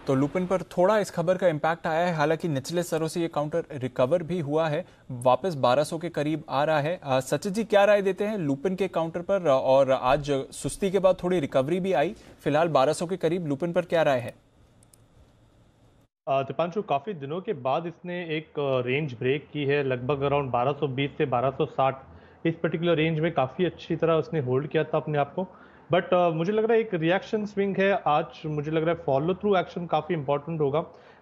तो लुपिन पर थोड़ा इस खबर का इम्पैक्ट आया है, हालांकि निचले स्तरों से ये काउंटर रिकवर भी हुआ है, वापस बारह सौ के करीब आ रहा है। सचिन जी क्या राय देते हैं लुपिन के काउंटर पर, और आज सुस्ती के बाद थोड़ी रिकवरी भी आई, फिलहाल बारह सौ के करीब लुपिन पर क्या राय है? दीपांशु, काफ़ी दिनों के बाद इसने एक रेंज ब्रेक की है, लगभग अराउंड बारह सौ बीस से बारह सौ साठ इस पर्टिकुलर रेंज में काफ़ी अच्छी तरह उसने होल्ड किया था अपने आप को। बट uh, मुझे लग रहा है एक रिएक्शन स्विंग है आज, मुझे लग रहा है फॉलो थ्रू एक्शन काफ़ी इंपॉर्टेंट होगा।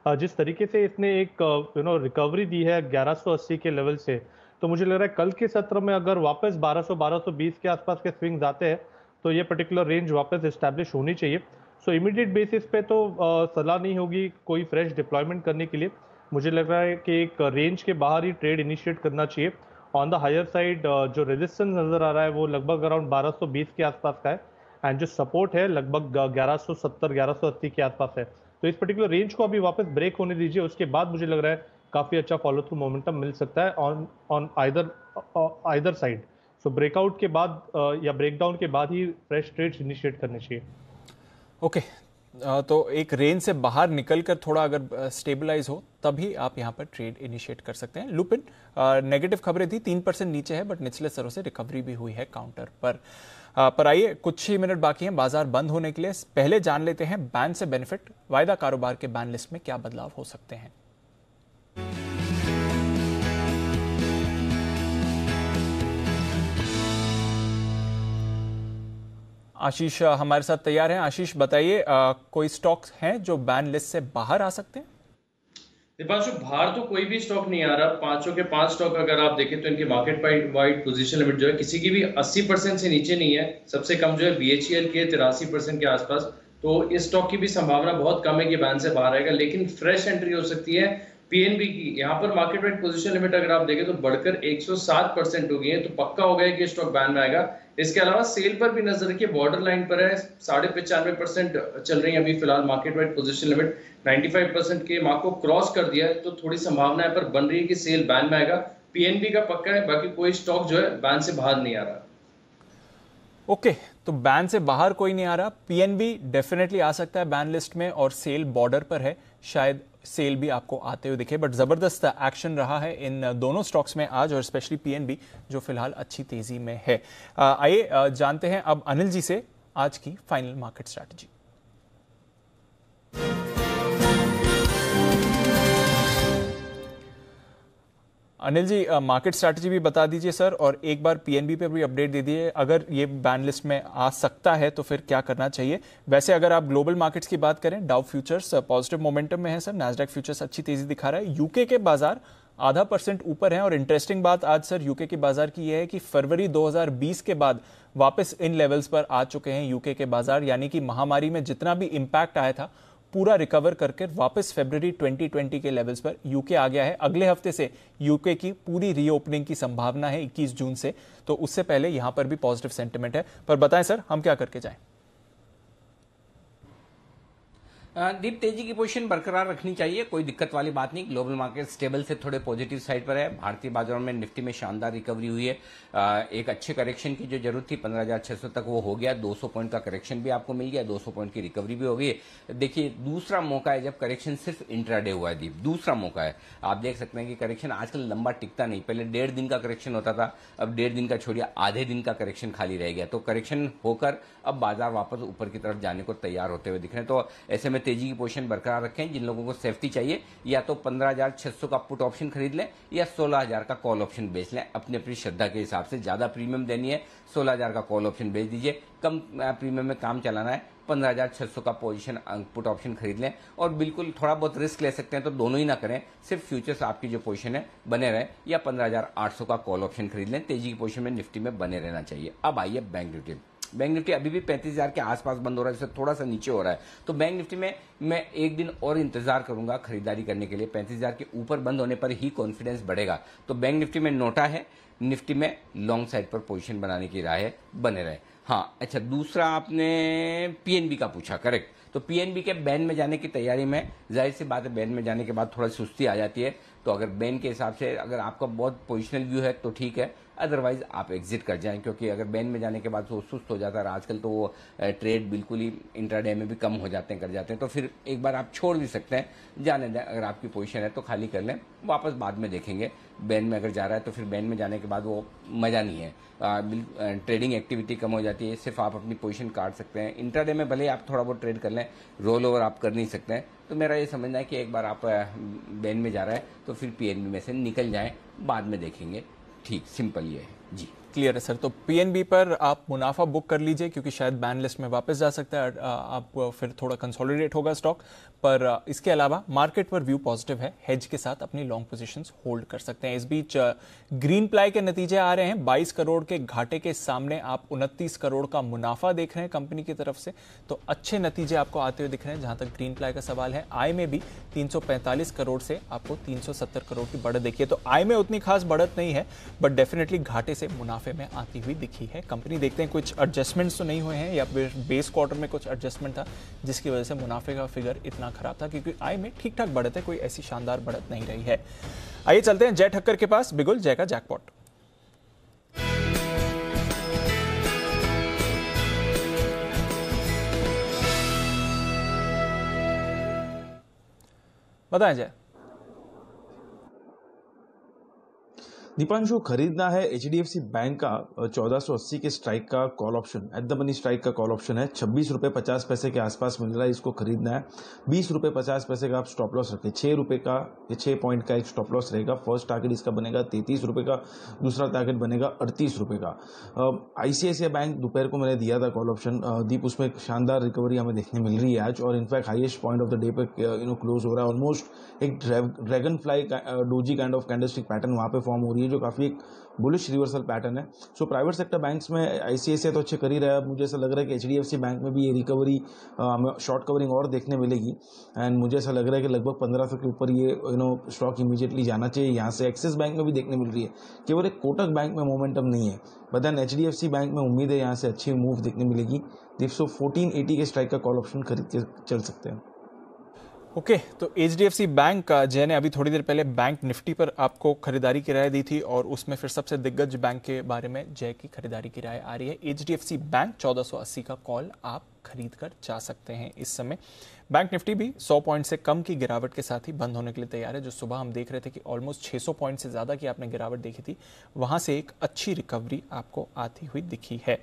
uh, जिस तरीके से इसने एक यू नो रिकवरी दी है ग्यारह सौ अस्सी के लेवल से, तो मुझे लग रहा है कल के सत्र में अगर वापस बारह सौ बारह सौ बीस के आसपास के स्विंग्स आते हैं तो ये पर्टिकुलर रेंज वापस इस्टेब्लिश होनी चाहिए। सो इमीडिएट बेसिस पे तो uh, सलाह नहीं होगी कोई फ्रेश डिप्लॉयमेंट करने के लिए। मुझे लग रहा है कि एक रेंज के बाहर ही ट्रेड इनिशिएट करना चाहिए। ऑन द हायर साइड जो रेजिस्टेंस नज़र आ रहा है वो लगभग अराउंड बारह सौ बीस के आसपास का है, एंड जो सपोर्ट है लगभग ग्यारह सौ सत्तर ग्यारह सौ अस्सी के आसपास है। तो इस पर्टिकुलर रेंज को अभी वापस ब्रेक होने दीजिए, उसके बाद मुझे लग रहा है काफ़ी अच्छा फॉलो थ्रू मोमेंटम मिल सकता है on on either either side. So breakout के बाद uh, या ब्रेकडाउन के बाद ही फ्रेश ट्रेड्स इनिशिएट करने चाहिए। Okay okay. uh, तो एक रेंज से बाहर निकल कर थोड़ा अगर स्टेबलाइज uh, हो तभी आप यहां पर ट्रेड इनिशिएट कर सकते हैं। लुपिन नेगेटिव खबरें थी, तीन परसेंट नीचे है, बट निचले स्तरों से रिकवरी भी हुई है काउंटर पर। आ, पर आइए, कुछ ही मिनट बाकी हैं बाजार बंद होने के लिए, पहले जान लेते हैं बैन से बेनिफिट, वायदा कारोबार के बैन लिस्ट में क्या बदलाव हो सकते हैं। आशीष हमारे साथ तैयार हैं। आशीष बताइए, कोई स्टॉक्स हैं जो बैन लिस्ट से बाहर आ सकते हैं? दीपांशु, बाहर तो कोई भी स्टॉक नहीं आ रहा। पांचों के पांच स्टॉक अगर आप देखें तो इनकी मार्केट वाइड पोजीशन लिमिट जो है किसी की भी अस्सी परसेंट से नीचे नहीं है। सबसे कम जो है बीएचईएल के तिरासी परसेंट के आसपास। तो इस स्टॉक की भी संभावना बहुत कम है कि बैन से बाहर आएगा, लेकिन फ्रेश एंट्री हो सकती है पीएनबी की। यहाँ पर मार्केट वाइड पोजीशन लिमिट अगर आप देखें तो बढ़कर एक सौ सात परसेंट हो गई है, तो पक्का हो गया है कि स्टॉक बैन में आएगा। इसके अलावा सेल पर भी नजर रखिए, बॉर्डर लाइन पर है, साढ़े पचानवे परसेंट चल रही है अभी फिलहाल मार्केट वाइड पोजीशन लिमिट। पचानवे परसेंट के मार्क को क्रॉस कर दिया है, तो थोड़ी संभावना है पर बन रही है कि सेल बैन में आएगा। पीएनबी का पक्का है, बाकी कोई स्टॉक जो है बैन से बाहर नहीं आ रहा। ओके okay, तो बैन से बाहर कोई नहीं आ रहा। पीएनबी डेफिनेटली आ सकता है बैन लिस्ट में, और सेल बॉर्डर पर है, शायद सेल भी आपको आते हुए दिखे। बट ज़बरदस्त एक्शन रहा है इन दोनों स्टॉक्स में आज, और स्पेशली पीएनबी जो फिलहाल अच्छी तेजी में है। आइए जानते हैं अब अनिल जी से आज की final market strategy. Anil ji, market strategy भी बता दीजिए सर, और एक बार पीएनबी पे भी अपडेट दे दीजिए। अगर ये बैन लिस्ट में आ सकता है तो फिर क्या करना चाहिए? वैसे अगर आप ग्लोबल मार्केट्स की बात करें, डाउ फ्यूचर्स पॉजिटिव मोमेंटम में है सर, नैस्डैक फ्यूचर्स अच्छी तेजी दिखा रहा है, यूके के बाजार आधा परसेंट ऊपर हैं। और इंटरेस्टिंग बात आज सर यूके के बाजार की यह है कि फरवरी दो हज़ार बीस के बाद वापस इन लेवल्स पर आ चुके हैं यूके के बाजार, यानी कि महामारी में जितना भी इम्पैक्ट आया था पूरा रिकवर करके वापस फरवरी दो हज़ार बीस के लेवल्स पर यूके आ गया है। अगले हफ्ते से यूके की पूरी रीओपनिंग की संभावना है इक्कीस जून से, तो उससे पहले यहाँ पर भी पॉजिटिव सेंटिमेंट है। पर बताएं सर, हम क्या करके जाएं? दीप, तेजी की पोजीशन बरकरार रखनी चाहिए, कोई दिक्कत वाली बात नहीं। ग्लोबल मार्केट स्टेबल से थोड़े पॉजिटिव साइड पर है। भारतीय बाजारों में निफ्टी में शानदार रिकवरी हुई है, एक अच्छे करेक्शन की जो जरूरत थी पंद्रह हज़ार छह सौ तक वो हो गया, दो सौ पॉइंट का करेक्शन भी आपको मिल गया, दो सौ पॉइंट की रिकवरी भी हो गई। देखिए, दूसरा मौका है जब करेक्शन सिर्फ इंट्राडे हुआ है दीप, दूसरा मौका है। आप देख सकते हैं कि करेक्शन आजकल लंबा टिकता नहीं, पहले डेढ़ दिन का करेक्शन होता था, अब डेढ़ दिन का छोड़िए आधे दिन का करेक्शन खाली रह गया। तो करेक्शन होकर अब बाजार वापस ऊपर की तरफ जाने को तैयार होते हुए दिख रहे हैं। तो ऐसे में तेजी की पोजीशन बरकरार रखें। जिन लोगों को सेफ्टी चाहिए, या तो पंद्रह हज़ार छह सौ का पुट ऑप्शन खरीद लें या सोलह हज़ार का कॉल ऑप्शन बेच लें, अपनी अपनी श्रद्धा के हिसाब से। ज्यादा प्रीमियम देनी है सोलह हज़ार का कॉल ऑप्शन बेच दीजिए, कम प्रीमियम में काम चलाना है पंद्रह हज़ार छह सौ का पोजीशन पुट ऑप्शन खरीद लें। और बिल्कुल थोड़ा बहुत रिस्क ले सकते हैं तो दोनों ही ना करें, सिर्फ फ्यूचर्स आपकी जो पोजीशन है बने रहें, या पंद्रह हज़ार आठ सौ का कॉल ऑप्शन खरीद लें। तेजी की पोजीशन में निफ्टी में बने रहना चाहिए। अब आइए बैंक डिटेल। बैंक निफ्टी अभी भी पैंतीस हज़ार के आसपास बंद हो रहा है, जैसे थोड़ा सा नीचे हो रहा है। तो बैंक निफ्टी में मैं एक दिन और इंतजार करूंगा खरीदारी करने के लिए, पैंतीस हज़ार के ऊपर बंद होने पर ही कॉन्फिडेंस बढ़ेगा। तो बैंक निफ्टी में नोटा है, निफ्टी में लॉन्ग साइड पर पोजीशन बनाने की राय है, बने रहे। हाँ अच्छा, दूसरा आपने पीएनबी का पूछा, करेक्ट। तो पीएनबी के बैन में जाने की तैयारी में, जाहिर सी बात है बैन में जाने के बाद थोड़ा सुस्ती आ जाती है, तो अगर बैन के हिसाब से अगर आपका बहुत पोजिशनल व्यू है तो ठीक है, अदरवाइज आप एग्जिट कर जाएं, क्योंकि अगर बैन में जाने के बाद वो सुस्त हो जाता है। आजकल तो वो ट्रेड बिल्कुल ही इंट्राडे में भी कम हो जाते हैं, कर जाते हैं, तो फिर एक बार आप छोड़ भी सकते हैं, जाने दें। अगर आपकी पोजीशन है तो खाली कर लें, वापस बाद में देखेंगे। बैन में अगर जा रहा है तो फिर बैन में जाने के बाद वो मज़ा नहीं है, आ, ट्रेडिंग एक्टिविटी कम हो जाती है, सिर्फ आप अपनी पोजीशन काट सकते हैं। इंट्राडे में भले आप थोड़ा बहुत ट्रेड कर लें, रोल ओवर आप कर नहीं सकते हैं। तो मेरा ये समझना है कि एक बार आप बैन में जा रहा है तो फिर पीएनबी में से निकल जाएं, बाद में देखेंगे, ठीक, सिंपल ये है जी। क्लियर है सर। तो पीएनबी पर आप मुनाफा बुक कर लीजिए, क्योंकि शायद बैन लिस्ट में वापस जा सकता है, आप फिर थोड़ा कंसोलिडेट होगा स्टॉक। पर इसके अलावा मार्केट पर व्यू पॉजिटिव है, हेज के साथ अपनी लॉन्ग पोजीशंस होल्ड कर सकते हैं। इस बीच ग्रीन प्लाई के नतीजे आ रहे हैं, बाईस करोड़ के घाटे के सामने आप उनतीस करोड़ का मुनाफा देख रहे हैं कंपनी की तरफ से, तो अच्छे नतीजे आपको आते हुए दिख रहे हैं। जहां तक ग्रीन प्लाई का सवाल है, आय में भी तीन सौ पैंतालीस करोड़ से आपको तीन सौ सत्तर करोड़ की बढ़त देखिए, तो आय में उतनी खास बढ़त नहीं है, बट डेफिनेटली घाटे से मुनाफा में आती हुई दिखी है कंपनी। देखते हैं कुछ एडजस्टमेंट्स तो नहीं हुए हैं, या फिर बेस क्वार्टर में कुछ एडजस्टमेंट था जिसकी वजह से मुनाफे का फिगर इतना खराब था, क्योंकि आय में ठीक ठाक बढ़त है, कोई ऐसी शानदार बढ़त नहीं रही है। आइए चलते हैं जय ठक्कर के पास, बिगुल जय का जैकपॉट। बताएं जय। दीपांशु, खरीदना है एचडीएफसी बैंक का चौदह सौ अस्सी के स्ट्राइक का call option, at the money strike का कॉल ऑप्शन है, छब्बीस रुपये पचास पैसे के आसपास मिल रहा है, इसको खरीदना है। बीस रुपये पचास पैसे का आप स्टॉप लॉस रखें, छः रुपये का छः पॉइंट का एक स्टॉप लॉस रहेगा। फर्स्ट टारगेट इसका बनेगा तैंतीस रुपये का, दूसरा टारगेट बनेगा अड़तीस रुपये का। आईसीआईसीआई बैंक दोपहर को मैंने दिया था कॉल ऑप्शन दीप, उसमें शानदार रिकवरी हमें देखने मिल रही है आज, और in fact highest point of the day पे यू नो क्लोज हो रहा है। ऑलमोस्ट एक dragon fly doji kind of candlestick pattern वहाँ पे फॉर्म हो रही है, जो काफी एक बुलिश रिवर्सल पैटर्न है। सो प्राइवेट सेक्टर बैंक्स में आईसीआईसीआई तो अच्छे कर ही रहा है, मुझे ऐसा लग रहा है कि एचडीएफसी बैंक में भी ये रिकवरी शॉर्ट कवरिंग और देखने मिलेगी, एंड मुझे ऐसा लग रहा है कि लगभग पंद्रह सौ के ऊपर ये यू नो स्टॉक इमीडिएटली जाना चाहिए। यहाँ से एक्सिस बैंक में भी देखने मिल रही है, केवल एक कोटक बैंक में मोमेंटम नहीं है, बट देन एचडीएफसी बैंक में उम्मीद है यहाँ से अच्छी मूव देखने मिलेगी। सो फोर्टीन एटी के स्ट्राइक का कॉल ऑप्शन खरीद के चल सकते हैं। ओके okay, तो H D F C bank का जय ने अभी थोड़ी देर पहले बैंक निफ्टी पर आपको खरीदारी की राय दी थी, और उसमें फिर सबसे दिग्गज बैंक के बारे में जय की खरीदारी की राय आ रही है। H D F C bank चौदह सौ अस्सी का कॉल आप खरीद कर जा सकते हैं इस समय। बैंक निफ्टी भी सौ पॉइंट से कम की गिरावट के साथ ही बंद होने के लिए तैयार है। जो सुबह हम देख रहे थे कि ऑलमोस्ट छह सौ पॉइंट से ज़्यादा की आपने गिरावट देखी थी, वहाँ से एक अच्छी रिकवरी आपको आती हुई दिखी है।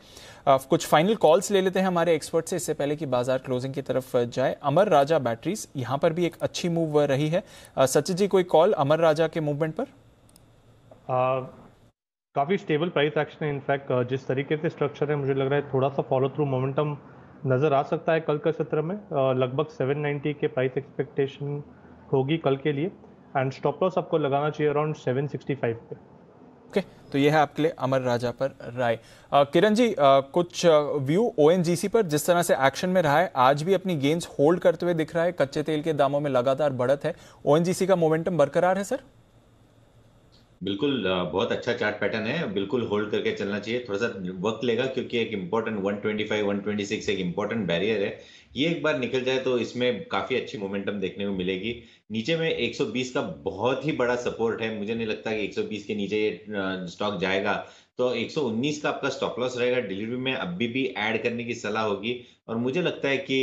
कुछ फाइनल कॉल्स ले लेते हैं हमारे एक्सपर्ट से, इससे पहले कि बाजार क्लोजिंग की तरफ जाए। अमर राजा बैटरीज, यहाँ पर भी एक अच्छी मूव रही है। सचिन जी, कोई कॉल अमर राजा के मूवमेंट पर? आ... काफ़ी स्टेबल प्राइस एक्शन है। इनफैक्ट जिस तरीके से स्ट्रक्चर है, मुझे लग रहा है थोड़ा सा फॉलो थ्रू मोमेंटम नज़र आ सकता है कल के सत्र में। लगभग सात सौ नब्बे के प्राइस एक्सपेक्टेशन होगी कल के लिए, एंड स्टॉप लॉस आपको लगाना चाहिए अराउंड सात सौ पैंसठ पे। ओके okay, तो यह है आपके लिए अमर राजा पर राय। किरण जी, आ, कुछ व्यू ओएनजीसी पर, जिस तरह से एक्शन में रहा है आज भी, अपनी गेंस होल्ड करते हुए दिख रहा है, कच्चे तेल के दामों में लगातार बढ़त है, ओएनजीसी का मोमेंटम बरकरार है सर? बिल्कुल, बहुत अच्छा चार्ट पैटर्न है, बिल्कुल होल्ड करके चलना चाहिए। थोड़ा सा वक्त लेगा क्योंकि एक इम्पोर्टेंट एक सौ पच्चीस, एक सौ छब्बीस एक इम्पोर्टेंट बैरियर है, ये एक बार निकल जाए तो इसमें काफी अच्छी मोमेंटम देखने को मिलेगी। नीचे में एक सौ बीस का बहुत ही बड़ा सपोर्ट है, मुझे नहीं लगता कि एक सौ बीस के नीचे ये स्टॉक जाएगा, तो एक सौ उन्नीस का आपका स्टॉप लॉस रहेगा। डिलीवरी में अभी भी ऐड करने की सलाह होगी, और मुझे लगता है कि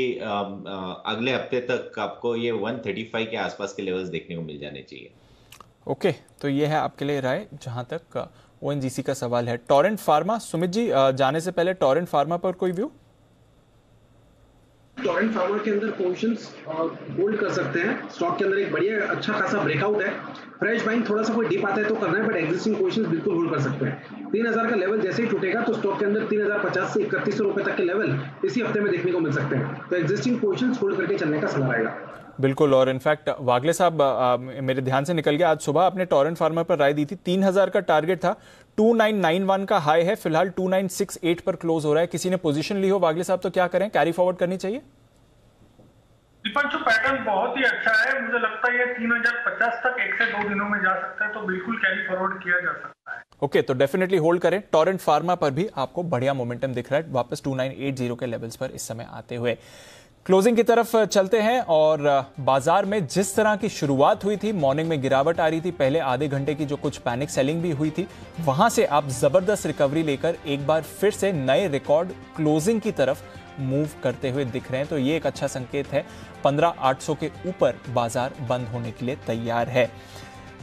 अगले हफ्ते तक आपको ये एक सौ पैंतीस के आसपास के लेवल्स देखने को मिल जाने चाहिए। ओके okay, तो ये है आपके लिए राय जहां तक ओएनजीसी का सवाल है। टॉरेंट फार्मा, सुमित जी जाने से पहले टॉरेंट फार्मा पर कोई व्यू? टॉरेंट फार्मा के अंदर पोजीशंस होल्ड कर सकते हैं, स्टॉक के अंदर एक बढ़िया अच्छा खासा ब्रेकआउट है, फ्रेश बाइंग, थोड़ा सा कोई डीप आता है तो करना है, बट एग्जिस्टिंग पोजीशंस बिल्कुल होल्ड कर सकते हैं। तीन हजार का लेवल जैसे ही टूटेगा तो स्टॉक के अंदर तीन हजार पचास से इकतीस सौ रुपए तक के लेवल इसी हफ्ते में देखने को मिल सकते हैं, तो एग्जिस्टिंग पोजीशंस होल्ड करके चलने का सलाह रहेगा। बिल्कुल, और इनफैक्ट वागले साहब मेरे ध्यान से निकल गया, आज सुबह आपने टॉरेंट फार्मर पर राय दी थी, तीन हजार का टारगेट था, टू नाइन नाइन वन का हाई है, फिलहाल टू नाइन सिक्स एट पर क्लोज हो रहा है। किसी ने पोजीशन ली हो वागले साहब तो क्या करें, कैरी फॉरवर्ड करनी चाहिए? दीपांशु पैटर्न बहुत ही अच्छा है, मुझे लगता है ये तीन हजार पचास तक एक से दो दिनों में जा सकता है, तो बिल्कुल कैरी फॉरवर्ड किया जा सकता है। ओके okay, तो डेफिनेटली होल्ड करें। टॉरेंट फार्मा पर भी आपको बढ़िया मोमेंटम दिख रहा है, वापस टू नाइन एट जीरो के लेवल्स पर इस समय आते हुए। क्लोजिंग की तरफ चलते हैं और बाजार में जिस तरह की शुरुआत हुई थी, मॉर्निंग में गिरावट आ रही थी, पहले आधे घंटे की जो कुछ पैनिक सेलिंग भी हुई थी, वहां से आप जबरदस्त रिकवरी लेकर एक बार फिर से नए रिकॉर्ड क्लोजिंग की तरफ मूव करते हुए दिख रहे हैं, तो ये एक अच्छा संकेत है। पंद्रह हज़ार आठ सौ के ऊपर बाजार बंद होने के लिए तैयार है।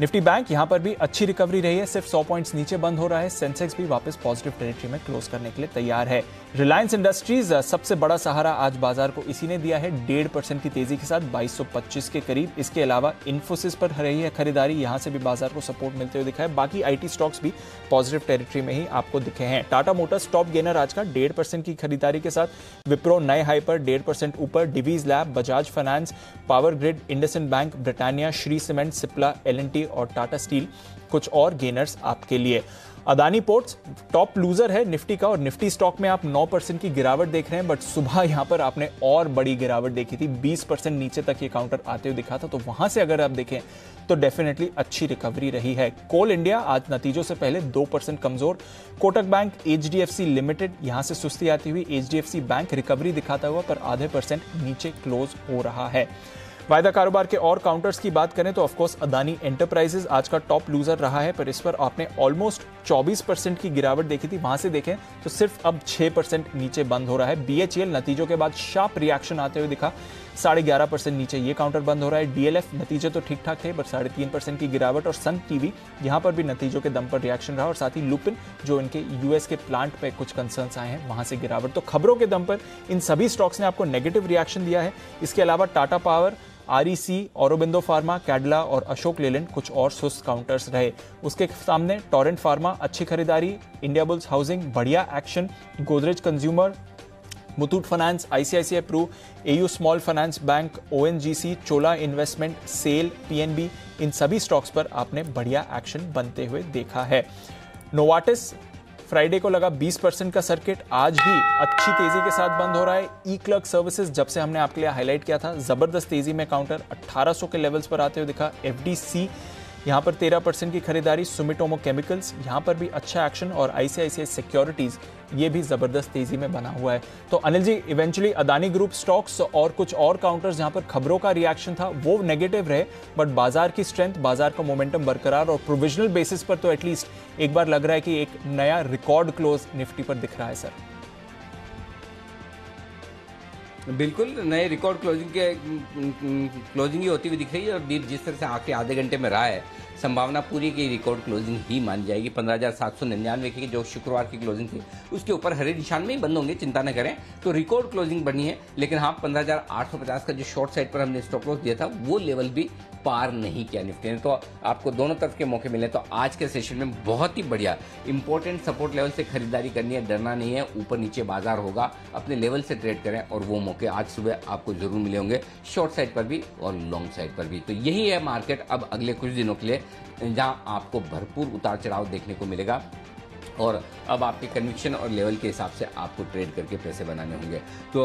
निफ्टी बैंक यहां पर भी अच्छी रिकवरी रही है, सिर्फ सौ पॉइंट्स नीचे बंद हो रहा है। सेंसेक्स भी वापस पॉजिटिव टेरिटरी में क्लोज करने के लिए तैयार है। रिलायंस इंडस्ट्रीज सबसे बड़ा सहारा आज बाजार को इसी ने दिया है, डेढ़ परसेंट की तेजी के साथ बाईस सौ पच्चीस के करीब। इसके अलावा इन्फोसिस पर रही है खरीदारी, यहां से भी बाजार को सपोर्ट मिलते हुए दिखा है। बाकी आईटी स्टॉक्स भी पॉजिटिव टेरिटरी में ही आपको दिखे हैं। टाटा मोटर्स टॉप गेनर आज का, डेढ़ परसेंट की खरीदारी के साथ। विप्रो नए हाई पर डेढ़ परसेंट ऊपर। Divi's lab, Bajaj finance, power grid, IndusInd bank, Britannia, Shree cement, Cipla, L and T और टाटा स्टील कुछ और गेनर्स आपके लिए। अदानी पोर्ट्स टॉप लूजर है निफ्टी का, और निफ्टी स्टॉक में आप नौ परसेंट की गिरावट देख रहे हैं, बट सुबह यहां पर आपने और बड़ी गिरावट देखी थी, बीस परसेंट नीचे तक ये काउंटर आते हुए दिखा था, तो वहां से अगर आप देखें तो डेफिनेटली अच्छी रिकवरी रही है। कोल इंडिया आज नतीजों से पहले दो परसेंट कमजोर। कोटक बैंक, एचडीएफसी लिमिटेड यहां से सुस्ती आती हुई, एचडीएफसी बैंक रिकवरी दिखाता हुआ पर आधे परसेंट नीचे क्लोज हो रहा है। वायदा कारोबार के और काउंटर्स की बात करें तो ऑफकोर्स अदानी एंटरप्राइजेज आज का टॉप लूजर रहा है, पर इस पर आपने ऑलमोस्ट चौबीस परसेंट की गिरावट देखी थी, वहां से देखें तो सिर्फ अब छह परसेंट नीचे बंद हो रहा है। बीएचईएल नतीजों के बाद शार्प रिएक्शन आते हुए दिखा, साढ़े ग्यारह परसेंट नीचे ये काउंटर बंद हो रहा है। डीएलएफ नतीजे तो ठीक ठाक थे, पर साढ़े तीन परसेंट की गिरावट, और सन टीवी यहाँ पर भी नतीजों के दम पर रिएक्शन रहा, और साथ ही लुपिन जो इनके यूएस के प्लांट पे कुछ कंसर्न्स आए हैं वहाँ से गिरावट। तो खबरों के दम पर इन सभी स्टॉक्स ने आपको नेगेटिव रिएक्शन दिया है। इसके अलावा Tata Power, REC, Aurobindo pharma, Cadila और अशोक लेलैंड कुछ और सुस्त काउंटर्स रहे। उसके सामने टॉरेंट फार्मा अच्छी खरीदारी, इंडिया बुल्स हाउसिंग बढ़िया action, Godrej consumer, Muthoot Finance, ICICI Pru, AU small finance Bank, ONGC, Chola investment, SAIL, PNB, इन सभी स्टॉक्स पर आपने बढ़िया एक्शन बनते हुए देखा है। नोवाटिस फ्राइडे को लगा बीस परसेंट का सर्किट, आज भी अच्छी तेजी के साथ बंद हो रहा है। ई क्लर्क सर्विसेज जब से हमने आपके लिए हाईलाइट किया था, जबरदस्त तेजी में काउंटर अठारह सौ के लेवल्स पर आते हुए दिखा। एफडीसी यहाँ पर तेरह परसेंट की खरीदारी, सुमिटोमो केमिकल्स यहाँ पर भी अच्छा एक्शन, और आईसीआईसीआई सिक्योरिटीज ये भी जबरदस्त तेजी में बना हुआ है। तो Anil ji, eventually Adani group stocks और कुछ और काउंटर्स जहाँ पर खबरों का रिएक्शन था वो नेगेटिव रहे, बट बाजार की स्ट्रेंथ, बाजार का मोमेंटम बरकरार, और प्रोविजनल बेसिस पर तो एटलीस्ट एक बार लग रहा है कि एक नया रिकॉर्ड क्लोज निफ्टी पर दिख रहा है। सर बिल्कुल, नए रिकॉर्ड क्लोजिंग के क्लोजिंग ही होती हुई दिख रही है, और डीप जिस तरह से आके आधे घंटे में रहा है, संभावना पूरी की रिकॉर्ड क्लोजिंग ही मान जाएगी। पंद्रह हज़ार सात सौ निन्यानवे की जो शुक्रवार की क्लोजिंग थी उसके ऊपर हरे निशान में ही बंद होंगे, चिंता न करें। तो रिकॉर्ड क्लोजिंग बनी है, लेकिन हाँ, पंद्रह हज़ार आठ सौ पचास का जो शॉर्ट साइड पर हमने स्टॉप लॉस दिया था वो लेवल भी पार नहीं किया निफ्टी ने। तो आपको दोनों तरफ के मौके मिले, तो आज के सेशन में बहुत ही बढ़िया इंपॉर्टेंट सपोर्ट लेवल से खरीदारी करनी है, डरना नहीं है, ऊपर नीचे बाजार होगा, अपने लेवल से ट्रेड करें, और वो मौके आज सुबह आपको जरूर मिले होंगे, शॉर्ट साइड पर भी और लॉन्ग साइड पर भी। तो यही है मार्केट अब अगले कुछ दिनों के लिए, जहां आपको भरपूर उतार चढ़ाव देखने को मिलेगा, और अब आपके कन्विक्शन और लेवल के हिसाब से आपको ट्रेड करके पैसे बनाने होंगे। तो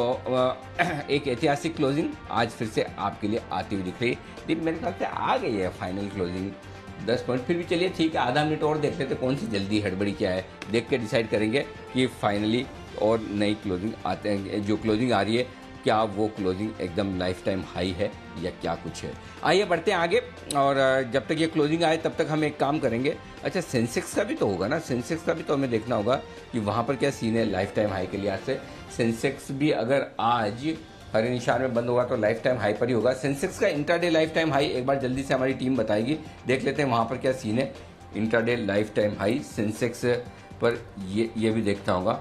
एक ऐतिहासिक क्लोजिंग आज फिर से आपके लिए आती हुई दिख रही है, मेरे ख्याल से आ गई है फाइनल क्लोजिंग दस पॉइंट। फिर भी चलिए ठीक है, आधा मिनट और देख लेते, कौन सी जल्दी हड़बड़ी क्या है, देख के डिसाइड करेंगे कि फाइनली और नई क्लोजिंग आते हैं, जो क्लोजिंग आ रही है क्या वो क्लोजिंग एकदम लाइफ टाइम हाई है या क्या कुछ है। आइए बढ़ते हैं आगे, और जब तक ये क्लोजिंग आए तब तक हम एक काम करेंगे। अच्छा, सेंसेक्स का भी तो होगा ना, सेंसेक्स का भी तो हमें देखना होगा कि वहाँ पर क्या सीन है लाइफ टाइम हाई के लिहाज से। सेंसेक्स भी अगर आज हरे निशान में बंद होगा तो लाइफ टाइम हाई पर ही होगा। सेंसेक्स का इंट्राडे लाइफ टाइम हाई एक बार जल्दी से हमारी टीम बताएगी, देख लेते हैं वहाँ पर क्या सीन है। Intraday lifetime high Sensex पर ये ये भी देखना होगा,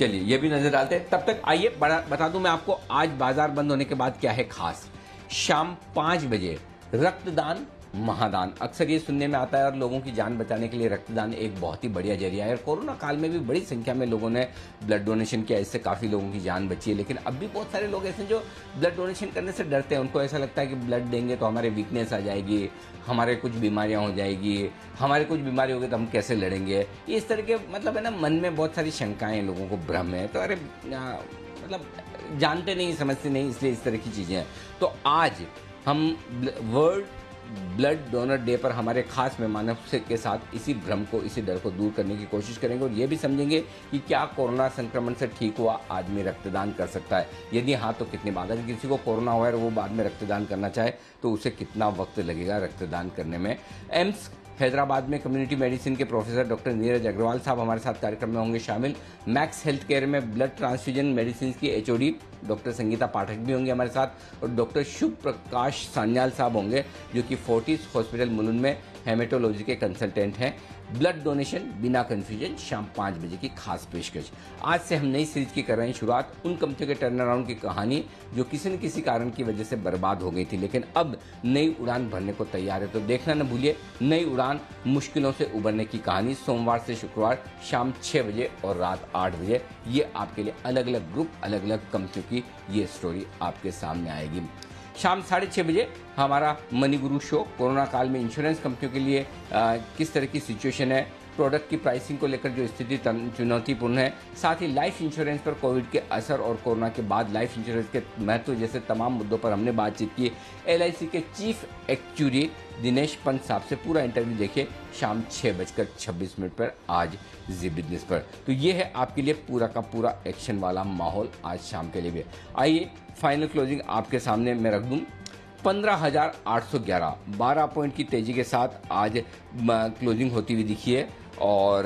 चलिए ये भी नजर डालते हैं। तब तक आइए बता दूं मैं आपको, आज बाजार बंद होने के बाद क्या है खास। शाम पाँच बजे रक्तदान महादान। अक्सर ये सुनने में आता है और लोगों की जान बचाने के लिए रक्तदान एक बहुत ही बढ़िया जरिया है। और कोरोना काल में भी बड़ी संख्या में लोगों ने ब्लड डोनेशन किया, इससे काफ़ी लोगों की जान बची है। लेकिन अब भी बहुत सारे लोग ऐसे जो ब्लड डोनेशन करने से डरते हैं, उनको ऐसा लगता है कि ब्लड देंगे तो हमारे वीकनेस आ जाएगी, हमारे कुछ बीमारियाँ हो जाएगी, हमारे कुछ बीमारी होगी तो हम कैसे लड़ेंगे। इस तरह के मतलब है ना, मन में बहुत सारी शंकाएँ, लोगों को भ्रम है, तो अरे मतलब जानते नहीं, समझते नहीं, इसलिए इस तरह की चीज़ें हैं। तो आज हम वर्ल्ड ब्लड डोनर डे पर हमारे खास मेहमानों के साथ इसी भ्रम को, इसी डर को दूर करने की कोशिश करेंगे और ये भी समझेंगे कि क्या कोरोना संक्रमण से ठीक हुआ आदमी रक्तदान कर सकता है, यदि हाँ तो कितनी बार। अगर किसी को कोरोना हुआ है और वो बाद में रक्तदान करना चाहे तो उसे कितना वक्त लगेगा रक्तदान करने में। एम्स हैदराबाद में कम्युनिटी मेडिसिन के प्रोफेसर डॉक्टर नीरज अग्रवाल साहब हमारे साथ कार्यक्रम में होंगे शामिल। मैक्स हेल्थ केयर में ब्लड ट्रांसफ्यूजन मेडिसिन की एचओडी डॉक्टर संगीता पाठक भी होंगे हमारे साथ। और डॉक्टर शुभ प्रकाश सान्याल साहब होंगे जो कि फोर्टिस हॉस्पिटल मुलुन में हेमेटोलॉजी के कंसल्टेंट हैं। ब्लड डोनेशन बिना कन्फ्यूजन, शाम पाँच बजे की खास पेशकश। आज से हम नई सीरीज की कर रहे हैं शुरुआत, उन कंपनियों के टर्न अराउंड की कहानी जो किसी न किसी कारण की वजह से बर्बाद हो गई थी लेकिन अब नई उड़ान भरने को तैयार है। तो देखना न भूलिए नई उड़ान, मुश्किलों से उबरने की कहानी, सोमवार से शुक्रवार शाम छः बजे और रात आठ बजे, ये आपके लिए अलग अलग ग्रुप, अलग अलग कंपनियों की ये स्टोरी आपके सामने आएगी। शाम साढ़े छः बजे हमारा मनी गुरु शो, कोरोना काल में इंश्योरेंस कंपनियों के लिए आ, किस तरह की सिचुएशन है, प्रोडक्ट की प्राइसिंग को लेकर जो स्थिति चुनौतीपूर्ण है, साथ ही लाइफ इंश्योरेंस पर कोविड के असर और कोरोना के बाद लाइफ इंश्योरेंस के महत्व जैसे तमाम मुद्दों पर हमने बातचीत की। एल आई सी के चीफ एक्चुअरी दिनेश पंत साहब से पूरा इंटरव्यू देखिए शाम छः बजकर छब्बीस मिनट पर आज जी बिजनेस पर। तो ये है आपके लिए पूरा का पूरा एक्शन वाला माहौल आज शाम के लिए भी। आइए फाइनल क्लोजिंग आपके सामने मैं रख दूं। पंद्रह हज़ार आठ सौ ग्यारह, बारह पॉइंट की तेजी के साथ आज क्लोजिंग होती हुई दिखी है और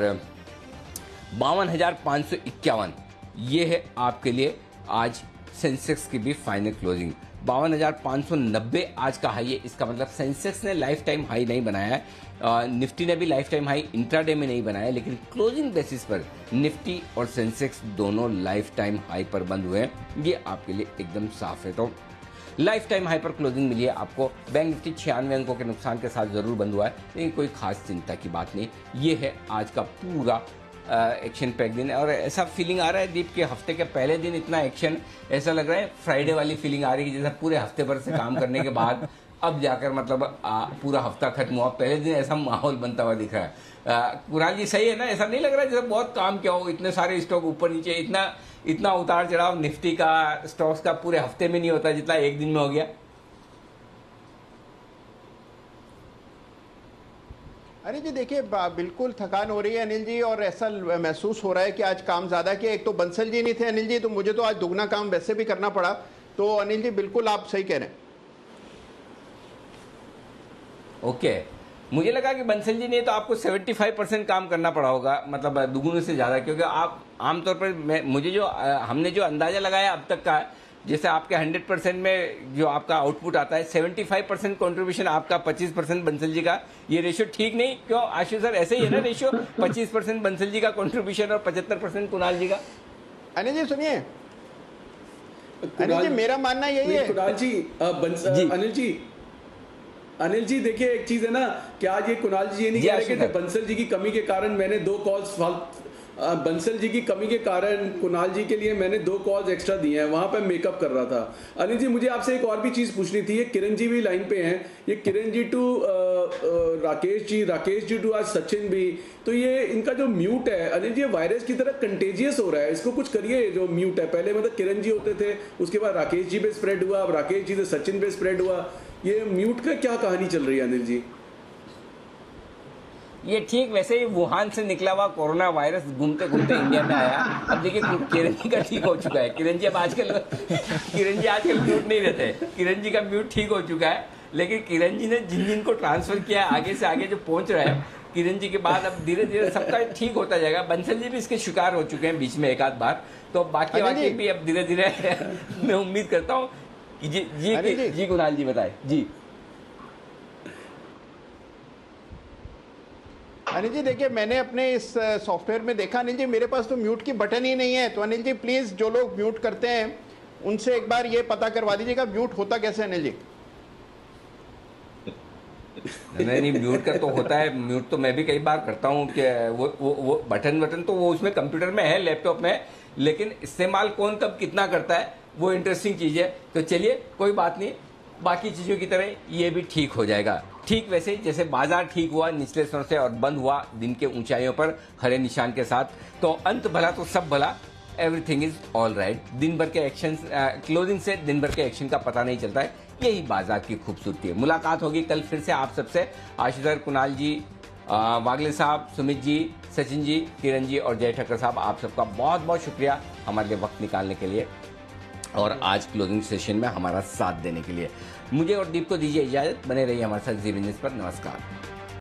बावन हज़ार पाँच सौ इक्यावन, ये है आपके लिए आज सेंसेक्स की भी फाइनल क्लोजिंग। बावन हज़ार पाँच सौ नब्बे आज का हाई है, इसका मतलब सेंसेक्स ने लाइफ टाइम हाई नहीं बनाया है, निफ्टी ने भी लाइफ टाइम हाई इंट्राडे में नहीं बनाया, लेकिन क्लोजिंग बेसिस पर निफ्टी और सेंसेक्स दोनों लाइफ टाइम हाई पर बंद हुए हैं, ये आपके लिए एकदम साफ है। तो लाइफ टाइम हाई पर क्लोजिंग मिली है आपको। बैंक निफ्टी छियानवे अंकों के नुकसान के साथ ज़रूर बंद हुआ है लेकिन कोई खास चिंता की बात नहीं। ये है आज का पूरा एक्शन पैक दिन और ऐसा फीलिंग आ रहा है दीप के हफ्ते के पहले दिन इतना एक्शन, ऐसा लग रहा है फ्राइडे वाली फीलिंग आ रही है जैसे पूरे हफ्ते भर से काम करने के बाद अब जाकर मतलब आ, पूरा हफ्ता खत्म हुआ, पहले दिन ऐसा माहौल बनता हुआ दिख रहा है। कुणाल जी सही है ना, ऐसा नहीं लग रहा है जैसे बहुत काम किया हो, इतने सारे स्टॉक ऊपर नीचे, इतना इतना उतार चढ़ाव निफ्टी का, स्टॉक्स का पूरे हफ्ते में नहीं होता जितना एक दिन में हो गया। अरे जी देखिए बिल्कुल थकान हो रही है अनिल जी और ऐसा महसूस हो रहा है कि आज काम ज़्यादा किया। एक तो बंसल जी नहीं थे अनिल जी तो मुझे तो आज दुगना काम वैसे भी करना पड़ा। तो अनिल जी बिल्कुल आप सही कह रहे हैं। ओके, मुझे लगा कि बंसल जी ने तो आपको पचहत्तर परसेंट काम करना पड़ा होगा, मतलब दुगने से ज़्यादा, क्योंकि आप आमतौर पर मैं मुझे जो हमने जो अंदाज़ा लगाया अब तक का, जैसे आपके सौ परसेंट में जो आपका आउटपुट आता है पचहत्तर परसेंट कंट्रीब्यूशन आपका, पच्चीस परसेंट बंसल जी का, ये रेशियो ठीक नहीं क्यों आशीष सर? ऐसे ही है ना रेशियो, पच्चीस परसेंट बंसल जी का कंट्रीब्यूशन और पचहत्तर परसेंट कुणाल जी का। अनिल जी सुनिए, अनिल जी मेरा मानना यही है, कुणाल जी अनिल जी अनिल जी देखिए एक चीज है ना कि आज ये कुणाल जी ये नहीं कह रहे थे बंसल जी की कमी के कारण मैंने दो कॉल्स बंसल जी की कमी के कारण कुणाल जी के लिए मैंने दो कॉल्स एक्स्ट्रा दिए हैं, वहाँ पर मेकअप कर रहा था। अनिल जी मुझे आपसे एक और भी चीज़ पूछनी थी, ये किरण जी भी लाइन पे हैं, ये किरण जी टू राकेश जी, राकेश जी टू आज सचिन भी, तो ये इनका जो म्यूट है अनिल जी वायरस की तरह कंटेजियस हो रहा है, इसको कुछ करिए जो म्यूट है। पहले मतलब किरण जी होते थे, उसके बाद राकेश जी पे स्प्रेड हुआ, अब राकेश जी से सचिन पे स्प्रेड हुआ, ये म्यूट का क्या कहानी चल रही है अनिल जी? ये ठीक वैसे ही वुहान से निकला हुआ कोरोना वायरस घूमते घूमते इंडिया में आया। अब देखिए किरण जी का ठीक हो चुका है, किरण जी अब आजकल किरण जी आजकल म्यूट नहीं रहते, किरण जी का म्यूट ठीक हो चुका है। लेकिन किरण जी ने जिन जिन को ट्रांसफर किया आगे से आगे जो पहुंच रहा है, किरण जी के बाद अब धीरे धीरे सबका ठीक होता जाएगा। बंसल जी भी इसके शिकार हो चुके हैं बीच में एक आध बार, तो बाकी बाकी भी अब धीरे धीरे मैं उम्मीद करता हूँ। जी जी जी कुणाल जी बताए जी। अनिल जी देखिए मैंने अपने इस सॉफ्टवेयर में देखा अनिल जी मेरे पास तो म्यूट की बटन ही नहीं है, तो अनिल जी प्लीज़ जो लोग म्यूट करते हैं उनसे एक बार ये पता करवा दीजिएगा म्यूट होता कैसे। अनिल जी नहीं नहीं म्यूट कर तो होता है, म्यूट तो मैं भी कई बार करता हूँ कि वो वो, वो बटन बटन तो वो उसमें कंप्यूटर में है, लैपटॉप में, लेकिन इस्तेमाल कौन कब कितना करता है वो इंटरेस्टिंग चीज़ है। तो चलिए कोई बात नहीं, बाकी चीज़ों की तरह ये भी ठीक हो जाएगा, ठीक वैसे जैसे बाजार ठीक हुआ निचले स्तर से और बंद हुआ दिन के ऊंचाइयों पर हरे निशान के साथ। तो अंत भला तो सब भला, एवरीथिंग इज ऑल राइट। दिन भर के एक्शन क्लोजिंग से दिन भर के एक्शन का पता नहीं चलता है, यही बाजार की खूबसूरती है। मुलाकात होगी कल फिर से आप सबसे, आशीष सर, कुणाल जी, वागले साहब, सुमित जी, सचिन जी, किरण जी और जय ठक्कर साहब, आप सबका बहुत बहुत शुक्रिया हमारे लिए वक्त निकालने के लिए और आज क्लोजिंग सेशन में हमारा साथ देने के लिए। मुझे और दीप को दीजिए इजाज़त, बने रहिए हमारे साथ जी बिजनेस पर। नमस्कार।